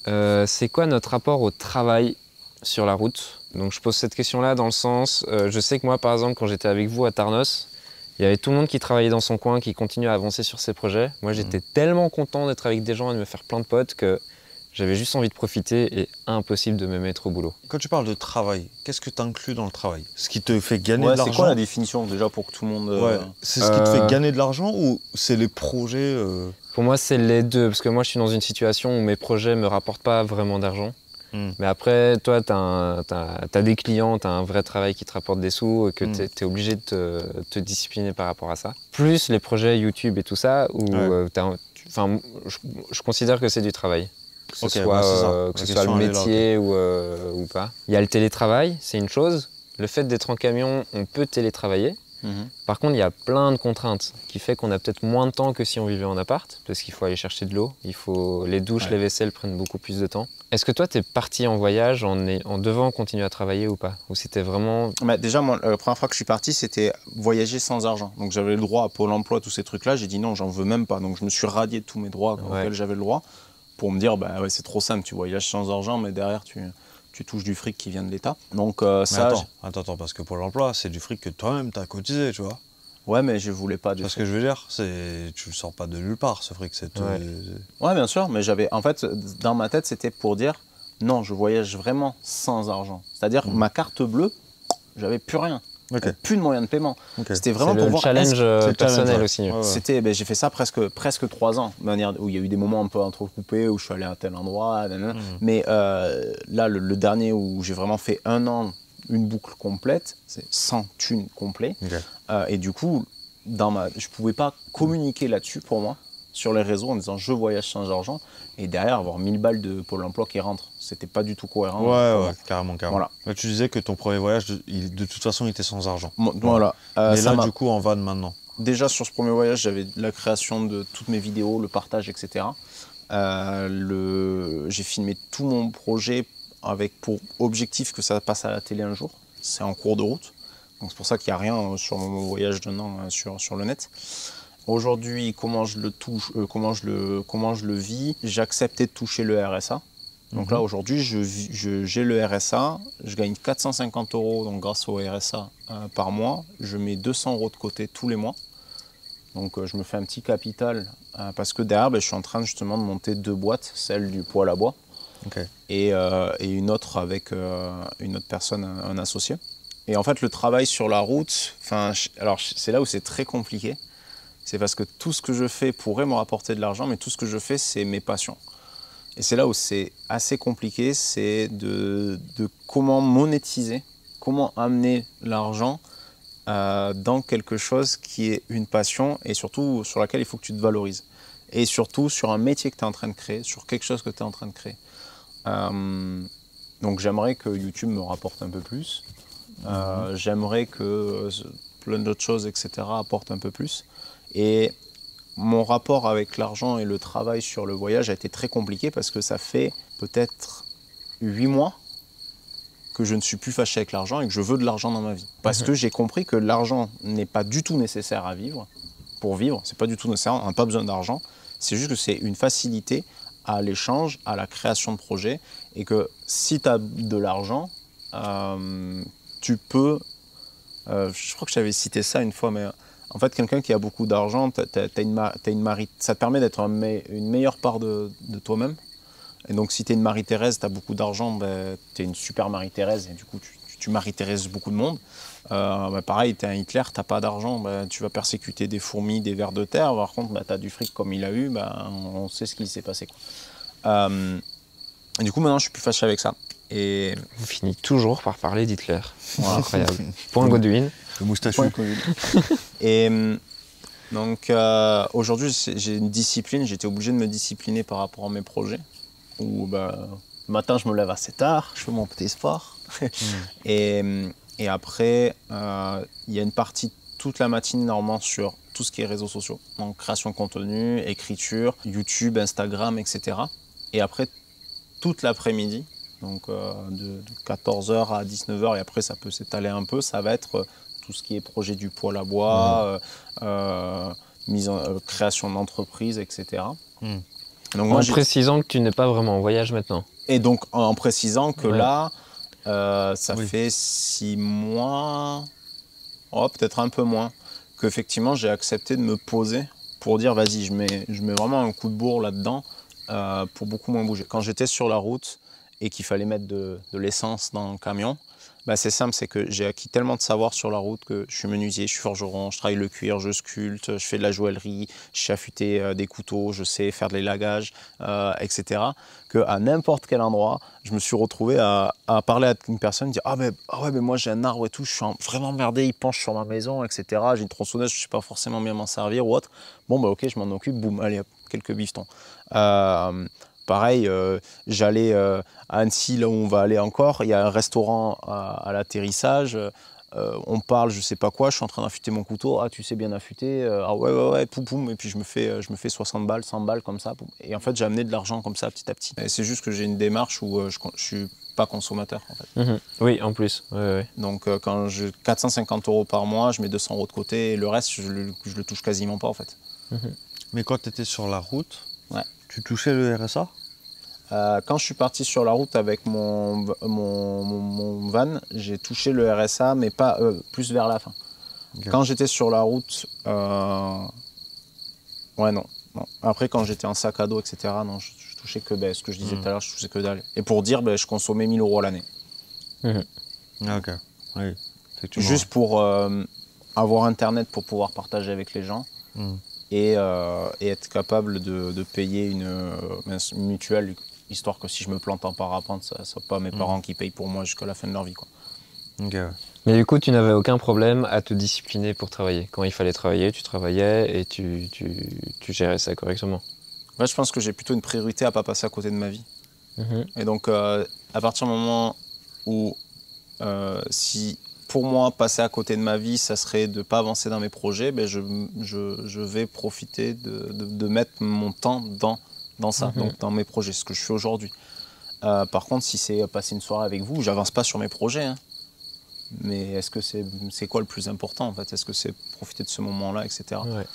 Euh, c'est quoi notre rapport au travail sur la route? Donc je pose cette question là dans le sens, euh, je sais que moi par exemple quand j'étais avec vous à Tarnos, il y avait tout le monde qui travaillait dans son coin, qui continuait à avancer sur ses projets. Moi, j'étais mmh. tellement content d'être avec des gens et de me faire plein de potes que j'avais juste envie de profiter et impossible de me mettre au boulot. Quand tu parles de travail, qu'est-ce que tu inclus dans le travail? Ce qui te fait gagner ouais, de l'argent? C'est quoi la définition déjà pour que tout le monde… Ouais. Euh... C'est ce qui te fait gagner de l'argent ou c'est les projets euh... Pour moi, c'est les deux. Parce que moi, je suis dans une situation où mes projets ne me rapportent pas vraiment d'argent. Mmh. Mais après, toi, tu as, as, as des clients, tu as un vrai travail qui te rapporte des sous, que mmh. tu es, es obligé de te, te discipliner par rapport à ça. Plus les projets YouTube et tout ça, où ouais. euh, enfin, je, je considère que c'est du travail, que ce okay, soit, bah, euh, que ce soit le métier ou, euh, ou pas. Il y a le télétravail, c'est une chose. Le fait d'être en camion, on peut télétravailler. Mmh. Par contre, il y a plein de contraintes qui fait qu'on a peut-être moins de temps que si on vivait en appart, parce qu'il faut aller chercher de l'eau, il faut les douches, ouais. les vaisselles prennent beaucoup plus de temps. Est-ce que toi, tu es parti en voyage en, est... en devant continuer à travailler ou pas? Ou c'était vraiment… Bah, déjà, moi, la première fois que je suis parti, c'était voyager sans argent. Donc j'avais le droit à Pôle emploi, tous ces trucs-là. J'ai dit non, j'en veux même pas. Donc je me suis radié de tous mes droits ouais. auxquels j'avais le droit pour me dire bah, ouais, c'est trop simple, tu voyages sans argent, mais derrière, tu… tu touches du fric qui vient de l'État. Donc euh, ça... Attends, attends, attends, parce que pour l'emploi, c'est du fric que toi-même t'as cotisé, tu vois. Ouais, mais je voulais pas... Parce que je veux dire, c'est... tu le sors pas de nulle part, ce fric, c'est... Ouais. ouais, bien sûr, mais j'avais... En fait, dans ma tête, c'était pour dire, non, je voyage vraiment sans argent. C'est-à-dire, mmh. ma carte bleue, j'avais plus rien. Okay. Plus de moyens de paiement. Okay. C'était vraiment pour voir... C'est le challenge personnel aussi. Ouais, ouais. C'était, ben, j'ai fait ça presque, presque trois ans, de manière où il y a eu des moments un peu entrecoupés, où je suis allé à tel endroit, mmh. mais euh, là, le, le dernier où j'ai vraiment fait un an, une boucle complète, c'est sans thunes complet. Okay. Euh, et du coup, dans ma, je ne pouvais pas communiquer là-dessus pour moi, sur les réseaux, en disant je voyage sans argent, et derrière avoir mille balles de Pôle emploi qui rentrent. C'était pas du tout cohérent. Ouais, ouais, carrément, carrément. Voilà. Là, tu disais que ton premier voyage, il, de toute façon, il était sans argent. Bon, voilà. Euh, Mais là, du coup, en van maintenant. Déjà, sur ce premier voyage, j'avais la création de toutes mes vidéos, le partage, et cetera. Euh, le... J'ai filmé tout mon projet avec pour objectif que ça passe à la télé un jour. C'est en cours de route. Donc, c'est pour ça qu'il n'y a rien sur mon voyage d'un an sur, sur le net. Aujourd'hui, comment je le touche, euh, comment je le, comment je le vis, j'ai accepté de toucher le R S A. Donc mmh. là, aujourd'hui, j'ai je, je, le R S A, je gagne quatre cent cinquante euros donc grâce au R S A euh, par mois. Je mets deux cents euros de côté tous les mois. Donc euh, je me fais un petit capital euh, parce que derrière, bah, je suis en train justement de monter deux boîtes, celle du poêle à bois okay. et, euh, et une autre avec euh, une autre personne, un, un associé. Et en fait, le travail sur la route, alors c'est là où c'est très compliqué. C'est parce que tout ce que je fais pourrait me rapporter de l'argent, mais tout ce que je fais, c'est mes passions. Et c'est là où c'est assez compliqué, c'est de, de comment monétiser, comment amener l'argent euh, dans quelque chose qui est une passion et surtout sur laquelle il faut que tu te valorises. Et surtout sur un métier que tu es en train de créer, sur quelque chose que tu es en train de créer. Euh, donc j'aimerais que YouTube me rapporte un peu plus, euh, mmh. j'aimerais que plein d'autres choses, et cetera apportent un peu plus. Et mon rapport avec l'argent et le travail sur le voyage a été très compliqué parce que ça fait peut-être huit mois que je ne suis plus fâché avec l'argent et que je veux de l'argent dans ma vie. Parce mmh. que j'ai compris que l'argent n'est pas du tout nécessaire à vivre, pour vivre, c'est pas du tout nécessaire, on n'a pas besoin d'argent, c'est juste que c'est une facilité à l'échange, à la création de projets et que si tu as de l'argent, euh, tu peux, euh, je crois que j'avais cité ça une fois, mais en fait quelqu'un qui a beaucoup d'argent, ça te permet d'être un me, une meilleure part de, de toi-même et donc si tu es une Marie-Thérèse, tu as beaucoup d'argent, ben, tu es une super Marie-Thérèse et du coup tu, tu, tu Marie-Thérèse beaucoup de monde. Euh, bah pareil, t'es un Hitler, t'as pas d'argent, bah, tu vas persécuter des fourmis, des vers de terre. Par contre, bah, t'as du fric comme il a eu, bah, on sait ce qui s'est passé. Quoi. Euh, et du coup, maintenant, je suis plus fâché avec ça. Et... On finit toujours par parler d'Hitler. Voilà, incroyable. Point Godwin. Le moustachu. Et donc, euh, aujourd'hui, j'ai une discipline. J'étais obligé de me discipliner par rapport à mes projets. Où, bah, le matin, je me lève assez tard, je fais mon petit sport. Mmh. Et... Et après, euh, il y a une partie toute la matinée normalement sur tout ce qui est réseaux sociaux. Donc création de contenu, écriture, YouTube, Instagram, et cetera. Et après, toute l'après-midi, donc euh, de, de quatorze heures à dix-neuf heures, et après ça peut s'étaler un peu, ça va être euh, tout ce qui est projet du poêle à bois, mmh. euh, euh, mise en, euh, création d'entreprise, et cetera. Mmh. Donc, moi, en précisant que tu n'es pas vraiment en voyage maintenant. Et donc en précisant que ouais. là... Euh, ça oui. fait six mois, oh, peut-être un peu moins, qu'effectivement j'ai accepté de me poser pour dire vas-y, je mets, je mets vraiment un coup de bourre là-dedans euh, pour beaucoup moins bouger. Quand j'étais sur la route et qu'il fallait mettre de, de l'essence dans le camion, bah, c'est simple, c'est que j'ai acquis tellement de savoir sur la route que je suis menuisier, je suis forgeron, je travaille le cuir, je sculpte, je fais de la joaillerie, je sais affûter euh, des couteaux, je sais faire des lagages, euh, et cetera. Qu'à n'importe quel endroit, je me suis retrouvé à, à parler à une personne, dire ah, mais, ah ouais, mais moi j'ai un arbre et tout, je suis vraiment emmerdé, il penche sur ma maison, et cetera. J'ai une tronçonneuse, je ne sais pas forcément bien m'en servir ou autre. Bon, bah ok, je m'en occupe, boum, allez, hop, quelques bifetons. Euh, Pareil, euh, j'allais euh, à Annecy, là où on va aller encore, il y a un restaurant à, à l'atterrissage, euh, on parle je sais pas quoi, je suis en train d'affûter mon couteau, ah tu sais bien affûter, euh, ah ouais ouais ouais, poum poum, et puis je me fais, je me fais soixante balles, cent balles comme ça, poum. Et en fait j'ai amené de l'argent comme ça petit à petit. C'est juste que j'ai une démarche où euh, je, je suis pas consommateur en fait. Mmh. Oui, en plus. Oui, oui. Donc euh, quand j'ai quatre cent cinquante euros par mois, je mets deux cents euros de côté et le reste je le, je le touche quasiment pas en fait. Mmh. Mais quand tu étais sur la route, ouais. Tu touchais le R S A ? euh, Quand je suis parti sur la route avec mon, mon, mon, mon van, j'ai touché le R S A, mais pas euh, plus vers la fin. Okay. Quand j'étais sur la route, euh... ouais non, non. Après, quand j'étais en sac à dos, et cetera, non, je, je touchais que dalle. Ce que je disais mmh. tout à l'heure, je touchais que dalle. Et pour dire, ben, je consommais mille euros l'année. Mmh. Ok. Oui. Juste pour euh, avoir Internet pour pouvoir partager avec les gens. Mmh. Et, euh, et être capable de, de payer une, une mutuelle, histoire que si je me plante en parapente, ce ne soit pas mes mmh. parents qui payent pour moi jusqu'à la fin de leur vie. Quoi. Okay. Mais du coup, tu n'avais aucun problème à te discipliner pour travailler. Quand il fallait travailler, tu travaillais et tu, tu, tu gérais ça correctement. Ouais, je pense que j'ai plutôt une priorité à ne pas passer à côté de ma vie. Mmh. Et donc, euh, à partir du moment où, euh, si... pour moi, passer à côté de ma vie, ça serait de ne pas avancer dans mes projets, ben je, je, je vais profiter de, de, de mettre mon temps dans, dans ça, mmh. donc dans mes projets, ce que je fais aujourd'hui. Euh, par contre, si c'est passer une soirée avec vous, j'avance pas sur mes projets. Hein. Mais est-ce que c'est c'est quoi le plus important en fait? Est-ce que c'est profiter de ce moment-là, et cetera. Ouais.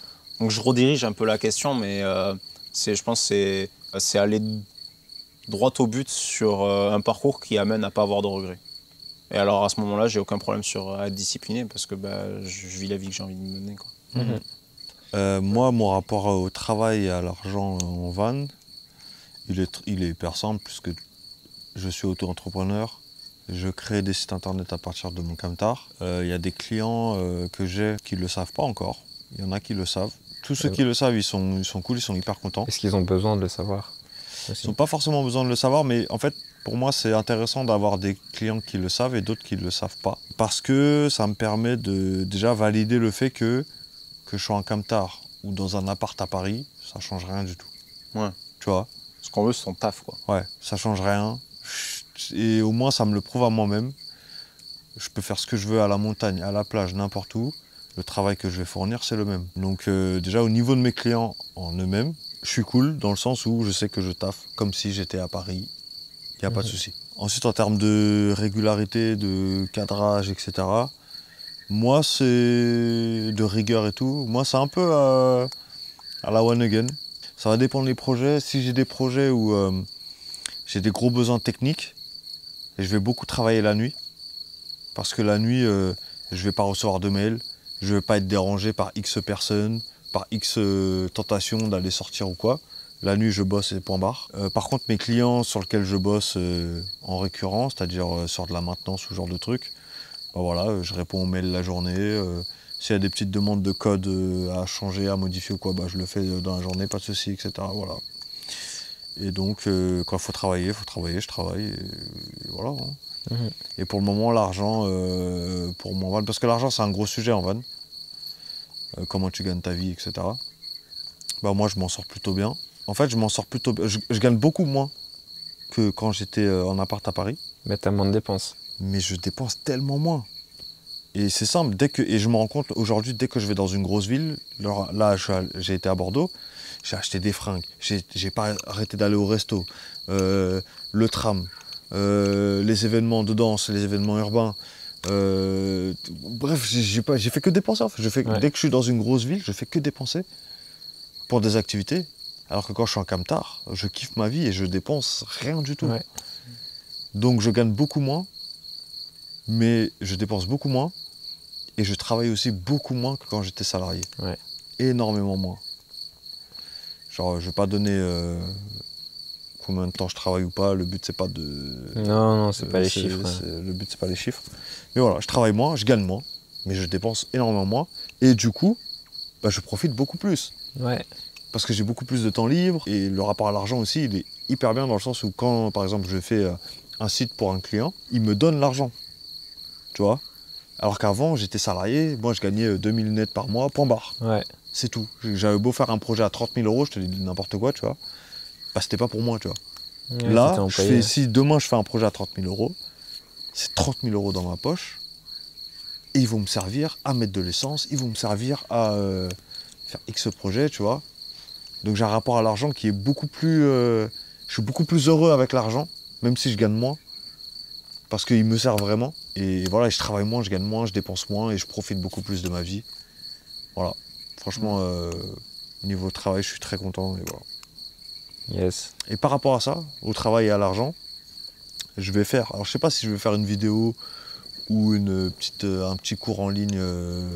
Donc je redirige un peu la question, mais euh, je pense que c'est aller droit au but sur euh, un parcours qui amène à ne pas avoir de regrets. Et alors à ce moment-là, j'ai aucun problème sur à être discipliné parce que bah, je vis la vie que j'ai envie de mener. Quoi. Mmh. Euh, moi, mon rapport au travail et à l'argent en van, il est, il est hyper simple puisque je suis auto-entrepreneur. Je crée des sites internet à partir de mon camtar. Il euh, y a des clients euh, que j'ai qui ne le savent pas encore. Il y en a qui le savent. Tous ceux euh... qui le savent, ils sont, ils sont cool, ils sont hyper contents. Est-ce qu'ils ont besoin de le savoir ? Ils n'ont pas forcément besoin de le savoir, mais en fait, pour moi, c'est intéressant d'avoir des clients qui le savent et d'autres qui ne le savent pas. Parce que ça me permet de déjà valider le fait que, que je sois en camtar ou dans un appart à Paris, ça ne change rien du tout. Ouais. Tu vois? Ce qu'on veut, c'est son taf, quoi. Ouais, ça ne change rien. Et au moins, ça me le prouve à moi-même. Je peux faire ce que je veux à la montagne, à la plage, n'importe où. Le travail que je vais fournir, c'est le même. Donc euh, déjà, au niveau de mes clients en eux-mêmes, je suis cool dans le sens où je sais que je taffe comme si j'étais à Paris. Il n'y a mmh. pas de souci. Ensuite, en termes de régularité, de cadrage, et cetera, moi, c'est de rigueur et tout. Moi, c'est un peu à, à la one again. Ça va dépendre des projets. Si j'ai des projets où euh, j'ai des gros besoins techniques, et je vais beaucoup travailler la nuit, parce que la nuit, euh, je ne vais pas recevoir de mails. Je ne vais pas être dérangé par X personnes, par X euh, tentations d'aller sortir ou quoi. La nuit, je bosse et point barre. Euh, par contre, mes clients sur lesquels je bosse euh, en récurrent, c'est-à-dire euh, sur de la maintenance ou ce genre de trucs, ben voilà, euh, je réponds aux mails la journée. Euh, S'il y a des petites demandes de code euh, à changer, à modifier ou quoi, ben, je le fais dans la journée, pas de souci, et cetera. Voilà. Et donc, euh, quand il faut travailler, il faut travailler, je travaille. Et, et voilà. Hein. Mmh. Et pour le moment, l'argent, euh, pour mon van, parce que l'argent, c'est un gros sujet en van. Euh, comment tu gagnes ta vie, et cetera. Bah, moi, je m'en sors plutôt bien. En fait, je m'en sors plutôt bien. Je, je gagne beaucoup moins que quand j'étais euh, en appart à Paris. Mais t'as moins de dépenses. Mais je dépense tellement moins. Et c'est simple. Dès que, et je me rends compte aujourd'hui, dès que je vais dans une grosse ville, alors, là, j'ai été à Bordeaux, j'ai acheté des fringues, j'ai pas arrêté d'aller au resto, euh, le tram. Euh, les événements de danse, les événements urbains, euh, bref, j'ai pas, j'ai fait que dépenser. En fait. Je fais, ouais. Dès que je suis dans une grosse ville, je fais que dépenser pour des activités. Alors que quand je suis en camtar, je kiffe ma vie et je dépense rien du tout. Ouais. Donc je gagne beaucoup moins, mais je dépense beaucoup moins et je travaille aussi beaucoup moins que quand j'étais salarié. Ouais. Énormément moins. Genre, je vais pas donner. Euh, combien de temps je travaille ou pas, le but c'est pas de... Non, non, c'est euh, pas les chiffres. Ouais. Le but c'est pas les chiffres. Mais voilà, je travaille moins, je gagne moins, mais je dépense énormément moins. Et du coup, bah, je profite beaucoup plus. Ouais. Parce que j'ai beaucoup plus de temps libre. Et le rapport à l'argent aussi, il est hyper bien dans le sens où quand, par exemple, je fais un site pour un client, il me donne l'argent, tu vois. Alors qu'avant, j'étais salarié, moi je gagnais deux mille net par mois, point barre. Ouais. C'est tout. J'avais beau faire un projet à trente mille euros, je te dis n'importe quoi, tu vois. Bah, c'était pas pour moi, tu vois. Ouais, là, je fais, si demain je fais un projet à trente mille euros, c'est trente mille euros dans ma poche, et ils vont me servir à mettre de l'essence, ils vont me servir à euh, faire X projet, tu vois. Donc j'ai un rapport à l'argent qui est beaucoup plus... Euh, je suis beaucoup plus heureux avec l'argent, même si je gagne moins, parce qu'il me sert vraiment. Et voilà, je travaille moins, je gagne moins, je dépense moins, et je profite beaucoup plus de ma vie. Voilà. Franchement, euh, niveau travail, je suis très content, et voilà. Yes. Et par rapport à ça, au travail et à l'argent, je vais faire, alors je sais pas si je vais faire une vidéo ou une petite, un petit cours en ligne euh,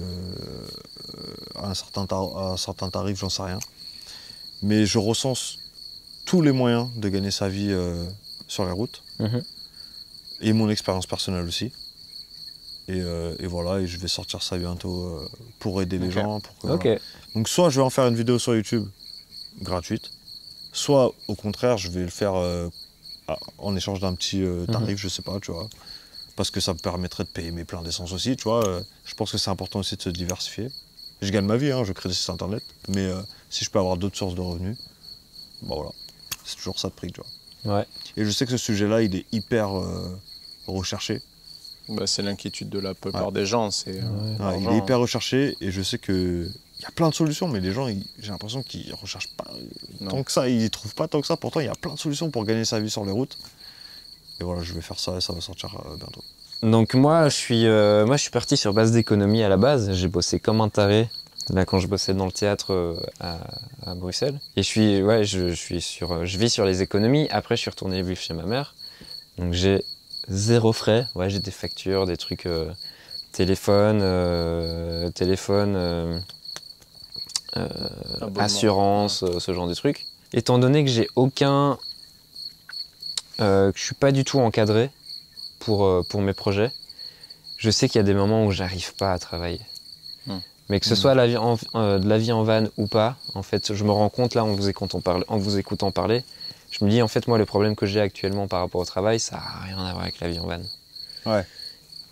à, un certain tarif, à un certain tarif, j'en sais rien. Mais je recense tous les moyens de gagner sa vie euh, sur les routes, mmh. et mon expérience personnelle aussi. Et, euh, et voilà, et je vais sortir ça bientôt euh, pour aider okay. les gens. Pour que, okay. voilà. Donc soit je vais en faire une vidéo sur YouTube gratuite, soit, au contraire, je vais le faire euh, en échange d'un petit euh, tarif, mmh. je sais pas, tu vois. Parce que ça me permettrait de payer mes pleins d'essence aussi, tu vois. Euh, je pense que c'est important aussi de se diversifier. Je gagne ma vie, hein, je crée des sites internet. Mais euh, si je peux avoir d'autres sources de revenus, bah voilà, c'est toujours ça de prix, tu vois. Ouais. Et je sais que ce sujet-là, il est hyper euh, recherché. Bah, c'est l'inquiétude de la plupart ouais. des gens. C'est, euh, ouais. ah, il est hyper recherché et je sais que... Il y a plein de solutions, mais les gens, j'ai l'impression qu'ils ne recherchent pas non. tant que ça, ils ne trouvent pas tant que ça. Pourtant, il y a plein de solutions pour gagner sa vie sur les routes. Et voilà, je vais faire ça et ça va sortir euh, bientôt. Donc moi, je suis, euh, moi, je suis parti sur base d'économie à la base. J'ai bossé comme un taré, là, quand je bossais dans le théâtre euh, à, à Bruxelles. Et je, suis, ouais, je, je, suis sur, euh, je vis sur les économies. Après, je suis retourné vivre chez ma mère. Donc j'ai zéro frais. Ouais, j'ai des factures, des trucs... Euh, téléphone, euh, téléphone... Euh, Euh, assurance, euh, ce genre de trucs. Étant donné que j'ai aucun... Euh, que je suis pas du tout encadré pour, euh, pour mes projets, je sais qu'il y a des moments où j'arrive pas à travailler. Mmh. Mais que ce mmh. soit la vie en, euh, de la vie en van ou pas, en fait, je me rends compte là en vous écoutant parler, en vous écoutant parler, je me dis en fait moi le problème que j'ai actuellement par rapport au travail, ça n'a rien à voir avec la vie en van. Ouais.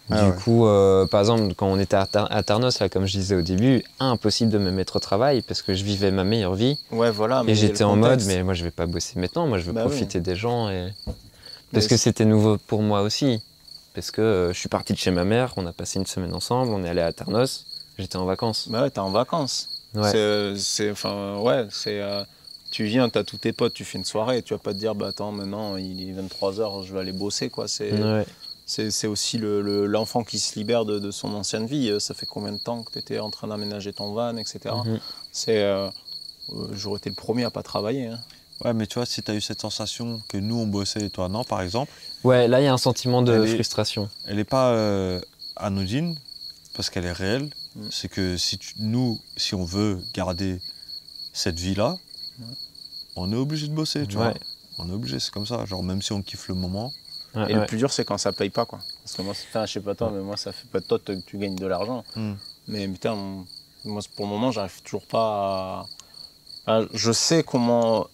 Du ah ouais. coup, euh, par exemple, quand on était à, Tar à Tarnos, là, comme je disais au début, impossible de me mettre au travail parce que je vivais ma meilleure vie. Ouais, voilà. Mais et j'étais en mode, mais moi je vais pas bosser maintenant, moi je veux bah profiter oui. des gens. Et... Parce mais que c'était nouveau pour moi aussi. Parce que euh, je suis parti de chez ma mère, on a passé une semaine ensemble, on est allé à Tarnos, j'étais en vacances. Bah ouais, t'es en vacances. Ouais. C'est, enfin, ouais, c'est... Euh... Tu viens, tu as tous tes potes, tu fais une soirée, tu vas pas te dire, bah attends, maintenant il est vingt-trois heures, je vais aller bosser, quoi. C'est ouais. aussi l'enfant le, le, qui se libère de, de son ancienne vie. Ça fait combien de temps que tu étais en train d'aménager ton van, et cetera. Mm-hmm. C'est, euh, j'aurais été le premier à pas travailler. Hein. Ouais, mais tu vois, si tu as eu cette sensation que nous on bossait et toi non, par exemple. Ouais, là il y a un sentiment de elle frustration. Est, elle n'est pas euh, anodine, parce qu'elle est réelle. Mm. C'est que si tu, nous, si on veut garder cette vie-là, on est obligé de bosser, tu ouais. vois. On est obligé, c'est comme ça. Genre, même si on kiffe le moment. Ouais, et ouais. le plus dur, c'est quand ça paye pas, quoi. Parce que moi, putain, je sais pas toi, ouais. mais moi, ça fait pas de toi que tu gagnes de l'argent. Mm. Mais putain, moi, pour le moment, j'arrive toujours pas à. Enfin, je sais comment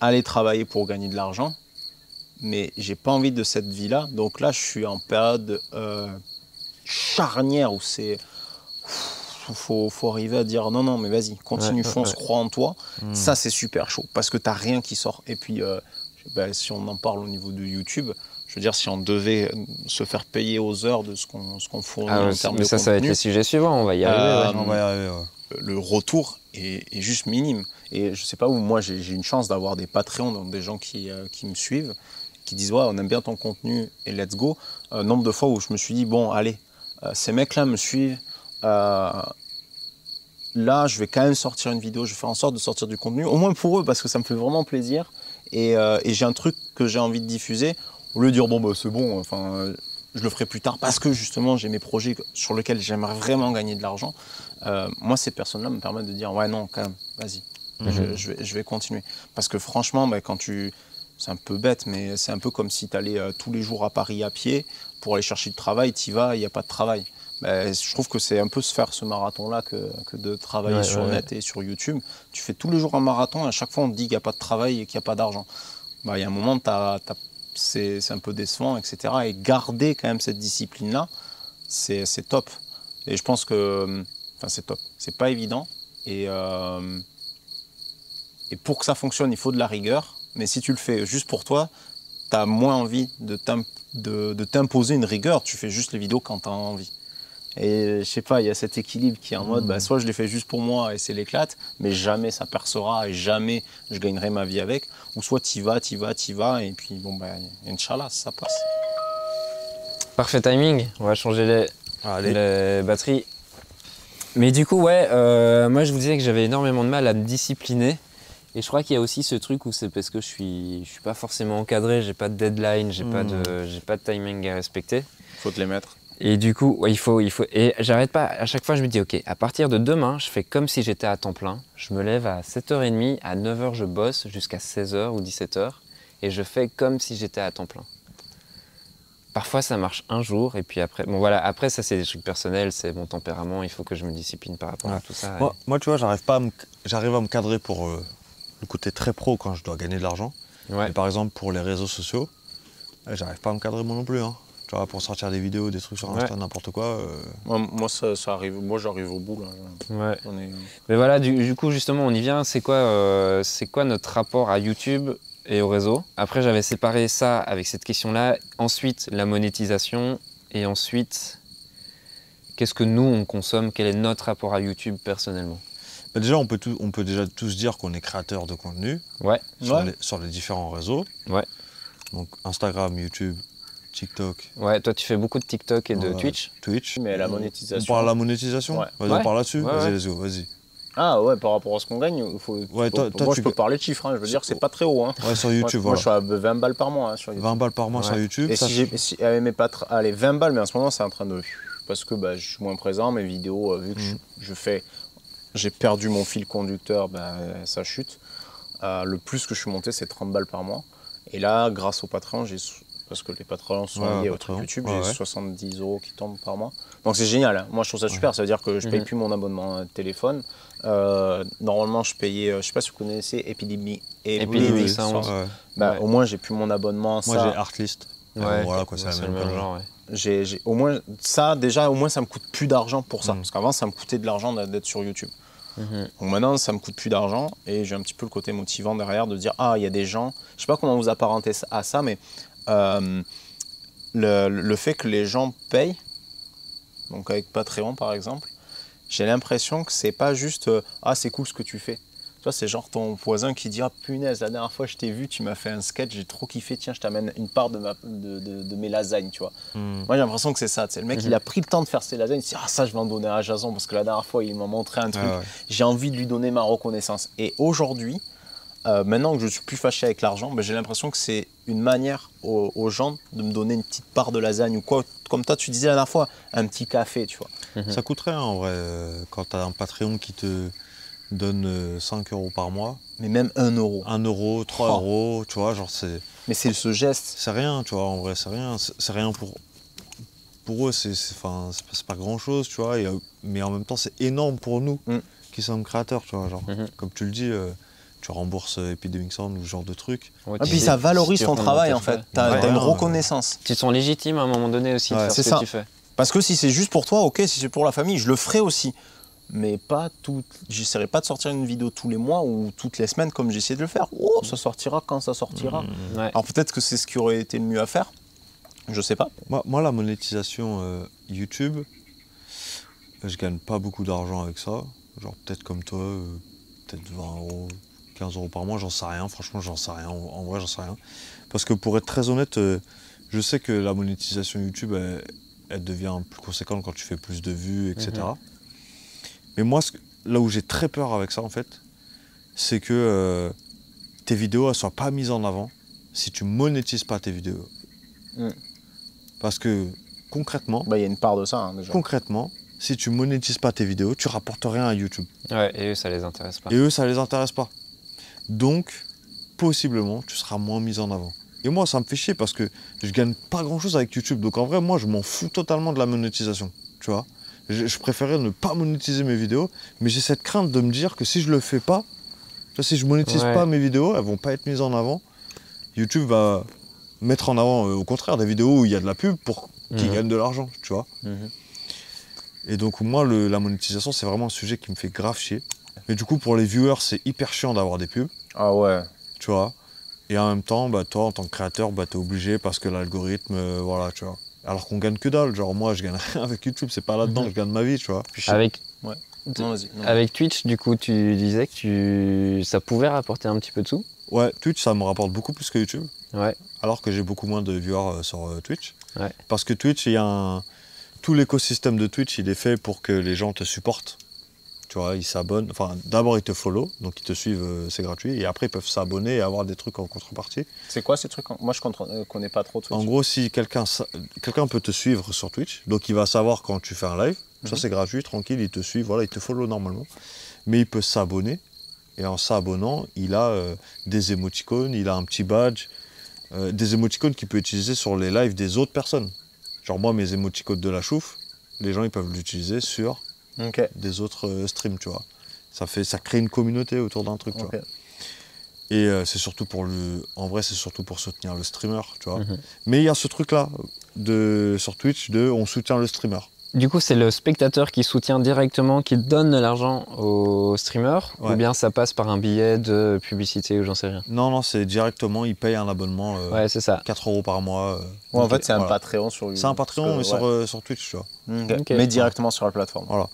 aller travailler pour gagner de l'argent, mais j'ai pas envie de cette vie-là. Donc là, je suis en période euh, charnière où c'est. Faut, faut arriver à dire non, non, mais vas-y, continue, ouais, fonce, ouais. crois en toi. Mmh. Ça, c'est super chaud parce que tu n'as rien qui sort. Et puis, euh, ben, si on en parle au niveau de YouTube, je veux dire, si on devait se faire payer aux heures de ce qu'on qu fournit ah, en termes de ça, contenu. Ça, ça va être le sujet suivant, on va y arriver. Euh, ouais, on va y arriver ouais. Le retour est, est juste minime. Et je ne sais pas où, moi, j'ai une chance d'avoir des Patreons, donc des gens qui, euh, qui me suivent, qui disent, ouais, on aime bien ton contenu et let's go. Euh, nombre de fois où je me suis dit, bon, allez, euh, ces mecs-là me suivent. Euh, là, je vais quand même sortir une vidéo, je vais faire en sorte de sortir du contenu, au moins pour eux, parce que ça me fait vraiment plaisir. Et, euh, et j'ai un truc que j'ai envie de diffuser, au lieu de dire, bon, bah, c'est bon, enfin, euh, je le ferai plus tard, parce que justement, j'ai mes projets sur lesquels j'aimerais vraiment gagner de l'argent. Euh, moi, ces personnes-là me permettent de dire, ouais, non, quand même, vas-y, mm-hmm. je, je, vais, je vais continuer. Parce que franchement, bah, quand tu... C'est un peu bête, mais c'est un peu comme si tu allais euh, tous les jours à Paris à pied pour aller chercher du travail, tu y vas, il n'y a pas de travail. Bah, je trouve que c'est un peu se faire ce marathon-là que, que de travailler ouais, sur ouais, Net ouais. et sur YouTube. Tu fais tous les jours un marathon et à chaque fois on te dit qu'il n'y a pas de travail et qu'il n'y a pas d'argent. Bah, il y a un moment, c'est un peu décevant, et cetera. Et garder quand même cette discipline-là, c'est top. Et je pense que... Enfin, c'est top. C'est pas évident. Et, euh, et pour que ça fonctionne, il faut de la rigueur. Mais si tu le fais juste pour toi, tu as moins envie de t'imposer une rigueur. Tu fais juste les vidéos quand tu as envie. Et je sais pas, il y a cet équilibre qui est en mode, bah, soit je les fais juste pour moi et c'est l'éclate, mais jamais ça percera et jamais je gagnerai ma vie avec, ou soit t'y vas, t'y vas, t'y vas, et puis bon, bah, Inch'Allah, ça passe. Parfait timing, on va changer les, les batteries. Mais du coup, ouais, euh, moi je vous disais que j'avais énormément de mal à me discipliner, et je crois qu'il y a aussi ce truc où c'est parce que je suis, je suis pas forcément encadré, j'ai pas de deadline, j'ai mmh. pas de, j'ai pas de timing à respecter. Faut te les mettre. Et du coup, ouais, il faut, il faut, et j'arrête pas, à chaque fois je me dis, ok, à partir de demain, je fais comme si j'étais à temps plein, je me lève à sept heures trente, à neuf heures je bosse jusqu'à seize heures ou dix-sept heures, et je fais comme si j'étais à temps plein. Parfois ça marche un jour, et puis après, bon voilà, après ça c'est des trucs personnels, c'est mon tempérament, il faut que je me discipline par rapport ouais. à tout ça. Moi, et... moi tu vois, j'arrive pas à me, j'arrive à me cadrer pour euh, le côté très pro quand je dois gagner de l'argent, ouais. et par exemple pour les réseaux sociaux, j'arrive pas à me cadrer moi non plus, hein. Tu vois, pour sortir des vidéos, des trucs sur Insta, ouais. n'importe quoi. Euh... Moi, moi, ça, ça arrive. Moi, j'arrive au bout. Là. Ouais. On est... Mais voilà, du, du coup, justement, on y vient. C'est quoi, euh, c'est quoi notre rapport à YouTube et au réseau? Après, j'avais séparé ça avec cette question-là. Ensuite, la monétisation. Et ensuite, qu'est-ce que nous, on consomme? Quel est notre rapport à YouTube personnellement? Bah déjà, on peut, tout, on peut déjà tous dire qu'on est créateur de contenu ouais. sur, ouais. Les, sur les différents réseaux. Ouais. Donc, Instagram, YouTube... TikTok. Ouais, toi tu fais beaucoup de TikTok et de ouais, Twitch. Twitch. Mais la monétisation. On parle de la monétisation. Ouais. Vas-y, ouais. on parle là-dessus. Ouais, vas-y, vas-y, vas-y. Ah ouais, par rapport à ce qu'on gagne, il faut. Ouais, toi, toi, moi tu... je peux parler de chiffres, hein. je veux dire, c'est pas très haut. Hein. Ouais, sur YouTube. Moi, voilà. moi je suis à vingt balles par mois. Hein, sur YouTube. vingt balles par mois ouais. sur YouTube. Et ça, si j'ai. Si, mais pas tr... Allez, vingt balles, mais en ce moment c'est en train de. Parce que bah, je suis moins présent, mes vidéos, euh, vu que mm. je, je fais. J'ai perdu mon fil conducteur, bah, ça chute. Euh, le plus que je suis monté, c'est trente balles par mois. Et là, grâce au Patreon, j'ai. parce que les patrons sont ouais, liés au truc YouTube, ouais, j'ai ouais. soixante-dix euros qui tombent par mois. Donc c'est génial, moi je trouve ça super, ouais. ça veut dire que je ne paye mmh. plus mon abonnement de téléphone. Euh, normalement je payais, je ne sais pas si vous connaissez Epidemic Sound, ouais. bah, ouais. au moins j'ai plus mon abonnement. Moi j'ai Artlist, ouais. euh, voilà, quoi, ouais, c'est le même genre. J'ai, j'ai, au moins, ça, déjà, au moins, ça me coûte plus d'argent pour ça. Mmh. Parce qu'avant, ça me coûtait de l'argent d'être sur YouTube. Mmh. Donc maintenant, ça me coûte plus d'argent et j'ai un petit peu le côté motivant derrière de dire ah, il y a des gens. Je sais pas comment vous apparentez à ça, mais euh, le, le fait que les gens payent, donc avec Patreon par exemple, j'ai l'impression que c'est pas juste euh, ah, c'est cool ce que tu fais. Tu vois, c'est genre ton voisin qui dit ah punaise, la dernière fois je t'ai vu, tu m'as fait un sketch, j'ai trop kiffé, tiens je t'amène une part de, ma, de, de, de mes lasagnes, tu vois. Mmh. Moi j'ai l'impression que c'est ça, le mec mmh. il a pris le temps de faire ses lasagnes, il s'est dit ah ça je vais en donner à Jason parce que la dernière fois il m'a montré un truc, ah, ouais. j'ai envie de lui donner ma reconnaissance. Et aujourd'hui, euh, maintenant que je suis plus fâché avec l'argent, bah, j'ai l'impression que c'est une manière aux, aux gens de me donner une petite part de lasagne ou quoi, comme toi tu disais la dernière fois, un petit café, tu vois. Mmh. Ça coûte rien en vrai, quand t'as un Patreon qui te... donne cinq euros par mois. Mais même un euro. un euro, trois euros, oh. tu vois, genre c'est... Mais c'est ce geste. C'est rien, tu vois, en vrai, c'est rien. C'est rien pour, pour eux, c'est pas, pas grand-chose, tu vois, et, mais en même temps, c'est énorme pour nous mm. qui sommes créateurs, tu vois, genre, mm-hmm. comme tu le dis, euh, tu rembourses Epidemic Sound ou ce genre de truc. Ouais, ah, puis ça valorise ton travail, en fait. T'as ouais, une reconnaissance. Tu te sens légitime à un moment donné aussi ouais, de faire ce ça. que tu fais. Parce que si c'est juste pour toi, ok, si c'est pour la famille, je le ferai aussi. Mais pas tout. J'essaierai pas de sortir une vidéo tous les mois ou toutes les semaines comme j'essayais de le faire. Oh, ça sortira quand ça sortira. Mmh, ouais. Alors peut-être que c'est ce qui aurait été le mieux à faire. Je sais pas. Moi, moi la monétisation euh, YouTube, je gagne pas beaucoup d'argent avec ça. Genre peut-être comme toi, euh, peut-être vingt euros, quinze euros par mois, j'en sais rien. Franchement, j'en sais rien. En vrai, j'en sais rien. Parce que pour être très honnête, euh, je sais que la monétisation YouTube, elle, elle devient plus conséquente quand tu fais plus de vues, et cetera. Mmh. Mais moi, là où j'ai très peur avec ça, en fait, c'est que euh, tes vidéos, elles soient pas mises en avant si tu monétises pas tes vidéos. Mmh. Parce que, concrètement... Bah, y a une part de ça, hein, déjà. Concrètement, si tu monétises pas tes vidéos, tu rapportes rien à YouTube. Ouais, et eux, ça les intéresse pas. Et eux, ça les intéresse pas. Donc, possiblement, tu seras moins mis en avant. Et moi, ça me fait chier parce que je gagne pas grand-chose avec YouTube. Donc, en vrai, moi, je m'en fous totalement de la monétisation, tu vois. Je, je préférais ne pas monétiser mes vidéos, mais j'ai cette crainte de me dire que si je le fais pas, si je monétise ouais. pas mes vidéos, elles vont pas être mises en avant. YouTube va mettre en avant, euh, au contraire, des vidéos où il y a de la pub pour qu'ils mmh. gagnent de l'argent, tu vois. Mmh. Et donc moi, le, la monétisation, c'est vraiment un sujet qui me fait grave chier. Mais du coup, pour les viewers, c'est hyper chiant d'avoir des pubs. Ah ouais. Tu vois. Et en même temps, bah, toi, en tant que créateur, bah, t'es obligé parce que l'algorithme, euh, voilà, tu vois. Alors qu'on gagne que dalle, genre moi je gagne rien avec YouTube, c'est pas là-dedans que je gagne ma vie, tu vois. Avec, ouais. non, vas-y, non. Avec Twitch, du coup, tu disais que tu... ça pouvait rapporter un petit peu de sous. Ouais, Twitch, ça me rapporte beaucoup plus que YouTube. Ouais. Alors que j'ai beaucoup moins de viewers sur Twitch. Ouais. Parce que Twitch, il y a un... tout l'écosystème de Twitch, il est fait pour que les gens te supportent. Tu vois, ils s'abonnent. Enfin, d'abord, ils te follow, donc ils te suivent, c'est gratuit. Et après, ils peuvent s'abonner et avoir des trucs en contrepartie. C'est quoi ces trucs en... Moi, je ne connais pas trop Twitch. En gros, si quelqu'un quelqu'un peut te suivre sur Twitch, donc il va savoir quand tu fais un live. Mm-hmm. Ça, c'est gratuit, tranquille, il te suit, voilà, il te follow normalement. Mais il peut s'abonner. Et en s'abonnant, il a euh, des émoticônes, il a un petit badge, euh, des émoticônes qu'il peut utiliser sur les lives des autres personnes. Genre, moi, mes émoticônes de la chouffe, les gens, ils peuvent l'utiliser sur... Okay. des autres euh, streams, tu vois. Ça, fait, ça crée une communauté autour d'un truc, okay. tu vois. Et euh, c'est surtout pour le... En vrai, c'est surtout pour soutenir le streamer, tu vois. Mm-hmm. Mais il y a ce truc-là de... sur Twitch de on soutient le streamer. Du coup, c'est le spectateur qui soutient directement, qui donne de l'argent au streamer, ouais. ou bien ça passe par un billet de publicité ou j'en sais rien. Non, non, c'est directement, il paye un abonnement, euh, ouais, c'est ça. quatre euros par mois. Euh, ouais, en okay. fait, c'est voilà. un Patreon sur YouTube. C'est un Patreon, que, mais ouais. sur, euh, sur Twitch, tu vois. Okay. Okay. Mais directement sur la plateforme. Voilà.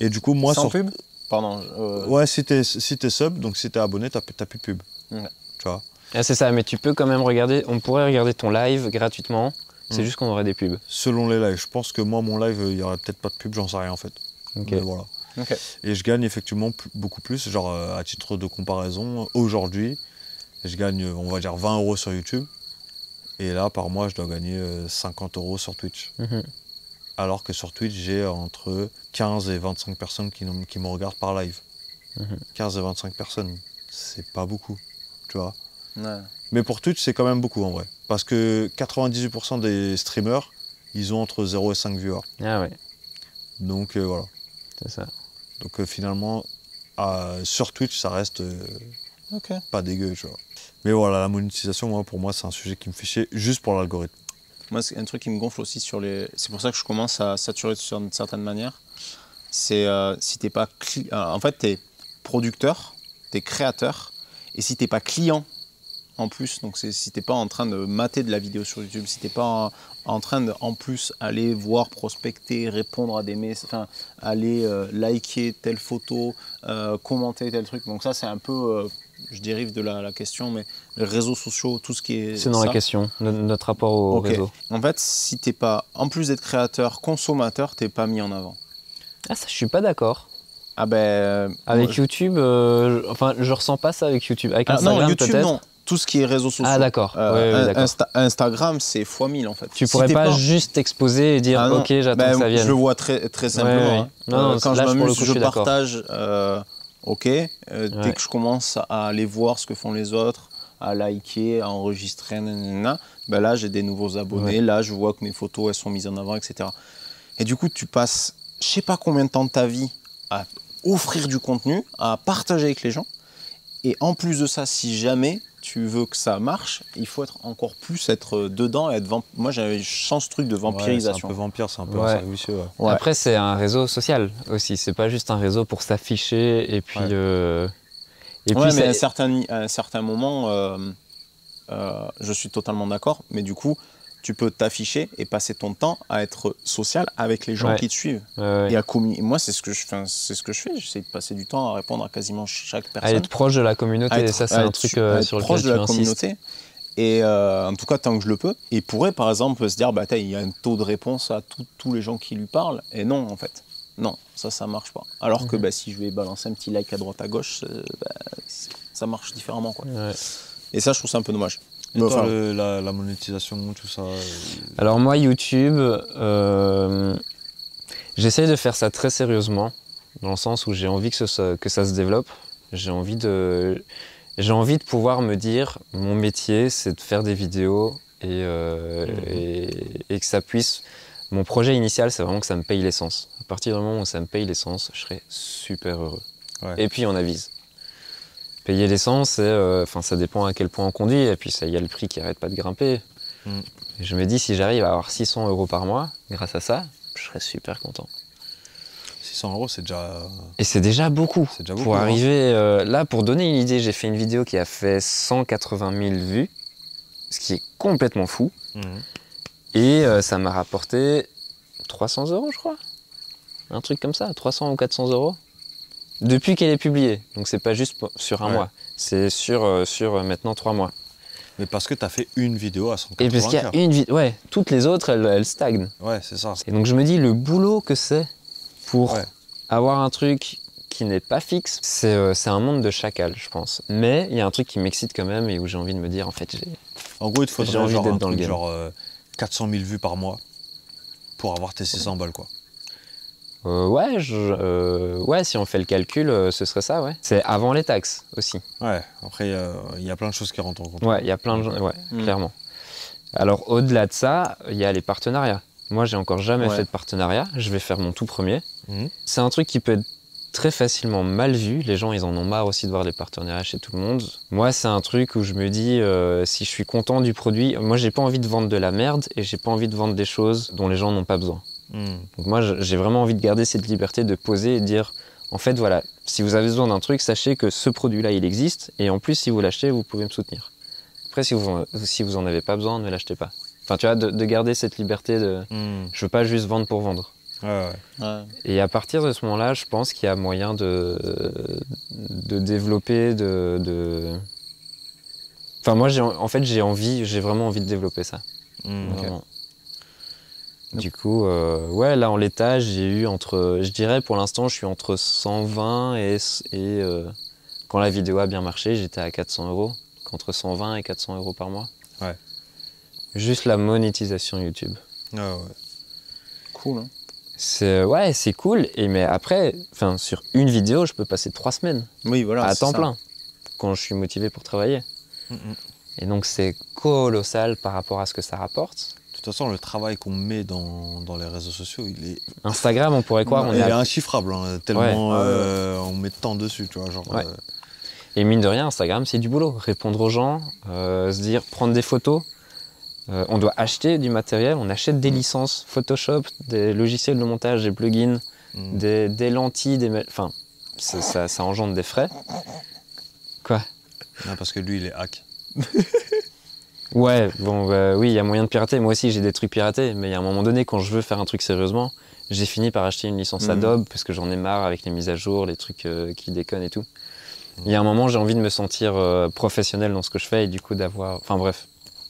Et du coup, moi... Sans sur... pub Pardon. Euh... Ouais, si t'es si t'es sub, donc si t'es abonné, t'as plus pub. Mmh. Tu vois. Ah, c'est ça, mais tu peux quand même regarder... On pourrait regarder ton live gratuitement, c'est mmh. juste qu'on aurait des pubs. Selon les lives. Je pense que moi, mon live, il n'y aurait peut-être pas de pub, j'en sais rien en fait. Okay. Mais voilà. Okay. Et je gagne effectivement beaucoup plus, genre euh, à titre de comparaison, aujourd'hui, je gagne, on va dire, vingt euros sur YouTube. Et là, par mois, je dois gagner euh, cinquante euros sur Twitch. Mmh. Alors que sur Twitch, j'ai entre quinze et vingt-cinq personnes qui, qui me regardent par live. Mmh. quinze et vingt-cinq personnes, c'est pas beaucoup, tu vois. Ouais. Mais pour Twitch, c'est quand même beaucoup en vrai. Parce que quatre-vingt-dix-huit pour cent des streamers, ils ont entre zéro et cinq viewers. Ah ouais. Donc euh, voilà. C'est ça. Donc euh, finalement, euh, sur Twitch, ça reste euh, okay. pas dégueu, tu vois. Mais voilà, la monétisation, moi, pour moi, c'est un sujet qui me fait chier juste pour l'algorithme. Moi, c'est un truc qui me gonfle aussi sur les... C'est pour ça que je commence à saturer d'une certaine manière. C'est euh, si t'es pas... Cli... Euh, en fait, t'es producteur, t'es créateur, et si t'es pas client, en plus, donc si t'es pas en train de mater de la vidéo sur YouTube, si t'es pas en, en train de, en plus, aller voir, prospecter, répondre à des messages, enfin, aller euh, liker telle photo, euh, commenter tel truc, donc ça c'est un peu, euh, je dérive de la, la question, mais les réseaux sociaux, tout ce qui est... C'est dans ça. La question, notre rapport au okay. réseau. En fait, si t'es pas, en plus d'être créateur, consommateur, t'es pas mis en avant. Ah ça, je suis pas d'accord. Ah ben... Avec moi, YouTube, euh, je, enfin, je ressens pas ça avec YouTube, avec Instagram peut-être. Tout ce qui est réseaux sociaux. Ah d'accord. Euh, oui, oui, Insta Instagram, c'est fois mille en fait. Tu si pourrais pas, pas juste t'exposer et dire ah, ok, j'attends ben, que ça vienne. Je le vois très, très simplement. Ouais, ouais. Hein. Non, non, quand là, je m'amuse, je, je partage. Euh, ok. Euh, ouais. Dès que je commence à aller voir ce que font les autres, à liker, à enregistrer, nanana, ben là j'ai des nouveaux abonnés. Ouais. Là, je vois que mes photos elles sont mises en avant, et cetera. Et du coup, tu passes, je sais pas combien de temps de ta vie à offrir du contenu, à partager avec les gens. Et en plus de ça, si jamais tu veux que ça marche, il faut être encore plus être dedans et être vamp... Moi j'avais chance ce truc de vampirisation. Ouais, c'est un peu vampire, c'est un peu ouais. vicieux. Ouais. Ouais. Après c'est un réseau social aussi, c'est pas juste un réseau pour s'afficher et puis... Ouais. Euh... Et ouais, puis mais ça... à, un certain, à un certain moment, euh, euh, je suis totalement d'accord, mais du coup tu peux t'afficher et passer ton temps à être social avec les gens ouais. qui te suivent. Ouais, ouais. Et à communiquer. Moi, c'est ce que je fais, c'est ce que je fais. J'essaie de passer du temps à répondre à quasiment chaque personne. À être proche de la communauté, être, ça c'est un truc su, euh, sur lequel proche de la communauté. Et euh, en tout cas, tant que je le peux. Et pourrait, par exemple, se dire, bah, il y a un taux de réponse à tout, tous les gens qui lui parlent. Et non, en fait. Non, ça, ça marche pas. Alors mm-hmm. que bah, si je vais balancer un petit like à droite, à gauche, euh, bah, ça marche différemment, quoi. Ouais. Et ça, je trouve ça un peu dommage. Et toi, enfin, le, la, la monétisation, tout ça euh... Alors moi, YouTube, euh, j'essaye de faire ça très sérieusement, dans le sens où j'ai envie que, ce, que ça se développe. J'ai envie de, j'ai envie de pouvoir me dire, mon métier, c'est de faire des vidéos et, euh, mmh. et, et que ça puisse... Mon projet initial, c'est vraiment que ça me paye l'essence. À partir du moment où ça me paye l'essence, je serais super heureux. Ouais. Et puis on avise. Payer l'essence, euh, ça dépend à quel point on conduit, et puis il y a le prix qui n'arrête pas de grimper. Mm. Et je me dis, si j'arrive à avoir six cents euros par mois, grâce à ça, je serais super content. six cents euros, c'est déjà... Et c'est déjà beaucoup. Déjà beaucoup pour hein. arriver... Euh, là, pour donner une idée, j'ai fait une vidéo qui a fait cent quatre-vingt mille vues, ce qui est complètement fou, mm. et euh, ça m'a rapporté trois cents euros, je crois. Un truc comme ça, trois cents ou quatre cents euros. Depuis qu'elle est publiée, donc c'est pas juste sur un ouais. mois, c'est sur, euh, sur maintenant trois mois. Mais parce que tu as fait une vidéo à cent quatre-vingts. Et parce qu'il y a une vidéo, ouais, toutes les autres elles, elles stagnent. Ouais, c'est ça. Et donc je me dis le boulot que c'est pour ouais. avoir un truc qui n'est pas fixe, c'est euh, un monde de chacal, je pense. Mais il y a un truc qui m'excite quand même et où j'ai envie de me dire en fait j'ai. En gros, il te faudrait genre, genre, un truc genre euh, quatre cent mille vues par mois pour avoir tes six cents ouais. balles quoi. Euh, ouais, je, euh, ouais, si on fait le calcul, euh, ce serait ça, ouais. C'est avant les taxes aussi. Ouais, après, il euh, y a plein de choses qui rentrent en compte. Ouais, il y a plein de gens, ouais, mmh. clairement. Alors, au-delà de ça, il y a les partenariats. Moi, j'ai encore jamais ouais. fait de partenariat. Je vais faire mon tout premier. Mmh. C'est un truc qui peut être très facilement mal vu. Les gens, ils en ont marre aussi de voir des partenariats chez tout le monde. Moi, c'est un truc où je me dis, euh, si je suis content du produit, moi, j'ai pas envie de vendre de la merde et j'ai pas envie de vendre des choses dont les gens n'ont pas besoin. Mmh. Donc moi j'ai vraiment envie de garder cette liberté de poser et de dire en fait voilà, si vous avez besoin d'un truc, sachez que ce produit là il existe et en plus si vous l'achetez vous pouvez me soutenir. Après si vous, si vous en avez pas besoin, ne l'achetez pas. Enfin tu vois, de, de garder cette liberté de mmh. je veux pas juste vendre pour vendre. Ouais, ouais. Ouais. Et à partir de ce moment là je pense qu'il y a moyen de, de développer de, de... Enfin moi j'ai en fait j'ai envie, j'ai vraiment envie de développer ça. Mmh. Okay. Du coup, euh, ouais, là en l'état, j'ai eu entre, je dirais pour l'instant, je suis entre cent vingt et, et euh, quand la vidéo a bien marché, j'étais à quatre cents euros, entre cent vingt et quatre cents euros par mois. Ouais. Juste la monétisation YouTube. Ah ouais. Cool, hein. C'est ouais, c'est cool. Et mais après, enfin sur une vidéo, je peux passer trois semaines. Oui, voilà. À temps ça. plein, quand je suis motivé pour travailler. Mm-mm. Et donc c'est colossal par rapport à ce que ça rapporte. De toute façon, le travail qu'on met dans, dans les réseaux sociaux, il est... Instagram, on pourrait croire... Non, on il est, est inchiffrable, hein, tellement ouais. euh, on met tant dessus, tu vois, genre... Ouais. Euh... Et mine de rien, Instagram, c'est du boulot. Répondre aux gens, euh, se dire, prendre des photos. Euh, on doit acheter du matériel, on achète des mmh. licences Photoshop, des logiciels de montage, des plugins, mmh. des, des lentilles, des... Enfin, ça, ça engendre des frais. Quoi? Non, parce que lui, il est hack. Ouais, bon, euh, oui, il y a moyen de pirater. Moi aussi, j'ai des trucs piratés, mais il y a un moment donné, quand je veux faire un truc sérieusement, j'ai fini par acheter une licence mmh. Adobe parce que j'en ai marre avec les mises à jour, les trucs euh, qui déconnent et tout. Il mmh. y a un moment, j'ai envie de me sentir euh, professionnel dans ce que je fais et du coup d'avoir... Enfin bref,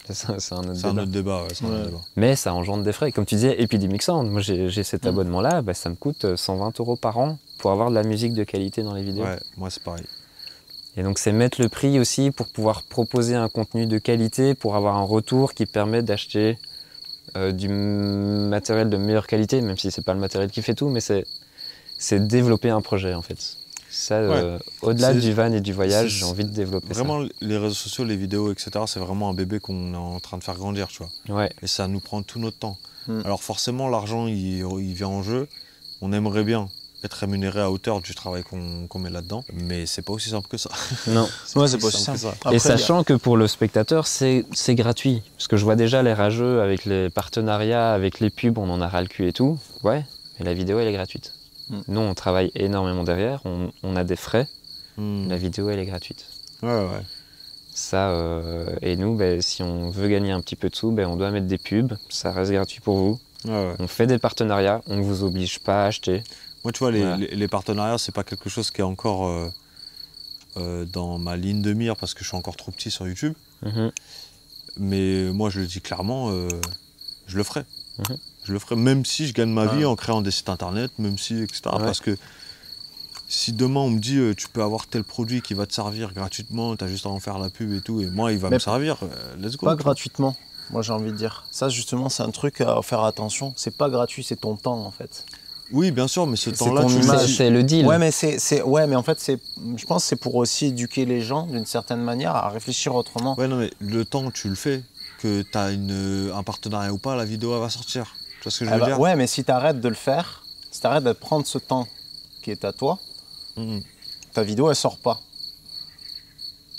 c'est un autre débat. Un autre débat, ouais, c'est un ouais. autre débat. Mais ça engendre des frais. Comme tu disais, Epidemic Sound, moi j'ai cet mmh. abonnement-là, bah, ça me coûte cent vingt euros par an pour avoir de la musique de qualité dans les vidéos. Ouais, moi c'est pareil. Et donc c'est mettre le prix aussi pour pouvoir proposer un contenu de qualité, pour avoir un retour qui permet d'acheter euh, du matériel de meilleure qualité, même si c'est pas le matériel qui fait tout, mais c'est développer un projet en fait. Ça, ouais. euh, au-delà du van et du voyage, j'ai envie de développer vraiment ça. Les réseaux sociaux, les vidéos, et cetera, c'est vraiment un bébé qu'on est en train de faire grandir, tu vois. Ouais. Et ça nous prend tout notre temps. Mmh. Alors forcément, l'argent, il, il vient en jeu, on aimerait bien être rémunéré à hauteur du travail qu'on qu'on met là-dedans, mais c'est pas aussi simple que ça. Non, c'est ouais, pas, pas aussi simple, simple que ça. Après, et sachant a... que pour le spectateur, c'est gratuit. Parce que je vois déjà les rageux avec les partenariats, avec les pubs, on en a ras le cul et tout. Ouais, mais la vidéo, elle est gratuite. Mm. Nous, on travaille énormément derrière, on, on a des frais, mm. la vidéo, elle est gratuite. Ouais, ouais. Ça, euh, et nous, bah, si on veut gagner un petit peu de sous, bah, on doit mettre des pubs, ça reste gratuit pour vous. Ouais, ouais. On fait des partenariats, on vous oblige pas à acheter. Moi, tu vois, les, voilà. les, les partenariats, c'est pas quelque chose qui est encore euh, euh, dans ma ligne de mire parce que je suis encore trop petit sur YouTube. Mm-hmm. Mais moi, je le dis clairement, euh, je le ferai. Mm-hmm. Je le ferai, même si je gagne ma ah. vie en créant des sites internet, même si, et cetera. Ouais. Parce que si demain, on me dit, euh, tu peux avoir tel produit qui va te servir gratuitement, tu as juste à en faire la pub et tout, et moi, il va Mais me servir, euh, let's go. Pas gratuitement, moi, j'ai envie de dire. Ça, justement, c'est un truc à faire attention. C'est pas gratuit, c'est ton temps, en fait. Oui, bien sûr, mais ce temps-là, c'est le deal. Ouais, mais c'est, ouais, mais en fait, c'est, je pense, c'est pour aussi éduquer les gens d'une certaine manière à réfléchir autrement. Ouais, non, mais le temps, tu le fais, que t'as une, un partenariat ou pas, la vidéo elle va sortir. Tu vois ce que je eh veux bah, dire? Ouais, mais si t'arrêtes de le faire, si t'arrêtes de prendre ce temps qui est à toi, mmh. ta vidéo elle sort pas.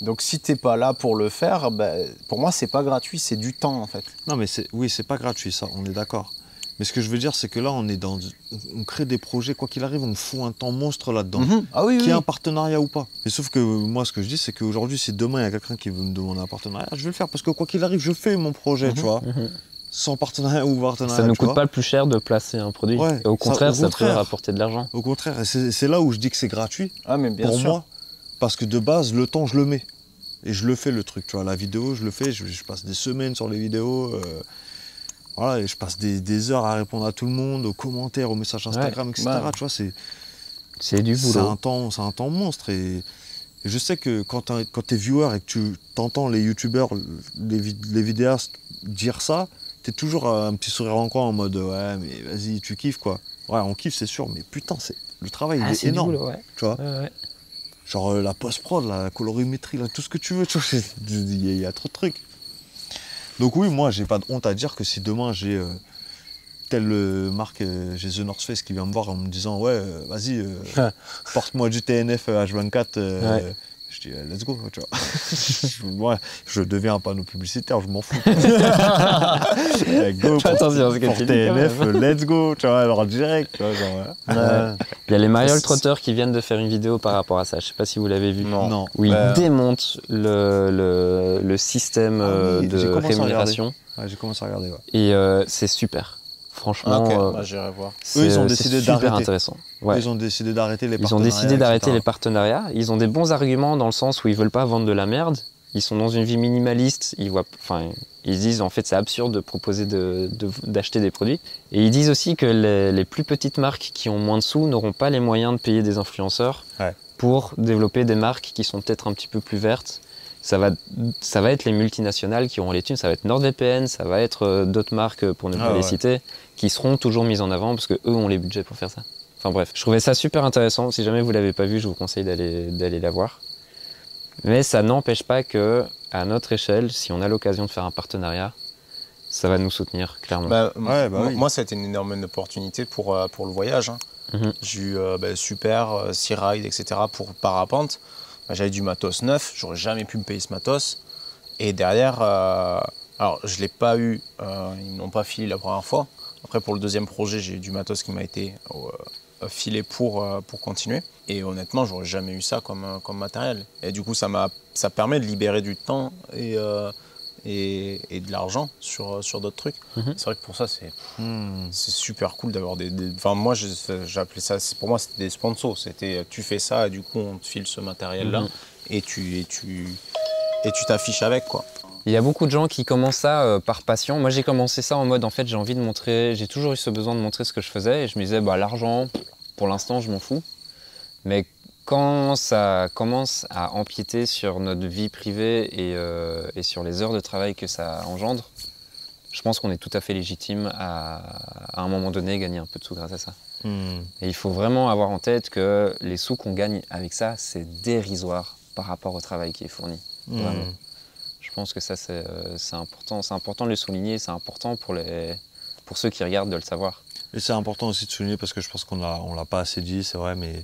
Donc si t'es pas là pour le faire, bah, pour moi c'est pas gratuit, c'est du temps en fait. Non, mais c'est, oui, c'est pas gratuit ça, on est d'accord. Mais ce que je veux dire, c'est que là, on est dans, on crée des projets, quoi qu'il arrive, on fout un temps monstre là-dedans, mmh. ah oui, qu'il y ait oui. un partenariat ou pas. Mais sauf que moi, ce que je dis, c'est qu'aujourd'hui, si demain, il y a quelqu'un qui veut me demander un partenariat, je vais le faire parce que quoi qu'il arrive, je fais mon projet, mmh. tu vois, mmh. sans partenariat ou partenariat. Ça ne coûte vois. pas plus cher de placer un produit. Ouais, au contraire, ça, au contraire, ça peut rapporter de l'argent. Au contraire, c'est là où je dis que c'est gratuit ah, mais bien pour sûr. moi, parce que de base, le temps, je le mets et je le fais le truc, tu vois, la vidéo, je le fais, je, je passe des semaines sur les vidéos. Euh, Voilà, et je passe des, des heures à répondre à tout le monde, aux commentaires, aux messages Instagram, ouais, et cetera. Bah, tu vois, c'est... C'est du boulot. C'est un temps, c'est un temps monstre. Et, et je sais que quand t'es viewer et que tu t'entends les youtubeurs, les, les vidéastes dire ça, t'es toujours un petit sourire en coin en mode « Ouais, mais vas-y, tu kiffes, quoi. » Ouais, on kiffe, c'est sûr, mais putain, le travail, ah, il est, est énorme. Boulot, ouais. Tu vois ouais, ouais. Genre euh, la post-prod, la colorimétrie, là, tout ce que tu veux, tu vois, il y, y a trop de trucs. Donc oui, moi, j'ai pas de honte à dire que si demain, j'ai euh, telle euh, marque, euh, j'ai The North Face qui vient me voir en me disant « Ouais, euh, vas-y, euh, porte-moi du T N F euh, H vingt-quatre. Euh, ouais. » Je dis euh, « Let's go, tu vois. » Moi, je deviens un panneau publicitaire, je m'en fous. Let's go, pour, attention, pour T N F, euh, let's go, tu vois, alors direct. Tu vois, genre, ouais. Ouais. Il y a les Mariol Trotteurs qui viennent de faire une vidéo par rapport à ça. Je sais pas si vous l'avez vu. Non. non. Où ils euh... démontent le, le, le système ah oui, de rémunération. Ouais, j'ai commencé à regarder. Ouais. Et euh, c'est super. Franchement, okay. euh, bah, j'irai voir. Eux, ils ont décidé d'arrêter. Super intéressant. Ouais. Ils ont décidé d'arrêter les partenariats. Ils ont décidé d'arrêter les partenariats. Ils ont des bons arguments dans le sens où ils veulent pas vendre de la merde. Ils sont dans une vie minimaliste. Ils voient, enfin, ils disent en fait c'est absurde de proposer d'acheter de, de, des produits. Et ils disent aussi que les, les plus petites marques qui ont moins de sous n'auront pas les moyens de payer des influenceurs ouais. pour développer des marques qui sont peut-être un petit peu plus vertes. Ça va, ça va être les multinationales qui auront les thunes, ça va être NordVPN, ça va être euh, d'autres marques, pour ne pas ah, les ouais. citer, qui seront toujours mises en avant parce qu'eux ont les budgets pour faire ça. Enfin bref, je trouvais ça super intéressant. Si jamais vous ne l'avez pas vu, je vous conseille d'aller la voir. Mais ça n'empêche pas que à notre échelle, si on a l'occasion de faire un partenariat, ça va nous soutenir, clairement. Bah, ouais, bah, oui. Moi, ça a été une énorme opportunité pour, euh, pour le voyage. Hein. Mm-hmm. J'ai eu euh, bah, super, euh, Sea Ride, et cetera pour parapente. Bah, j'avais du matos neuf, j'aurais jamais pu me payer ce matos. Et derrière, euh, alors je ne l'ai pas eu, euh, ils ne l'ont pas filé la première fois. Après, pour le deuxième projet, j'ai eu du matos qui m'a été euh, filé pour, euh, pour continuer. Et honnêtement, j'aurais jamais eu ça comme, comme matériel. Et du coup, ça, m'a, ça permet de libérer du temps et... Euh, Et, et de l'argent sur, sur d'autres trucs. Mmh. C'est vrai que pour ça, c'est mmh. super cool d'avoir des... Enfin, moi, j'appelais ça... Pour moi, c'était des sponsors. C'était, tu fais ça, et du coup, on te file ce matériel-là, mmh. et tu et tu, et tu t'affiches avec, quoi. Il y a beaucoup de gens qui commencent ça euh, par passion. Moi, j'ai commencé ça en mode, en fait, j'ai envie de montrer... J'ai toujours eu ce besoin de montrer ce que je faisais, et je me disais, bah, l'argent, pour l'instant, je m'en fous. Mais quand ça commence à empiéter sur notre vie privée et, euh, et sur les heures de travail que ça engendre, je pense qu'on est tout à fait légitime à, à un moment donné gagner un peu de sous grâce à ça. Mmh. Et il faut vraiment avoir en tête que les sous qu'on gagne avec ça, c'est dérisoire par rapport au travail qui est fourni. Mmh. Vraiment. Je pense que ça, c'est euh, important. C'est important de le souligner, c'est important pour, les, pour ceux qui regardent de le savoir. Et c'est important aussi de souligner parce que je pense qu'on ne l'a pas assez dit, c'est vrai, mais...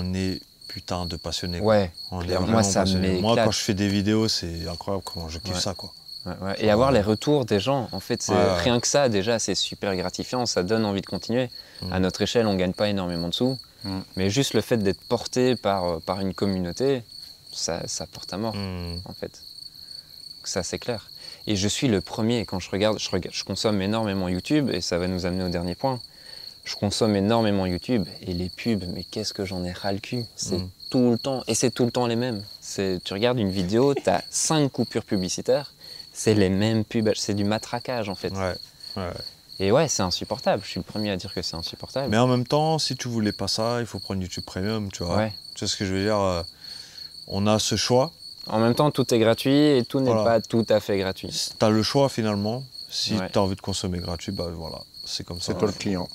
on est putain de passionnés. Ouais, on est moi, ça passionnés. Moi, quand je fais des vidéos, c'est incroyable comment je kiffe ouais. ça. Quoi. Ouais, ouais. Et avoir ouais. les retours des gens, en fait, ouais, ouais. rien que ça, déjà, c'est super gratifiant, ça donne envie de continuer. Mmh. À notre échelle, on ne gagne pas énormément de sous, mmh. mais juste le fait d'être porté par, par une communauté, ça, ça porte à mort, mmh. en fait. Donc, ça, c'est clair. Et je suis le premier, quand je regarde, je, regarde, je consomme énormément YouTube, et ça va nous amener au dernier point. Je consomme énormément YouTube et les pubs, mais qu'est-ce que j'en ai ras le cul. C'est mmh. tout le temps, et c'est tout le temps les mêmes. Tu regardes une vidéo, tu as cinq coupures publicitaires, c'est les mêmes pubs, c'est du matraquage en fait. Ouais, ouais. Et ouais, c'est insupportable, je suis le premier à dire que c'est insupportable. Mais en même temps, si tu voulais pas ça, il faut prendre YouTube Premium, tu vois. Ouais. Tu sais ce que je veux dire, on a ce choix. En même temps, tout est gratuit et tout n'est voilà. pas tout à fait gratuit. Tu as le choix finalement, si ouais. tu as envie de consommer gratuit, bah voilà, c'est comme ça. C'est toi le client.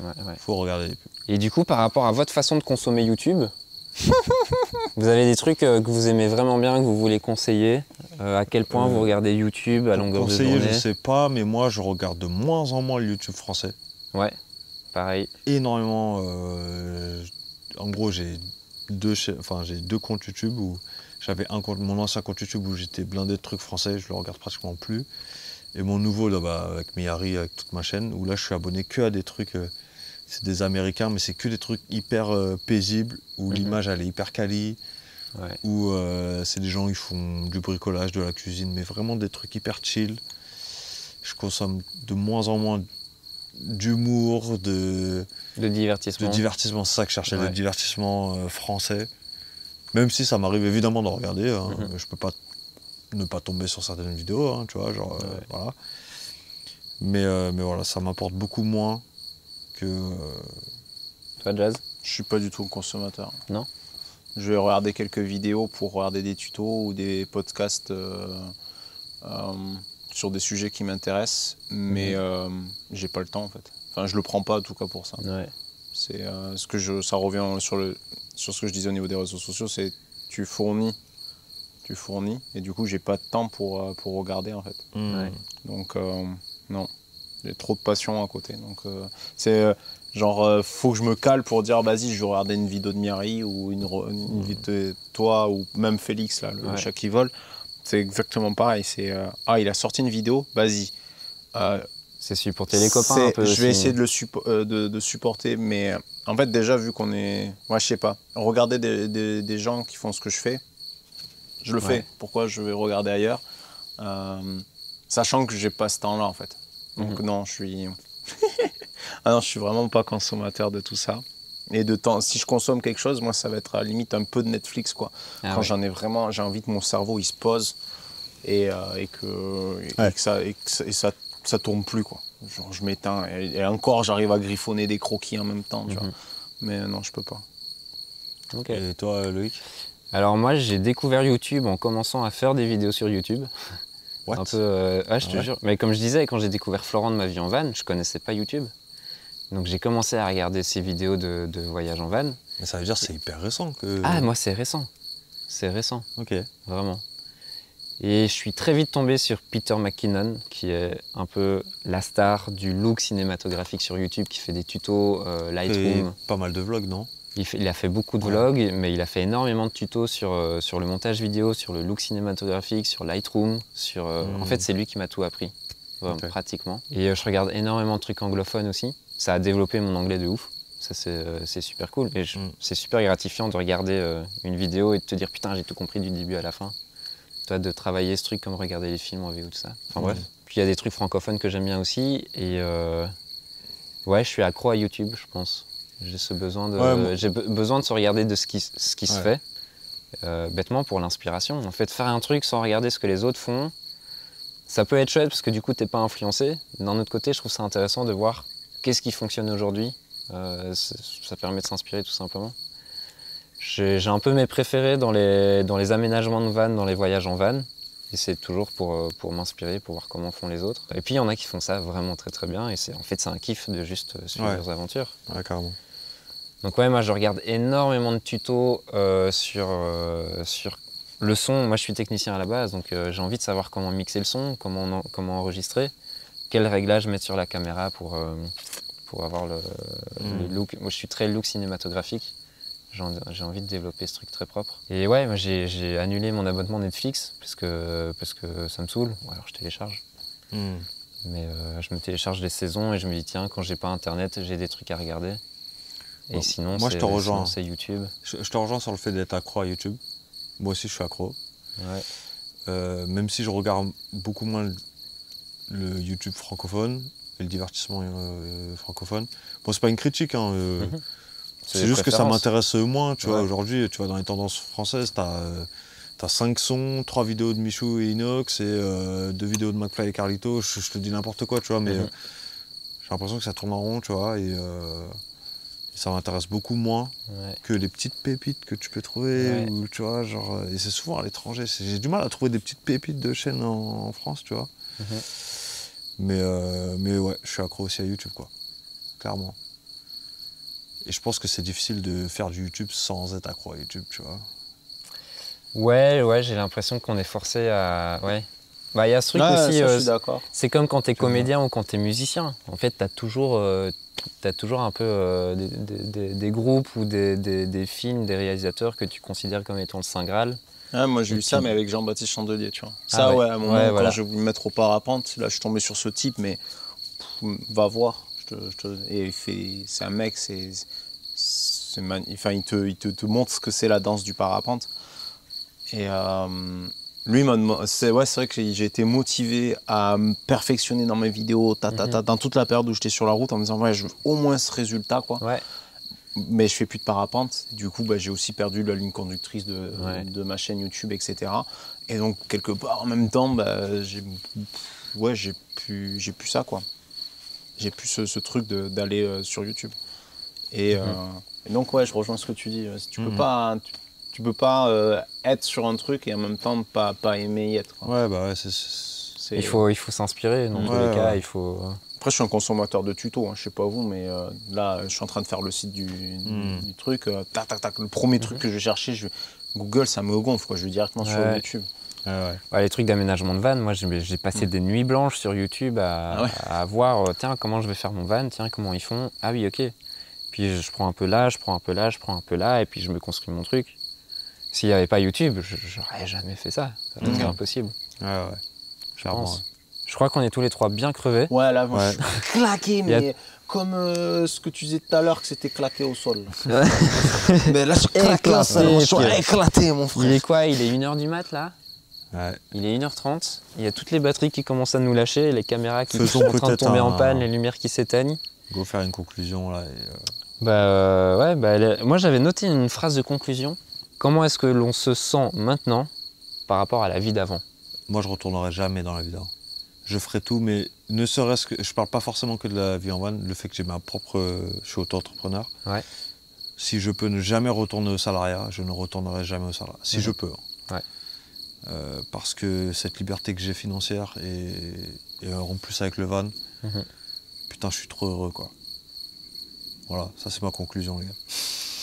Ouais, ouais. Faut regarder les pubs. Et du coup, par rapport à votre façon de consommer YouTube, vous avez des trucs euh, que vous aimez vraiment bien, que vous voulez conseiller. Euh, à quel point euh, vous regardez YouTube à longueur de journée? Conseiller, je sais pas, mais moi, je regarde de moins en moins le YouTube français. Ouais, pareil. Énormément. Euh, en gros, j'ai deux, enfin, j'ai deux comptes YouTube où j'avais un compte, mon ancien compte YouTube où j'étais blindé de trucs français, je le regarde pratiquement plus. Et mon nouveau là, bah, avec Miyari, avec toute ma chaîne, où là, je suis abonné que à des trucs. Euh, C'est des Américains, mais c'est que des trucs hyper euh, paisibles, où mm-hmm. l'image elle est hyper quali, ouais. où euh, c'est des gens qui font du bricolage, de la cuisine, mais vraiment des trucs hyper chill. Je consomme de moins en moins d'humour, de, de divertissement. De divertissement, c'est ça que je cherchais, ouais. le divertissement euh, français. Même si ça m'arrive évidemment de regarder, hein, mm-hmm. je peux pas ne pas tomber sur certaines vidéos, hein, tu vois, genre ouais. euh, voilà. Mais, euh, mais voilà, ça m'apporte beaucoup moins. Que euh... Toi, Jaz? Je suis pas du tout le consommateur. Non. Je vais regarder quelques vidéos pour regarder des tutos ou des podcasts euh, euh, sur des sujets qui m'intéressent, mais mmh. euh, j'ai pas le temps en fait. Enfin, je le prends pas en tout cas pour ça. Ouais. C'est euh, ce que je, ça revient sur le, sur ce que je disais au niveau des réseaux sociaux, c'est tu fournis, tu fournis, et du coup j'ai pas de temps pour pour regarder en fait. Mmh. Ouais. Donc euh, non. J'ai trop de passion à côté, donc euh, c'est euh, genre euh, faut que je me cale pour dire vas-y je vais regarder une vidéo de Miyari ou une, une mmh. vidéo de toi ou même Félix là, le ouais. chat qui vole, c'est exactement pareil, c'est euh, ah il a sorti une vidéo, vas-y. Euh, c'est supporter les copains un peu. Je vais aussi. essayer de le suppo euh, de, de supporter, mais euh, en fait déjà vu qu'on est, moi ouais, je sais pas, regarder des, des, des gens qui font ce que je fais, je le ouais. fais. Pourquoi je vais regarder ailleurs, euh, sachant que j'ai pas ce temps-là en fait. Donc mmh. non, je suis... ah non, je suis vraiment pas consommateur de tout ça. Et de temps, si je consomme quelque chose, moi, ça va être à la limite un peu de Netflix, quoi. Ah Quand ouais. j'en ai vraiment, j'ai envie que mon cerveau, il se pose et, euh, et que, et, ouais. et que, ça, et que ça, et ça, ça tourne plus, quoi. Genre, je m'éteins et, et encore, j'arrive à griffonner des croquis en même temps, tu mmh. vois. Mais non, je peux pas. Okay. Et toi, Loïc? Alors moi, j'ai découvert YouTube en commençant à faire des vidéos sur YouTube. What? Un peu, euh, ah, je te ouais. jure. Mais comme je disais, quand j'ai découvert Florent de ma vie en van, je connaissais pas YouTube. Donc j'ai commencé à regarder ses vidéos de, de voyage en van. Mais ça veut dire que c'est hyper récent que... Ah, moi c'est récent. C'est récent. Ok. Vraiment. Et je suis très vite tombé sur Peter McKinnon, qui est un peu la star du look cinématographique sur YouTube, qui fait des tutos euh, Lightroom. Pas mal de vlogs, non? Il, fait, il a fait beaucoup de vlogs, ouais. Mais il a fait énormément de tutos sur, euh, sur le montage vidéo, sur le look cinématographique, sur Lightroom. Sur, euh, mmh. En fait, c'est lui qui m'a tout appris, ouais, okay. pratiquement. Et euh, je regarde énormément de trucs anglophones aussi. Ça a développé mon anglais de ouf. Ça, c'est super cool. Et mm. c'est super gratifiant de regarder euh, une vidéo et de te dire « Putain, j'ai tout compris du début à la fin ». Toi, de travailler ce truc comme regarder les films en V O, tout ça. Enfin mm. bref. Puis il y a des trucs francophones que j'aime bien aussi. Et euh, ouais, je suis accro à YouTube, je pense. J'ai ce besoin de... Ouais, euh, j'ai be besoin de se regarder de ce qui, ce qui ouais. se fait. Euh, bêtement, pour l'inspiration. En fait, faire un truc sans regarder ce que les autres font, ça peut être chouette parce que du coup, t'es pas influencé. D'un autre côté, je trouve ça intéressant de voir qu'est-ce qui fonctionne aujourd'hui. Euh, ça permet de s'inspirer tout simplement. J'ai un peu mes préférés dans les, dans les aménagements de van, dans les voyages en van. Et c'est toujours pour, pour m'inspirer, pour voir comment font les autres. Et puis il y en a qui font ça vraiment très très bien. Et en fait c'est un kiff de juste suivre ouais. leurs aventures. Ouais, carrément. Donc ouais, moi je regarde énormément de tutos euh, sur, euh, sur le son. Moi je suis technicien à la base, donc euh, j'ai envie de savoir comment mixer le son, comment, en, comment enregistrer, quels réglages mettre sur la caméra pour... Euh, pour avoir le, mmh. le look. Moi, je suis très look cinématographique. J'ai envie de développer ce truc très propre. Et ouais, moi, j'ai annulé mon abonnement Netflix parce que, parce que ça me saoule. Ou alors, je télécharge. Mmh. Mais euh, je me télécharge des saisons et je me dis, tiens, quand j'ai pas Internet, j'ai des trucs à regarder. Et bon, sinon, c'est YouTube. Je, je te rejoins sur le fait d'être accro à YouTube. Moi aussi, je suis accro. Ouais. Euh, même si je regarde beaucoup moins le, le YouTube francophone, le divertissement euh, francophone. Bon, c'est pas une critique, hein, euh, mm-hmm. c'est juste que ça m'intéresse moins. Tu ouais. vois, aujourd'hui, tu vois, dans les tendances françaises, t'as euh, t'as cinq sons, trois vidéos de Michou et Inox et euh, deux vidéos de McFly et Carlito. Je, je te dis n'importe quoi, tu vois, mais mm-hmm. euh, j'ai l'impression que ça tourne en rond, tu vois, et euh, ça m'intéresse beaucoup moins ouais. que les petites pépites que tu peux trouver, ouais. ou, tu vois, genre, et c'est souvent à l'étranger. J'ai du mal à trouver des petites pépites de chaînes en, en France, tu vois. Mm-hmm. Mais, euh, mais ouais, je suis accro aussi à YouTube, quoi. Clairement. Et je pense que c'est difficile de faire du YouTube sans être accro à YouTube, tu vois. Ouais, ouais, j'ai l'impression qu'on est forcé à... Ouais. Bah, il y a ce truc ah, aussi... Euh, c'est comme quand t'es comédien ouais. ou quand t'es musicien. En fait, t'as toujours, euh, t'as toujours un peu euh, des, des, des groupes ou des, des, des films, des réalisateurs que tu considères comme étant le Saint Graal. Ah, moi j'ai eu ça, mais avec Jean-Baptiste Chandelier, tu vois. Ça, ah ouais. ouais, à un moment, ouais, quand voilà. je voulais me mettre au parapente, là je suis tombé sur ce type, mais pff, va voir. Je te, je te... Et il fait... C'est un mec, c'est. Man... Enfin, il te, il te, te montre ce que c'est la danse du parapente. Et euh... lui, c'est ouais, vrai que j'ai été motivé à me perfectionner dans mes vidéos, ta, ta, ta, mm-hmm. dans toute la période où j'étais sur la route, en me disant, ouais, je veux au moins ce résultat, quoi. Ouais. Mais je fais plus de parapente, du coup bah, j'ai aussi perdu la ligne conductrice de, ouais. de ma chaîne YouTube, et cetera. Et donc quelque part en même temps, bah, j'ai ouais, j'ai plus, j'ai plus ça quoi. J'ai plus ce, ce truc d'aller euh, sur YouTube. Et, euh, mmh. et donc ouais, je rejoins ce que tu dis. Tu peux mmh. pas, tu, tu peux pas euh, être sur un truc et en même temps pas, pas aimer y être. Quoi. Ouais bah ouais, c'est. Il faut, il faut s'inspirer dans ouais, tous les cas, ouais. il faut. Après, je suis un consommateur de tutos, hein, je sais pas vous, mais euh, là, je suis en train de faire le site du, mmh. du truc. Euh, tac, tac, tac, le premier mmh. truc que je cherchais, je... Google, ça me gonfle, quoi, je vais directement ouais. sur YouTube. Ouais, ouais. Ouais, les trucs d'aménagement de van, moi, j'ai passé mmh. des nuits blanches sur YouTube à, ah ouais. à voir, euh, tiens, comment je vais faire mon van, tiens, comment ils font, ah oui, ok. Puis je prends un peu là, je prends un peu là, je prends un peu là, et puis je me construis mon truc. S'il n'y avait pas YouTube, j'aurais jamais fait ça, ça serait mmh. impossible. Ouais, ouais, je pense. Je crois qu'on est tous les trois bien crevés. Ouais, là, moi, ouais. je suis claqué, mais a... comme euh, ce que tu disais tout à l'heure, que c'était claqué au sol. Ouais. Mais là, je claque, là, je suis éclaté, mon frère. Il est quoi? Il est une heure du mat, là? Ouais. Il est une heure trente. Il y a toutes les batteries qui commencent à nous lâcher, les caméras qui sont en train de tomber un, en panne, un... les lumières qui s'éteignent. Go faire une conclusion, là. Et euh... Bah, euh, ouais, bah, les... moi, j'avais noté une phrase de conclusion. Comment est-ce que l'on se sent maintenant par rapport à la vie d'avant? Moi, je ne retournerai jamais dans la vie d'avant. Je ferai tout, mais ne serait-ce que... Je parle pas forcément que de la vie en van, le fait que j'ai ma propre... Je suis auto-entrepreneur. Ouais. Si je peux ne jamais retourner au salariat, je ne retournerai jamais au salariat. Si mmh. je peux. Hein. Ouais. Euh, parce que cette liberté que j'ai financière et, et en plus avec le van, mmh. putain, je suis trop heureux, quoi. Voilà, ça c'est ma conclusion, les gars.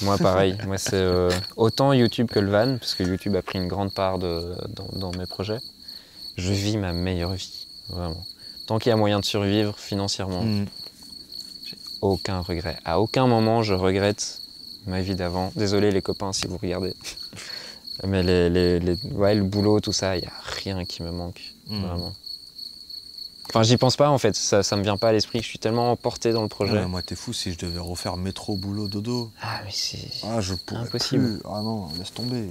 Moi, pareil. Moi, c'est euh, autant YouTube que le van, parce que YouTube a pris une grande part de, dans, dans mes projets. je vis ma meilleure vie, vraiment. Tant qu'il y a moyen de survivre financièrement, mmh. j'ai aucun regret. À aucun moment, je regrette ma vie d'avant. Désolé les copains si vous regardez. Mais les, les, les, ouais, le boulot, tout ça, il n'y a rien qui me manque, mmh. vraiment. Enfin, j'y pense pas en fait, ça, ça me vient pas à l'esprit, je suis tellement emporté dans le projet. Ouais, moi, t'es fou, si je devais refaire métro, boulot, dodo. Ah, mais c'est ah, je pourrais impossible. Plus. Ah non, laisse tomber.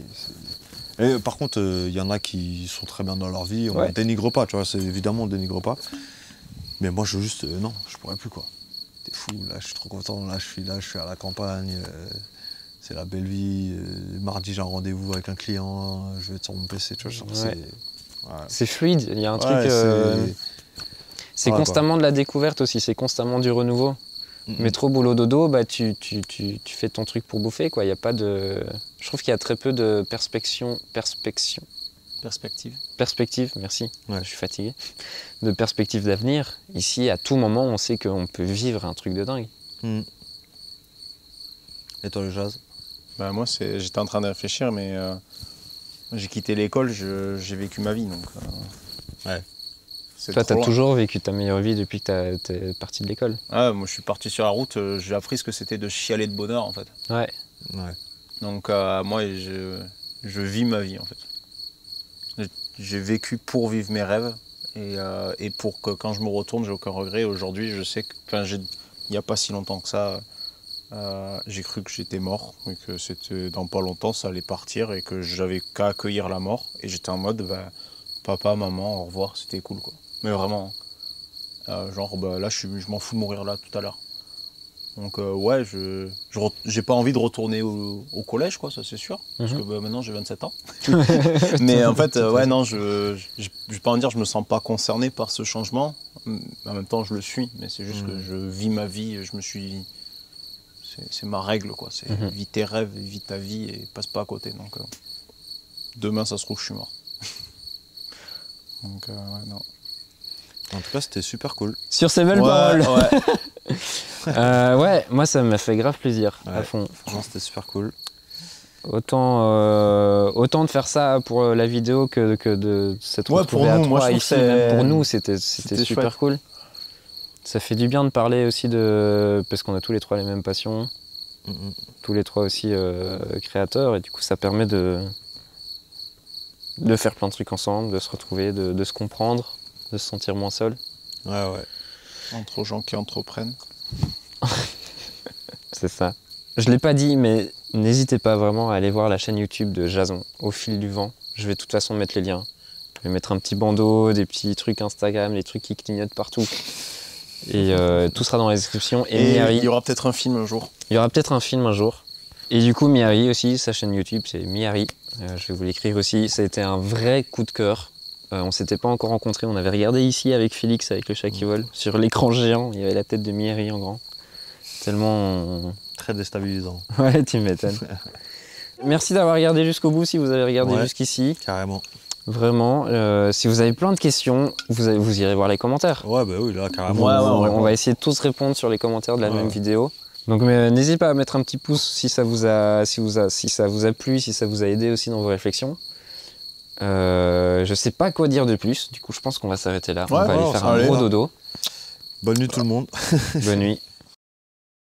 Et par contre, il euh, y en a qui sont très bien dans leur vie, on ouais. dénigre pas, tu vois, évidemment, on dénigre pas. Mais moi, je juste, euh, non, je pourrais plus quoi. T'es fou, là, je suis trop content, là, je suis là, je suis à la campagne, euh, c'est la belle vie. Euh, mardi, j'ai un rendez-vous avec un client, je vais être sur mon P C, tu vois, ouais. c'est ouais. fluide, il y a un ouais, truc. Euh... C'est voilà constamment quoi. De la découverte aussi, c'est constamment du renouveau. Mmh. Mais trop boulot dodo, bah, tu, tu, tu, tu fais ton truc pour bouffer, quoi. Il y a pas de... Je trouve qu'il y a très peu de perspection... Perspection... Perspective. Perspective, merci. Ouais. Je suis fatigué. De perspective d'avenir. Ici, à tout moment, on sait qu'on peut vivre un truc de dingue. Mmh. Et toi, le Jaz? Bah, moi, j'étais en train de réfléchir, mais euh... j'ai quitté l'école, j'ai je... vécu ma vie, donc... Euh... Ouais. Toi, t'as toujours vécu ta meilleure vie depuis que t'es parti de l'école. Ah, moi, je suis parti sur la route, euh, j'ai appris ce que c'était de chialer de bonheur, en fait. Ouais. ouais. Donc, euh, moi, je, je vis ma vie, en fait. J'ai vécu pour vivre mes rêves et, euh, et pour que quand je me retourne, j'ai aucun regret. Aujourd'hui, je sais que, enfin, il n'y a pas si longtemps que ça, euh, j'ai cru que j'étais mort, et que c'était dans pas longtemps, ça allait partir et que j'avais qu'à accueillir la mort. Et j'étais en mode, bah, papa, maman, au revoir, c'était cool, quoi. Mais vraiment, euh, genre bah, là je, je m'en fous de mourir là tout à l'heure. Donc euh, ouais, je j'ai pas envie de retourner au, au collège quoi, ça c'est sûr. Mm-hmm. Parce que bah, maintenant j'ai vingt-sept ans. Mais en fait, euh, ouais non, je je vais pas en dire, je me sens pas concerné par ce changement. En même temps je le suis, mais c'est juste mm-hmm. que je vis ma vie, je me suis... C'est ma règle quoi, c'est mm-hmm. vis tes rêves, vis ta vie et passe pas à côté. Donc euh, demain ça se trouve je suis mort. Donc euh, ouais, non. En tout cas, c'était super cool. Sur ces belles ouais, paroles. Ouais. euh, ouais, moi, ça m'a fait grave plaisir, ouais, à fond. Franchement, c'était super cool. Autant, euh, autant de faire ça pour la vidéo que, que de s'être ouais, retrouvé à trois ici. Même pour nous, c'était super chouette. Cool. Ça fait du bien de parler aussi de... Parce qu'on a tous les trois les mêmes passions. Mm-hmm. Tous les trois aussi euh, créateurs. Et du coup, ça permet de, de faire plein de trucs ensemble, de se retrouver, de, de se comprendre. De se sentir moins seul. Ouais, ouais. Entre gens qui entreprennent. C'est ça. Je ne l'ai pas dit, mais n'hésitez pas vraiment à aller voir la chaîne YouTube de Jason, Au fil du vent. Je vais de toute façon mettre les liens. Je vais mettre un petit bandeau, des petits trucs Instagram, des trucs qui clignotent partout. Et euh, tout sera dans la description. Et, Et Miyari, il y aura peut-être un film un jour. Il y aura peut-être un film un jour. Et du coup, Miyari aussi, sa chaîne YouTube, c'est Miyari. Euh, je vais vous l'écrire aussi. Ça a été un vrai coup de cœur. Euh, on s'était pas encore rencontrés, on avait regardé ici avec Félix, avec le chat qui vole. Sur l'écran géant, il y avait la tête de Miyari en grand. Tellement... Très déstabilisant. Ouais, tu m'étonnes. Merci d'avoir regardé jusqu'au bout, si vous avez regardé ouais, jusqu'ici. Carrément. Vraiment, euh, si vous avez plein de questions, vous, avez, vous irez voir les commentaires. Ouais, bah oui, là, carrément. Ouais, ouais, on, on va essayer de tous répondre sur les commentaires de la ouais. même vidéo. Donc n'hésitez pas à mettre un petit pouce si ça vous a, si vous a, si ça vous a plu, si ça vous a aidé aussi dans vos réflexions. Euh, je sais pas quoi dire de plus, du coup je pense qu'on va s'arrêter là, ouais, on va bon, aller faire un gros là. Dodo. Bonne nuit voilà. tout le monde. Bonne nuit.